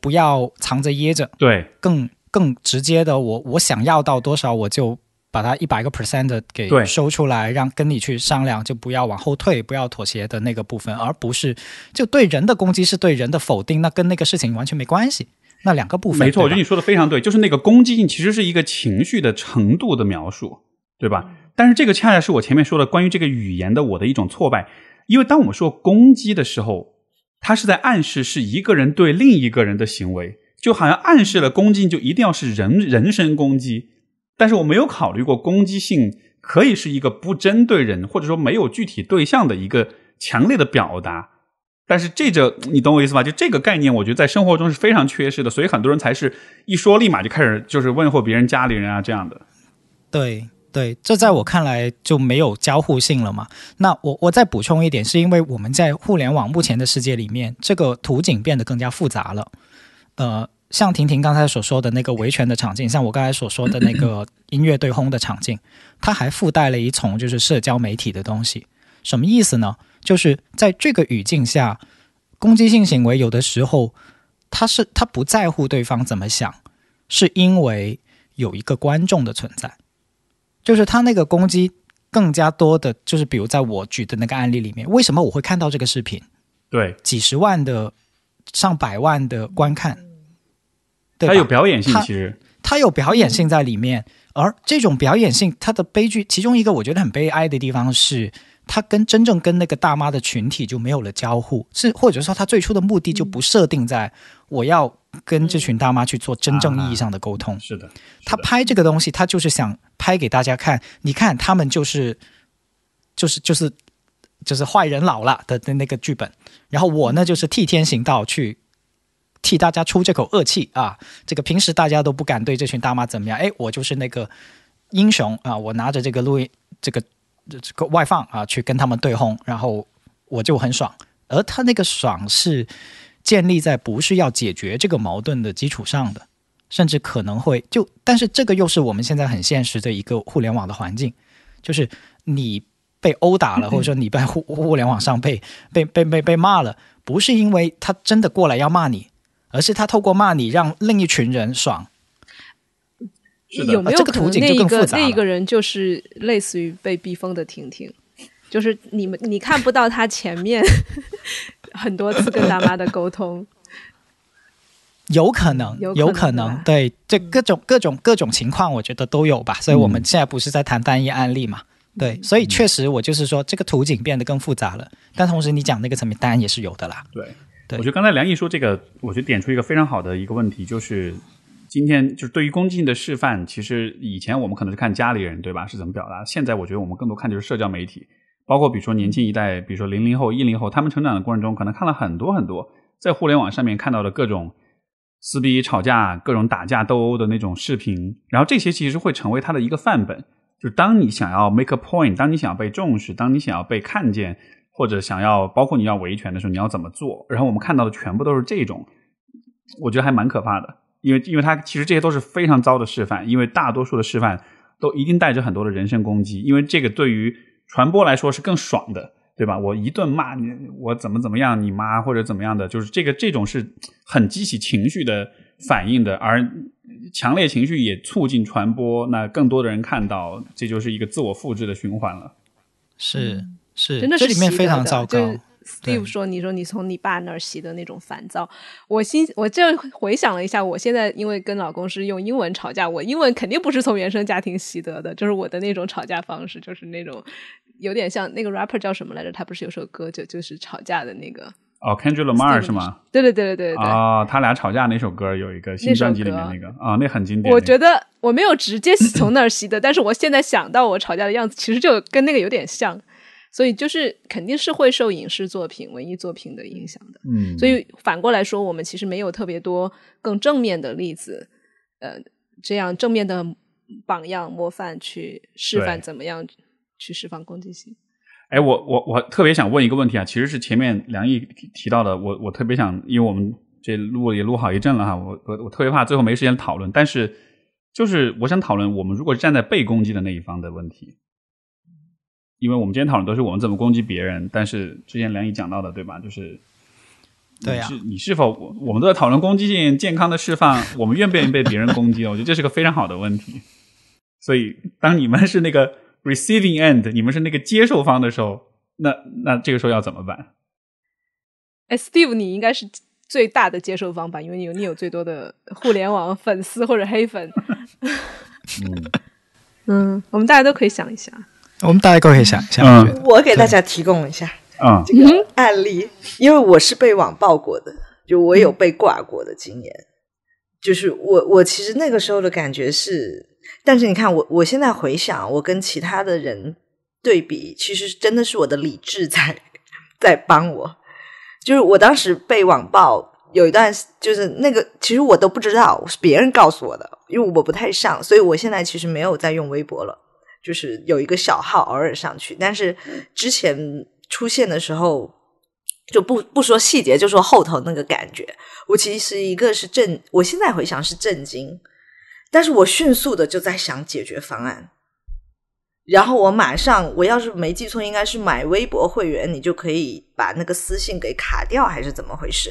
不要藏着掖着，对，更直接的，我想要到多少我就把它 100% 的给收出来，让跟你去商量，就不要往后退，不要妥协的那个部分，而不是就对人的攻击是对人的否定，那跟那个事情完全没关系，那两个部分没错。我觉得你说的非常对，就是那个攻击性其实是一个情绪的程度的描述，对吧？但是这个恰恰是我前面说的关于这个语言的我的一种挫败，因为当我们说攻击的时候，它是在暗示是一个人对另一个人的行为，就好像暗示了攻击就一定要是人身攻击，但是我没有考虑过攻击性可以是一个不针对人或者说没有具体对象的一个强烈的表达。但是你懂我意思吧？就这个概念我觉得在生活中是非常缺失的，所以很多人才是一说立马就开始就是问候别人家里人啊这样的。对对，这在我看来就没有交互性了嘛。那我再补充一点，是因为我们在互联网目前的世界里面，这个图景变得更加复杂了。像婷婷刚才所说的那个维权的场景，像我刚才所说的那个音乐对轰的场景，它还附带了一重就是社交媒体的东西。什么意思呢？就是在这个语境下，攻击性行为有的时候他不在乎对方怎么想，是因为有一个观众的存在。就是他那个攻击更加多的，就是比如在我举的那个案例里面，为什么我会看到这个视频？对，几十万的上百万的观看，对吧？他有表演性，其实他有表演性在里面，而这种表演性他的悲剧，其中一个我觉得很悲哀的地方是，他真正跟那个大妈的群体就没有了交互，是或者说他最初的目的就不设定在我要跟这群大妈去做真正意义上的沟通。是的，他拍这个东西，他就是想拍给大家看，你看他们就是坏人老了的那个剧本，然后我呢就是替天行道去替大家出这口恶气啊！这个平时大家都不敢对这群大妈怎么样，哎，我就是那个英雄啊！我拿着这个录音这个外放啊，去跟他们对轰，然后我就很爽。而他那个爽是建立在不是要解决这个矛盾的基础上的，甚至可能会就，但是这个又是我们现在很现实的一个互联网的环境，就是你被殴打了，或者说你在互联网上被骂了，不是因为他真的过来要骂你，而是他透过骂你让另一群人爽。有没有可能那一个人就是类似于被逼疯的婷婷，就是你看不到他前面很多次跟大妈的沟通。有可能，对，这各种情况我觉得都有吧，所以我们现在不是在谈单一案例嘛，对，所以确实我就是说这个图景变得更复杂了，但同时你讲那个层面当然也是有的啦。 对，我觉得刚才梁毅说这个，我觉得点出一个非常好的一个问题，就是今天就是对于攻击性的示范，其实以前我们可能是看家里人，对吧，是怎么表达，现在我觉得我们更多看就是社交媒体，包括比如说年轻一代，比如说00后10后，他们成长的过程中可能看了很多很多在互联网上面看到的各种撕逼吵架各种打架斗殴的那种视频，然后这些其实会成为他的一个范本，就是当你想要 make a point， 当你想要被重视，当你想要被看见，或者想要包括你要维权的时候你要怎么做，然后我们看到的全部都是这种，我觉得还蛮可怕的。因为他其实这些都是非常糟的示范，因为大多数的示范都一定带着很多的人身攻击，因为这个对于传播来说是更爽的，对吧？我一顿骂你，我怎么怎么样，你妈或者怎么样的，就是这种是很激起情绪的反映的，而强烈情绪也促进传播，那更多的人看到，这就是一个自我复制的循环了。是是，真的是这里面非常糟糕。Steve 说，你说你从你爸那儿习的那种烦躁，我这回想了一下，我现在因为跟老公是用英文吵架，我英文肯定不是从原生家庭习得的，就是我的那种吵架方式，就是那种有点像那个 rapper 叫什么来着，他不是有首歌就是吵架的那个。哦 Kendrick Lamar 是吗？对对对对对。哦，他俩吵架那首歌有一个新专辑里面那个啊，那很经典。我觉得我没有直接从那儿习的，但是我现在想到我吵架的样子，其实就跟那个有点像。所以就是肯定是会受影视作品、文艺作品的影响的。嗯，所以反过来说，我们其实没有特别多更正面的例子，这样正面的榜样模范去示范怎么样去释放攻击性。哎，我特别想问一个问题啊，其实是前面梁毅提到的，我特别想，因为我们这录也录好一阵了哈，我特别怕最后没时间讨论，但是就是我想讨论我们如果站在被攻击的那一方的问题，因为我们今天讨论都是我们怎么攻击别人，但是之前梁毅讲到的对吧，就是对呀，你是否我们都在讨论攻击性、健康的释放，我们愿不愿意被别人攻击？我觉得这是个非常好的问题。所以当你们是那个receiving end， 你们是那个接受方的时候，那这个时候要怎么办？哎 ，Steve， 你应该是最大的接受方吧，因为你有最多的互联网粉丝或者黑粉。嗯，我们大家都可以想一下，我给大家提供一下这个案例，因为我是被网暴过的，就我有被挂过的经验，就是我其实那个时候的感觉是。但是你看我现在回想我跟其他的人对比，其实真的是我的理智在帮我，就是我当时被网暴有一段，就是那个其实我都不知道是别人告诉我的，因为我不太上，所以我现在其实没有在用微博了，就是有一个小号偶尔上去，但是之前出现的时候就不说细节，就说后头那个感觉，我其实一个是我现在回想是震惊，但是我迅速的就在想解决方案，然后我要是没记错应该是买微博会员你就可以把那个私信给卡掉还是怎么回事，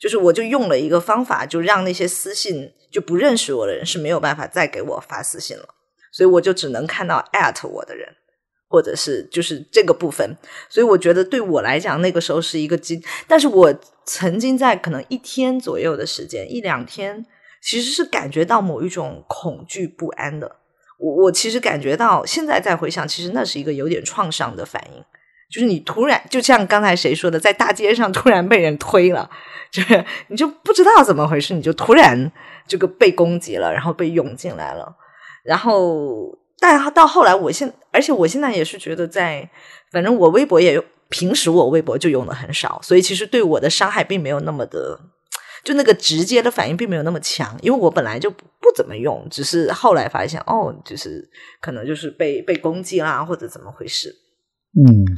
就是我就用了一个方法，就让那些私信就不认识我的人是没有办法再给我发私信了，所以我就只能看到 at 我的人或者是就是这个部分，所以我觉得对我来讲那个时候是一个但是我曾经在可能一天左右的时间，一两天其实是感觉到某一种恐惧不安的，我其实感觉到现在再回想，其实那是一个有点创伤的反应，就是你突然就像刚才谁说的，在大街上突然被人推了，就是你就不知道怎么回事，你就突然这个被攻击了，然后被涌进来了，然后但到后来而且我现在也是觉得反正我微博也平时我微博就用的很少，所以其实对我的伤害并没有那么的，就那个直接的反应并没有那么强，因为我本来就不怎么用，只是后来发现就是可能就是被攻击啦或者怎么回事。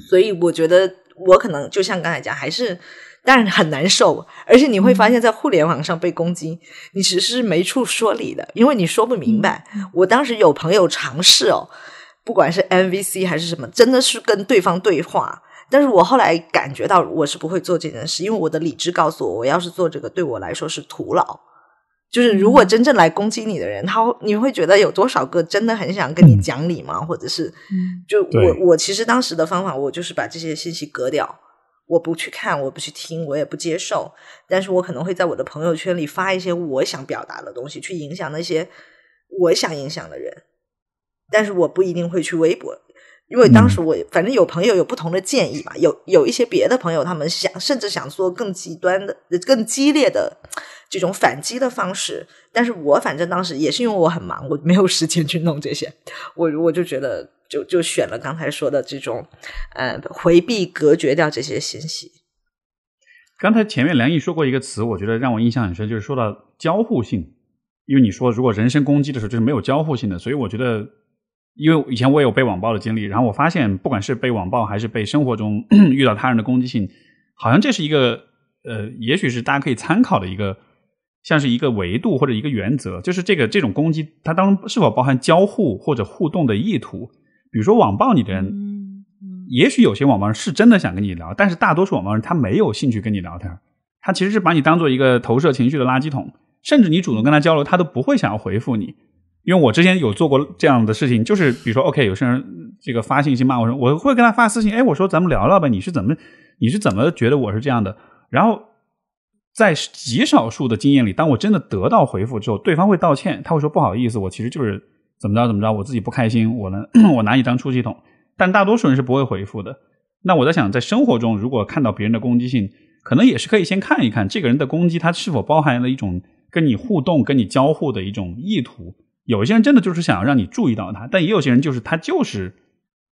所以我觉得我可能就像刚才讲，还是当然很难受，而且你会发现在互联网上被攻击你其实是没处说理的，因为你说不明白。我当时有朋友尝试不管是 MVC 还是什么，真的是跟对方对话，但是我后来感觉到我是不会做这件事，因为我的理智告诉我要是做这个对我来说是徒劳，就是如果真正来攻击你的人你会觉得有多少个真的很想跟你讲理吗？或者是就我其实当时的方法，我就是把这些信息隔掉，我不去看，我不去听，我也不接受，但是我可能会在我的朋友圈里发一些我想表达的东西，去影响那些我想影响的人，但是我不一定会去微博，因为当时我反正有朋友有不同的建议嘛，有一些别的朋友他们甚至想做更极端的、更激烈的这种反击的方式，但是我反正当时也是因为我很忙，我没有时间去弄这些，我就觉得就选了刚才说的这种回避、隔绝掉这些信息。刚才前面梁毅说过一个词，我觉得让我印象很深，就是说到交互性，因为你说如果人身攻击的时候就是没有交互性的，所以我觉得因为以前我也有被网暴的经历，然后我发现不管是被网暴还是被生活中遇到他人的攻击性，好像这是一个也许是大家可以参考的一个，像是一个维度或者一个原则，就是这种攻击它当中是否包含交互或者互动的意图。比如说网暴你的人，也许有些网暴人是真的想跟你聊，但是大多数网暴人他没有兴趣跟你聊天，他其实是把你当做一个投射情绪的垃圾桶，甚至你主动跟他交流他都不会想要回复你。因为我之前有做过这样的事情，就是比如说 OK 有些人这个发信息骂我，我会跟他发私信，哎，我说咱们聊聊吧，你是怎么觉得我是这样的。然后在极少数的经验里，当我真的得到回复之后，对方会道歉，他会说不好意思，我其实就是怎么着怎么着，我自己不开心，我拿你当出气筒。但大多数人是不会回复的。那我在想，在生活中如果看到别人的攻击性，可能也是可以先看一看这个人的攻击他是否包含了一种跟你互动跟你交互的一种意图。有些人真的就是想要让你注意到他，但也有些人就是他就是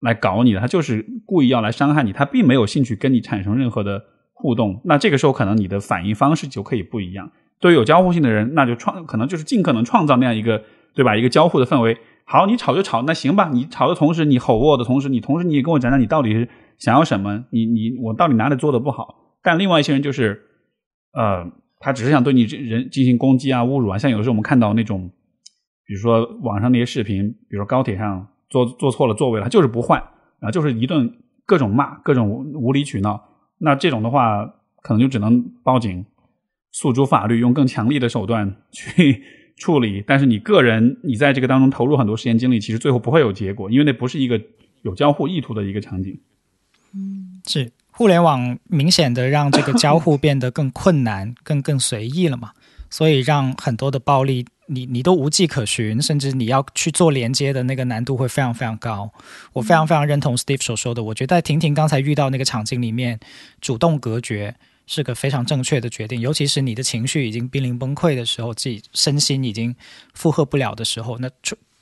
来搞你的，他就是故意要来伤害你，他并没有兴趣跟你产生任何的互动。那这个时候可能你的反应方式就可以不一样。对于有交互性的人，那就可能就是尽可能创造那样一个，对吧，一个交互的氛围。好，你吵就吵，那行吧，你吵的同时你吼我的同时你也跟我讲讲你到底是想要什么，我到底哪里做的不好。但另外一些人就是他只是想对你人进行攻击啊、侮辱啊，像有时候我们看到那种比如说网上那些视频，比如说高铁上坐错了座位了，他就是不换，然后就是一顿各种骂，各种无理取闹。那这种的话可能就只能报警诉诸法律，用更强力的手段去处理。但是你在这个当中投入很多时间精力，其实最后不会有结果，因为那不是一个有交互意图的一个场景。是互联网明显的让这个交互变得更困难更随意了嘛，所以让很多的暴力你都无迹可寻，甚至你要去做连接的那个难度会非常非常高。我非常非常认同 Steve 所说的，我觉得婷婷刚才遇到那个场景里面，主动隔绝是个非常正确的决定，尤其是你的情绪已经濒临崩溃的时候，自己身心已经负荷不了的时候，那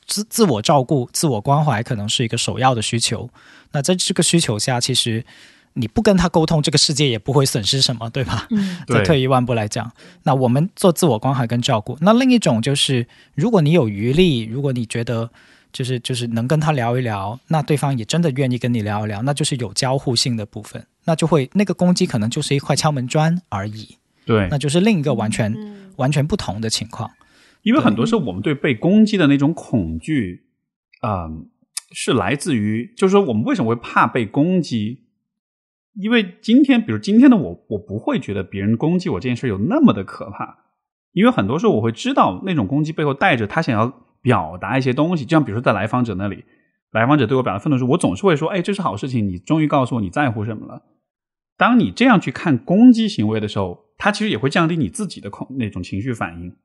自我照顾、自我关怀可能是一个首要的需求。那在这个需求下，其实你不跟他沟通，这个世界也不会损失什么，对吧？再退一万步来讲，那我们做自我关怀跟照顾。那另一种就是，如果你有余力，如果你觉得就是能跟他聊一聊，那对方也真的愿意跟你聊一聊，那就是有交互性的部分，那就会那个攻击可能就是一块敲门砖而已。对，那就是另一个完全不同的情况。因为很多时候我们对被攻击的那种恐惧，是来自于，就是说我们为什么会怕被攻击？因为比如今天的我不会觉得别人攻击我这件事有那么的可怕，因为很多时候我会知道那种攻击背后带着他想要表达一些东西。就像比如说在来访者那里，来访者对我表达愤怒时，我总是会说，哎，这是好事情，你终于告诉我你在乎什么了。当你这样去看攻击行为的时候，它其实也会降低你自己的那种情绪反应，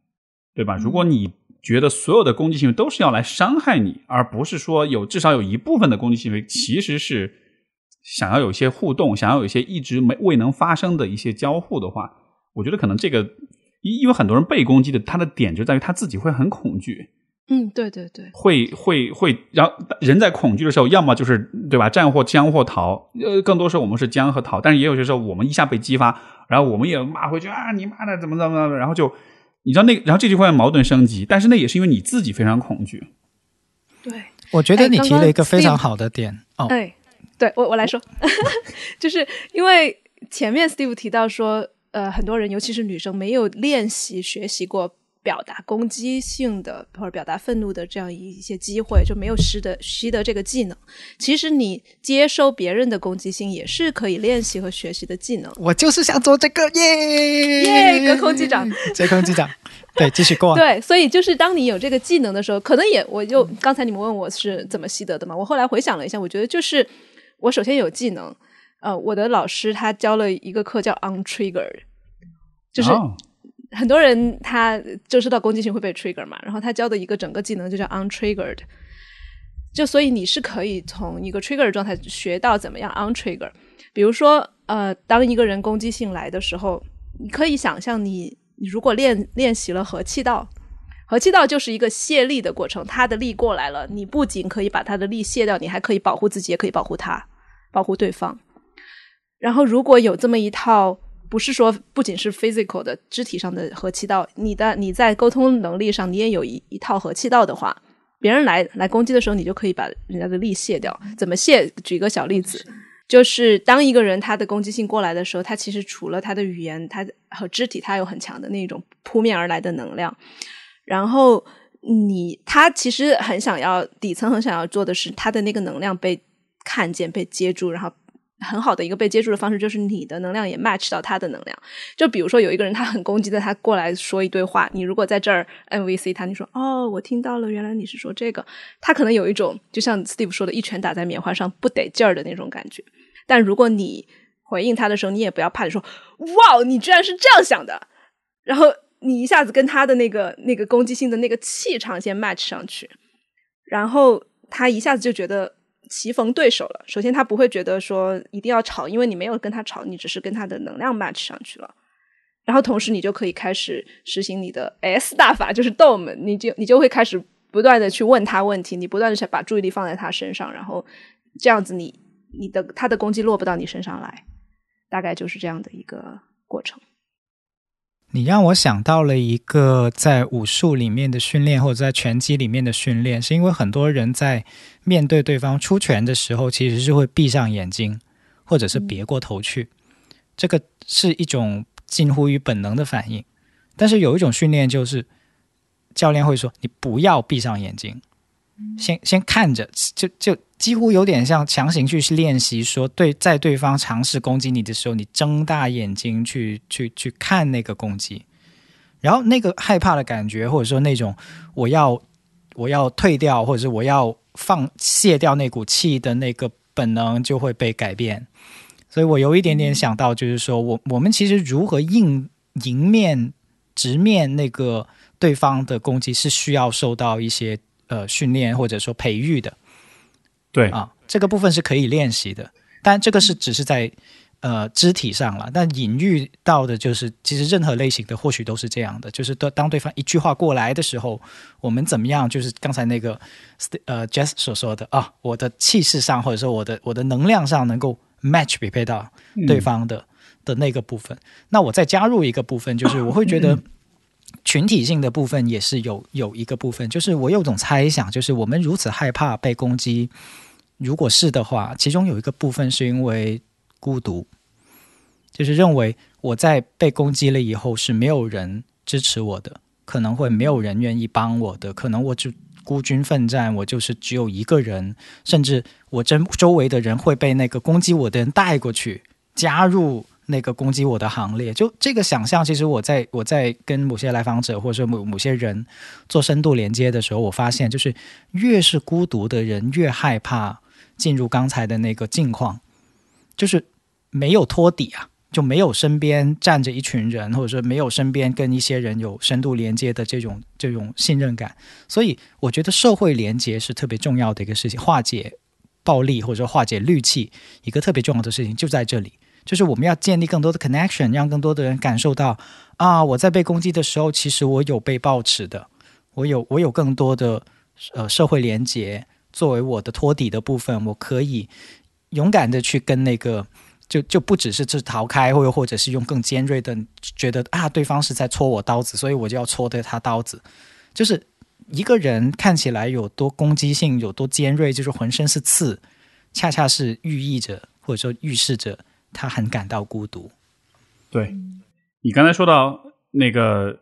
对吧？如果你觉得所有的攻击行为都是要来伤害你，而不是说至少有一部分的攻击行为其实是想要有一些互动，想要有一些一直未能发生的一些交互的话，我觉得可能这个，因为很多人被攻击的他的点就在于他自己会很恐惧。对对对，会，然后人在恐惧的时候，要么就是对吧，战或僵或逃，更多时候我们是僵和逃，但是也有些时候我们一下被激发，然后我们也骂回去啊，你骂的怎么，然后就你知道然后这就会矛盾升级，但是那也是因为你自己非常恐惧。对，我觉得你提了一个非常好的点。对，我来说就是因为前面 Steve 提到说很多人尤其是女生没有练习学习过表达攻击性的或者表达愤怒的这样一些机会，就没有习得这个技能。其实你接收别人的攻击性也是可以练习和学习的技能。我就是想做这个，耶，隔空击掌，隔空击掌，对，继续过。对，所以就是当你有这个技能的时候，可能也我就刚才你们问我是怎么习得的嘛，我后来回想了一下，我觉得就是我首先有技能，我的老师他教了一个课叫 untriggered， 就是很多人他就知道攻击性会被 trigger 嘛，然后他教的一个整个技能就叫 untriggered， 就所以你是可以从一个 trigger 状态学到怎么样 untrigger。 比如说当一个人攻击性来的时候，你可以想象你如果练习了和气道就是一个泄力的过程，他的力过来了，你不仅可以把他的力泄掉，你还可以保护自己，也可以保护他，保护对方。然后如果有这么一套，不是说不仅是 physical 的肢体上的和气道，你在沟通能力上你也有一套和气道的话，别人来攻击的时候，你就可以把人家的力泄掉。怎么泄？举一个小例子，就是当一个人他的攻击性过来的时候，他其实除了他的语言他和肢体，他有很强的那种扑面而来的能量。然后他其实很想要，底层很想要做的是他的那个能量被看见被接住，然后很好的一个被接住的方式就是你的能量也 match 到他的能量。就比如说有一个人他很攻击的，他过来说一堆话，你如果在这儿 MVC 他，你说哦我听到了原来你是说这个，他可能有一种就像 Steve 说的一拳打在棉花上不得劲儿的那种感觉。但如果你回应他的时候，你也不要怕你说哇你居然是这样想的，然后你一下子跟他的那个攻击性的那个气场先 match 上去，然后他一下子就觉得棋逢对手了。首先他不会觉得说一定要吵，因为你没有跟他吵，你只是跟他的能量 match 上去了。然后同时你就可以开始实行你的 S 大法，就是逗我们，你就会开始不断的去问他问题，你不断的把注意力放在他身上，然后这样子他的攻击落不到你身上来，大概就是这样的一个过程。你让我想到了一个在武术里面的训练，或者在拳击里面的训练，是因为很多人在面对对方出拳的时候其实是会闭上眼睛或者是别过头去，这个是一种近乎于本能的反应。但是有一种训练就是教练会说你不要闭上眼睛，先看着，就几乎有点像强行去练习说在对方尝试攻击你的时候，你睁大眼睛去看那个攻击，然后那个害怕的感觉，或者说那种我要退掉，或者是我要卸掉那股气的那个本能就会被改变。所以我有一点点想到就是说我们其实如何迎面直面那个对方的攻击是需要受到一些训练或者说培育的。对啊，这个部分是可以练习的，但这个是只是在肢体上了。但隐喻到的就是，其实任何类型的或许都是这样的，就是当对方一句话过来的时候，我们怎么样？就是刚才那个Jess 所说的啊，我的气势上或者说我的能量上能够 match 匹配到对方的那个部分。那我再加入一个部分，就是我会觉得。群体性的部分也是有一个部分，就是我有种猜想，就是我们如此害怕被攻击，如果是的话，其中有一个部分是因为孤独，就是认为我在被攻击了以后是没有人支持我的，可能会没有人愿意帮我的，可能我就孤军奋战，我就是只有一个人，甚至我周围的人会被那个攻击我的人带过去，加入那个攻击我的行列。就这个想象，其实我在跟某些来访者或者说某些人做深度连接的时候，我发现就是越是孤独的人越害怕进入刚才的那个境况，就是没有托底啊，就没有身边站着一群人，或者说没有身边跟一些人有深度连接的这种信任感。所以我觉得社会连接是特别重要的一个事情，化解暴力或者说化解戾气一个特别重要的事情就在这里，就是我们要建立更多的 connection， 让更多的人感受到啊，我在被攻击的时候其实我有被抱持的，我有更多的社会连结作为我的托底的部分，我可以勇敢的去跟那个就不只是逃开，或者是用更尖锐的觉得啊对方是在戳我刀子，所以我就要戳对他刀子。就是一个人看起来有多攻击性有多尖锐，就是浑身是刺，恰恰是寓意着或者说预示着他很感到孤独。对，你刚才说到那个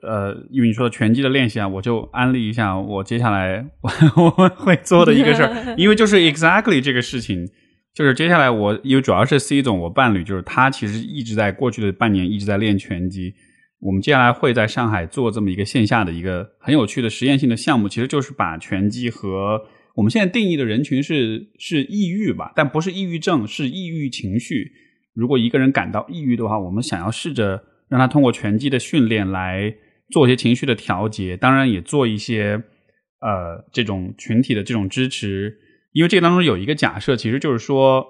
因为你说的拳击的练习啊，我就安利一下我接下来我们会做的一个事儿，因为就是 exactly 这个事情，就是接下来我因为主要是 C 总我伴侣，就是他其实一直在过去的半年一直在练拳击，我们接下来会在上海做这么一个线下的一个很有趣的实验性的项目，其实就是把拳击和我们现在定义的人群是抑郁吧，但不是抑郁症，是抑郁情绪。如果一个人感到抑郁的话，我们想要试着让他通过拳击的训练来做一些情绪的调节，当然也做一些这种群体的这种支持。因为这个当中有一个假设，其实就是说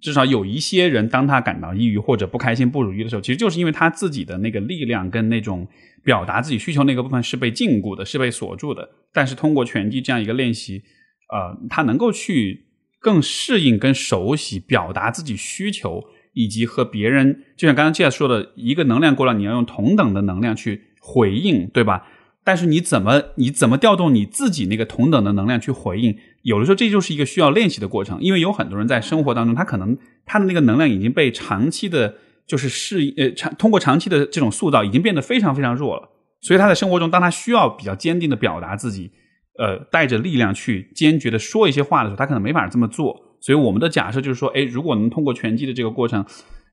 至少有一些人当他感到抑郁或者不开心不如意的时候，其实就是因为他自己的那个力量跟那种表达自己需求那个部分是被禁锢的，是被锁住的。但是通过拳击这样一个练习他能够去更适应跟熟悉表达自己需求，以及和别人，就像刚刚 Jess 说的，一个能量过来你要用同等的能量去回应，对吧？但是你怎么调动你自己那个同等的能量去回应，有的时候这就是一个需要练习的过程。因为有很多人在生活当中，他可能他的那个能量已经被长期的就是通过长期的这种塑造已经变得非常非常弱了，所以他在生活中当他需要比较坚定的表达自己带着力量去坚决的说一些话的时候，他可能没法这么做，所以我们的假设就是说，哎，如果能通过拳击的这个过程，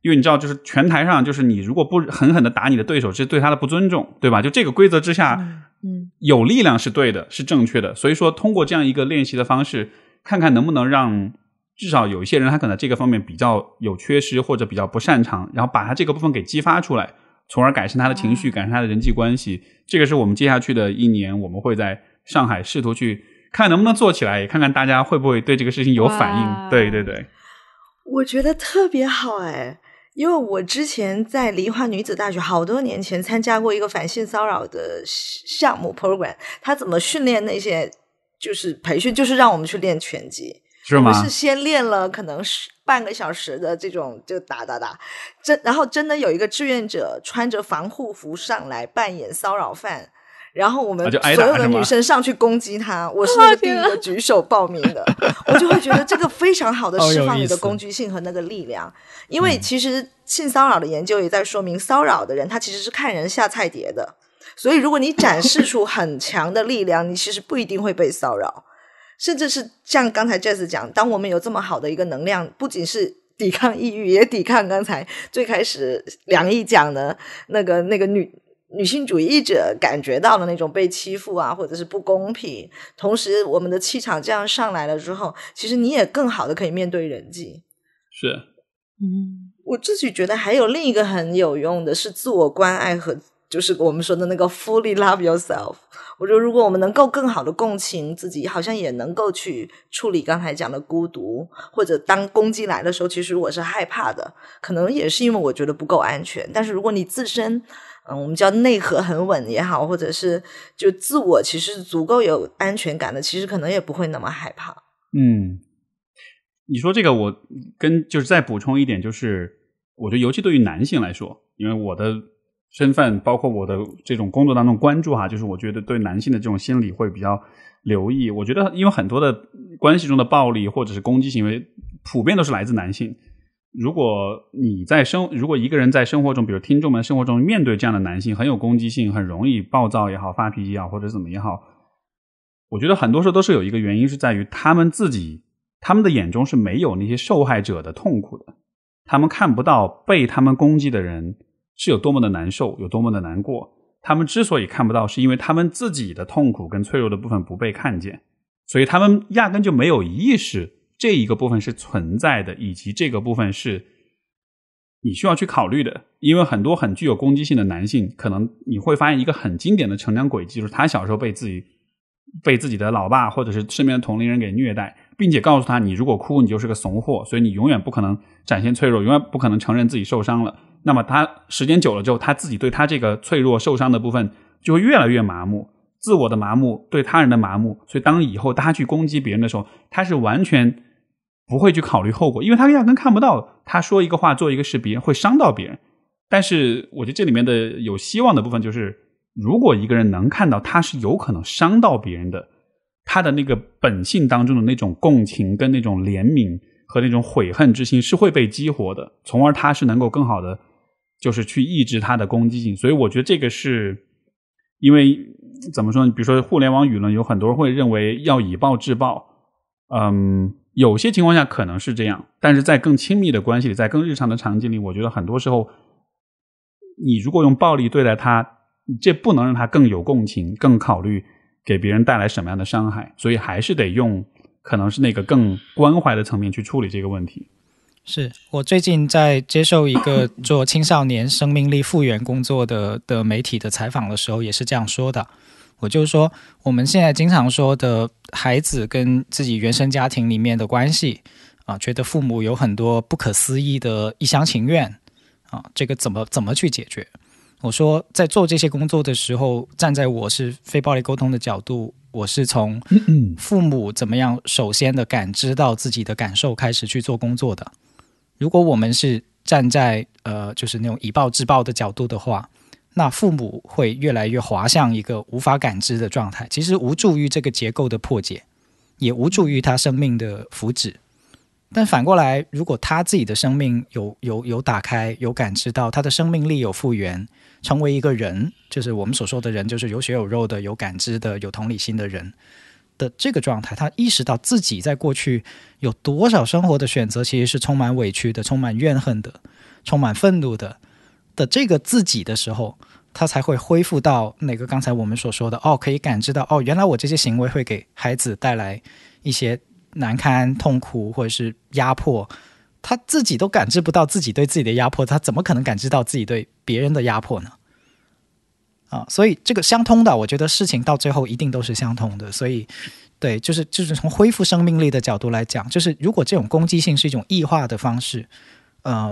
因为你知道，就是拳台上，就是你如果不狠狠的打你的对手，是对他的不尊重，对吧？就这个规则之下，有力量是对的，是正确的。所以说，通过这样一个练习的方式，看看能不能让至少有一些人他可能这个方面比较有缺失或者比较不擅长，然后把他这个部分给激发出来，从而改善他的情绪，改善他的人际关系。这个是我们接下去的一年，我们会在上海试图去看能不能做起来，也看看大家会不会对这个事情有反应。对对对，我觉得特别好哎。因为我之前在梨花女子大学好多年前参加过一个反性骚扰的项目 program， 他怎么训练那些就是培训，就是让我们去练拳击，是吗？我们是先练了可能半个小时的这种就打，然后真的有一个志愿者穿着防护服上来扮演骚扰犯，然后我们所有的女生上去攻击他，我是那个第一个举手报名的，我就会觉得这个非常好的释放你的工具性和那个力量。因为其实性骚扰的研究也在说明，骚扰的人他其实是看人下菜碟的，所以如果你展示出很强的力量，你其实不一定会被骚扰。甚至是像刚才 Jess 讲，当我们有这么好的一个能量，不仅是抵抗抑郁，也抵抗刚才最开始梁毅讲的那个女性主义者感觉到了那种被欺负啊，或者是不公平，同时我们的气场这样上来了之后，其实你也更好的可以面对人际。是，我自己觉得还有另一个很有用的是自我关爱和就是我们说的那个 fully love yourself。 我觉得如果我们能够更好的共情自己，好像也能够去处理刚才讲的孤独，或者当攻击来的时候其实我是害怕的，可能也是因为我觉得不够安全。但是如果你自身我们叫内核很稳也好，或者是就自我其实足够有安全感的，其实可能也不会那么害怕。你说这个我跟就是再补充一点，就是我觉得尤其对于男性来说，因为我的身份包括我的这种工作当中关注哈，就是我觉得对男性的这种心理会比较留意。我觉得因为很多的关系中的暴力或者是攻击行为普遍都是来自男性。如果一个人在生活中，比如听众们生活中面对这样的男性，很有攻击性，很容易暴躁也好，发脾气也好，或者怎么也好，我觉得很多时候都是有一个原因，是在于他们的眼中是没有那些受害者的痛苦的，他们看不到被他们攻击的人是有多么的难受，有多么的难过。他们之所以看不到，是因为他们自己的痛苦跟脆弱的部分不被看见，所以他们压根就没有意识这一个部分是存在的，以及这个部分是你需要去考虑的。因为很多很具有攻击性的男性，可能你会发现一个很经典的成长轨迹，就是他小时候被自己的老爸或者是身边的同龄人给虐待，并且告诉他，你如果哭你就是个怂货，所以你永远不可能展现脆弱，永远不可能承认自己受伤了。那么他时间久了之后，他自己对他这个脆弱受伤的部分就会越来越麻木，自我的麻木，对他人的麻木。所以当以后他去攻击别人的时候，他是完全不会去考虑后果，因为他压根看不到他说一个话做一个事别人会伤到别人。但是我觉得这里面的有希望的部分，就是如果一个人能看到他是有可能伤到别人的，他的那个本性当中的那种共情跟那种怜悯和那种悔恨之心是会被激活的，从而他是能够更好的就是去抑制他的攻击性。所以我觉得这个是因为怎么说呢，比如说互联网舆论有很多人会认为要以暴制暴，有些情况下可能是这样，但是在更亲密的关系里，在更日常的场景里，我觉得很多时候你如果用暴力对待他，这不能让他更有共情，更考虑给别人带来什么样的伤害，所以还是得用可能是那个更关怀的层面去处理这个问题。是我最近在接受一个做青少年生命力复原工作的媒体的采访的时候也是这样说的。我就说我们现在经常说的孩子跟自己原生家庭里面的关系啊，觉得父母有很多不可思议的一厢情愿啊，这个怎么去解决。我说在做这些工作的时候，站在我是非暴力沟通的角度，我是从父母怎么样首先的感知到自己的感受开始去做工作的。如果我们是站在就是那种以暴制暴的角度的话，那父母会越来越滑向一个无法感知的状态，其实无助于这个结构的破解，也无助于他生命的福祉。但反过来，如果他自己的生命有打开，有感知到他的生命力有复原，成为一个人，就是我们所说的人，就是有血有肉的，有感知的，有同理心的人，的这个状态，他意识到自己在过去有多少生活的选择其实是充满委屈的，充满怨恨的，充满愤怒的这个自己的时候，他才会恢复到那个刚才我们所说的，哦，可以感知到，哦，原来我这些行为会给孩子带来一些难堪、痛苦或者是压迫。他自己都感知不到自己对自己的压迫，他怎么可能感知到自己对别人的压迫呢？啊，所以这个相通的，我觉得事情到最后一定都是相通的。所以对，就是从恢复生命力的角度来讲，就是如果这种攻击性是一种异化的方式，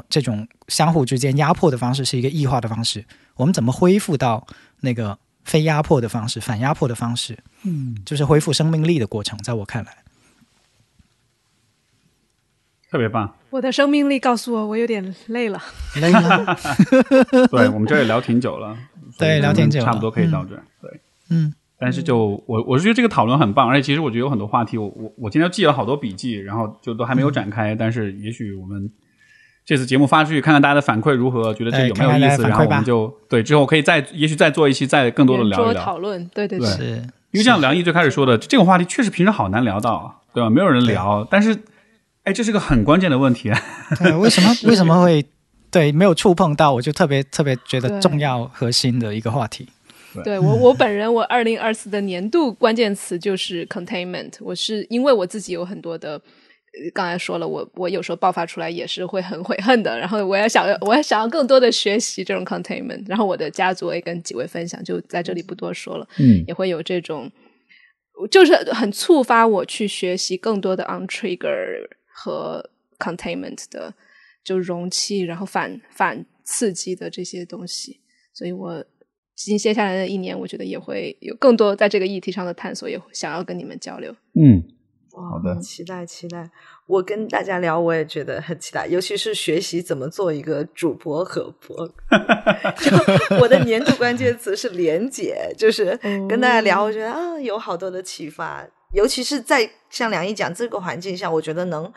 这种相互之间压迫的方式是一个异化的方式，我们怎么恢复到那个非压迫的方式、反压迫的方式？嗯，就是恢复生命力的过程，在我看来，特别棒。我的生命力告诉我，我有点累了。累了。对，我们这也聊挺久了。对，聊挺久了，差不多可以到这。对，嗯。但是就我是觉得这个讨论很棒，而且其实我觉得有很多话题，我今天记了好多笔记，然后就都还没有展开，但是也许我们这次节目发出去，看看大家的反馈如何，觉得这有没有意思，然后我们就对之后可以也许再做一期，再更多的聊一聊讨论。对对对，是因为像梁毅最开始说的，这种话题确实平时好难聊到，对吧？没有人聊，但是哎，这是个很关键的问题。对，为什么会对没有触碰到，我就特别特别觉得重要核心的一个话题。对，我本人，我2024的年度关键词就是 containment。我是因为我自己有很多的。刚才说了，我有时候爆发出来也是会很悔恨的，然后我要想要更多的学习这种 containment， 然后我的家族也跟几位分享，就在这里不多说了。嗯，也会有这种就是很触发我去学习更多的 on trigger 和 containment 的，就容器然后反刺激的这些东西，所以我接下来的一年我觉得也会有更多在这个议题上的探索，也想要跟你们交流。嗯，好的，期待。我跟大家聊，我也觉得很期待，尤其是学习怎么做一个主播和播就我的年度关键词是连结，就是跟大家聊，我觉得啊，有好多的启发，尤其是在像梁毅讲这个环境下，我觉得能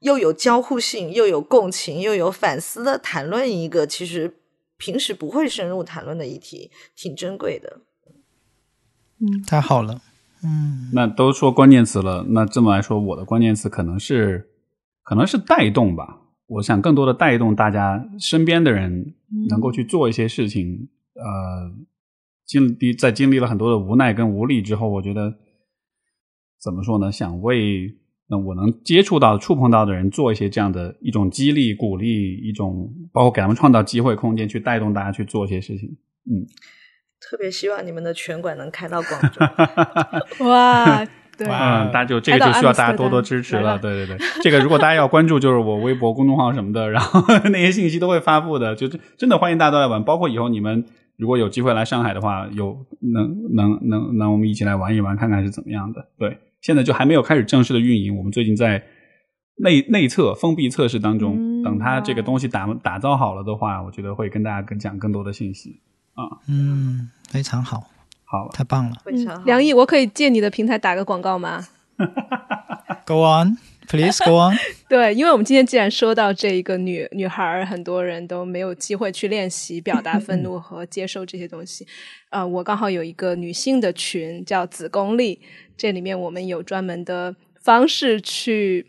又有交互性，又有共情，又有反思的谈论一个其实平时不会深入谈论的议题，挺珍贵的。嗯，太好了。嗯，那都说关键词了，那这么来说，我的关键词可能是带动吧。我想更多的带动大家身边的人能够去做一些事情。在经历了很多的无奈跟无力之后，我觉得怎么说呢？想为那我能接触到、触碰到的人做一些这样的一种激励、鼓励，一种包括给他们创造机会、空间，去带动大家去做一些事情。嗯。特别希望你们的拳馆能开到广州。哇，对，嗯，大家就这个就需要大家多多支持了。对对对，这个如果大家要关注，就是我微博公众号什么的，然后那些信息都会发布的，就真的欢迎大家都来玩。包括以后你们如果有机会来上海的话，能我们一起来玩一玩，看看是怎么样的。对，现在就还没有开始正式的运营，我们最近在内测封闭测试当中，等它这个东西打造好了的话，我觉得会跟大家讲更多的信息。嗯，非常好，太棒了，非常好。梁毅，我可以借你的平台打个广告吗？Go on, please go on。对，因为我们今天既然说到这一个女孩，很多人都没有机会去练习表达愤怒和接受这些东西。我刚好有一个女性的群叫子宫力，这里面我们有专门的方式去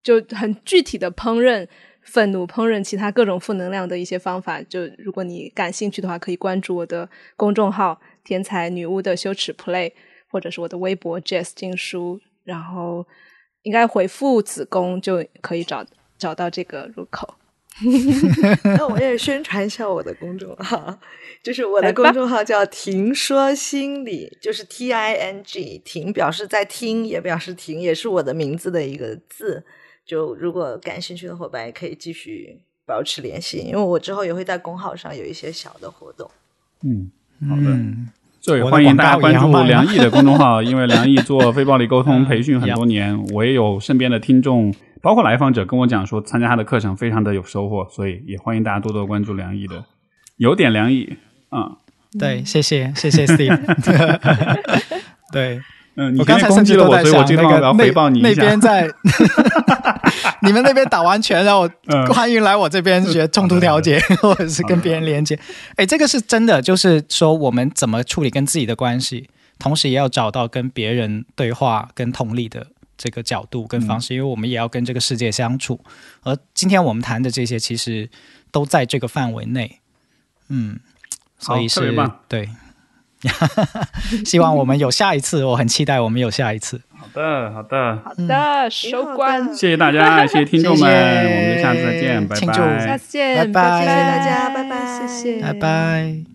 就很具体的烹饪愤怒，烹饪其他各种负能量的一些方法，就如果你感兴趣的话，可以关注我的公众号天才女巫的羞耻 Play， 或者是我的微博 Jess 静姝，然后应该回复子宫就可以找到这个入口。那我也宣传一下我的公众号，就是我的公众号叫停说心理，就是 TING， 停表示在听，也表示停，也是我的名字的一个字。就如果感兴趣的伙伴也可以继续保持联系，因为我之后也会在公号上有一些小的活动。嗯，好的。对，欢迎大家关注梁毅的公众号，因为梁毅做非暴力沟通培训很多年，我也有身边的听众，包括来访者跟我讲说，参加他的课程非常的有收获，所以也欢迎大家多多关注梁毅的，有点梁毅。嗯，对，谢谢 Steve。对。嗯，你刚才攻击了我，所以我今天要回报你一下。那边在你们那边打完拳，然后欢迎来我这边学冲突调解，或者是跟别人连接。这个是真的，就是说我们怎么处理跟自己的关系，同时也要找到跟别人对话跟同理的这个角度跟方式，因为我们也要跟这个世界相处，而今天我们谈的这些其实都在这个范围内。嗯，所以是，特别棒，对。希望我们有下一次，我很期待我们有下一次。好的，好的，好的，收官。谢谢大家，谢谢听众们，我们下次再见，拜拜。下次见，拜拜，谢谢大家，拜拜，谢谢，拜拜。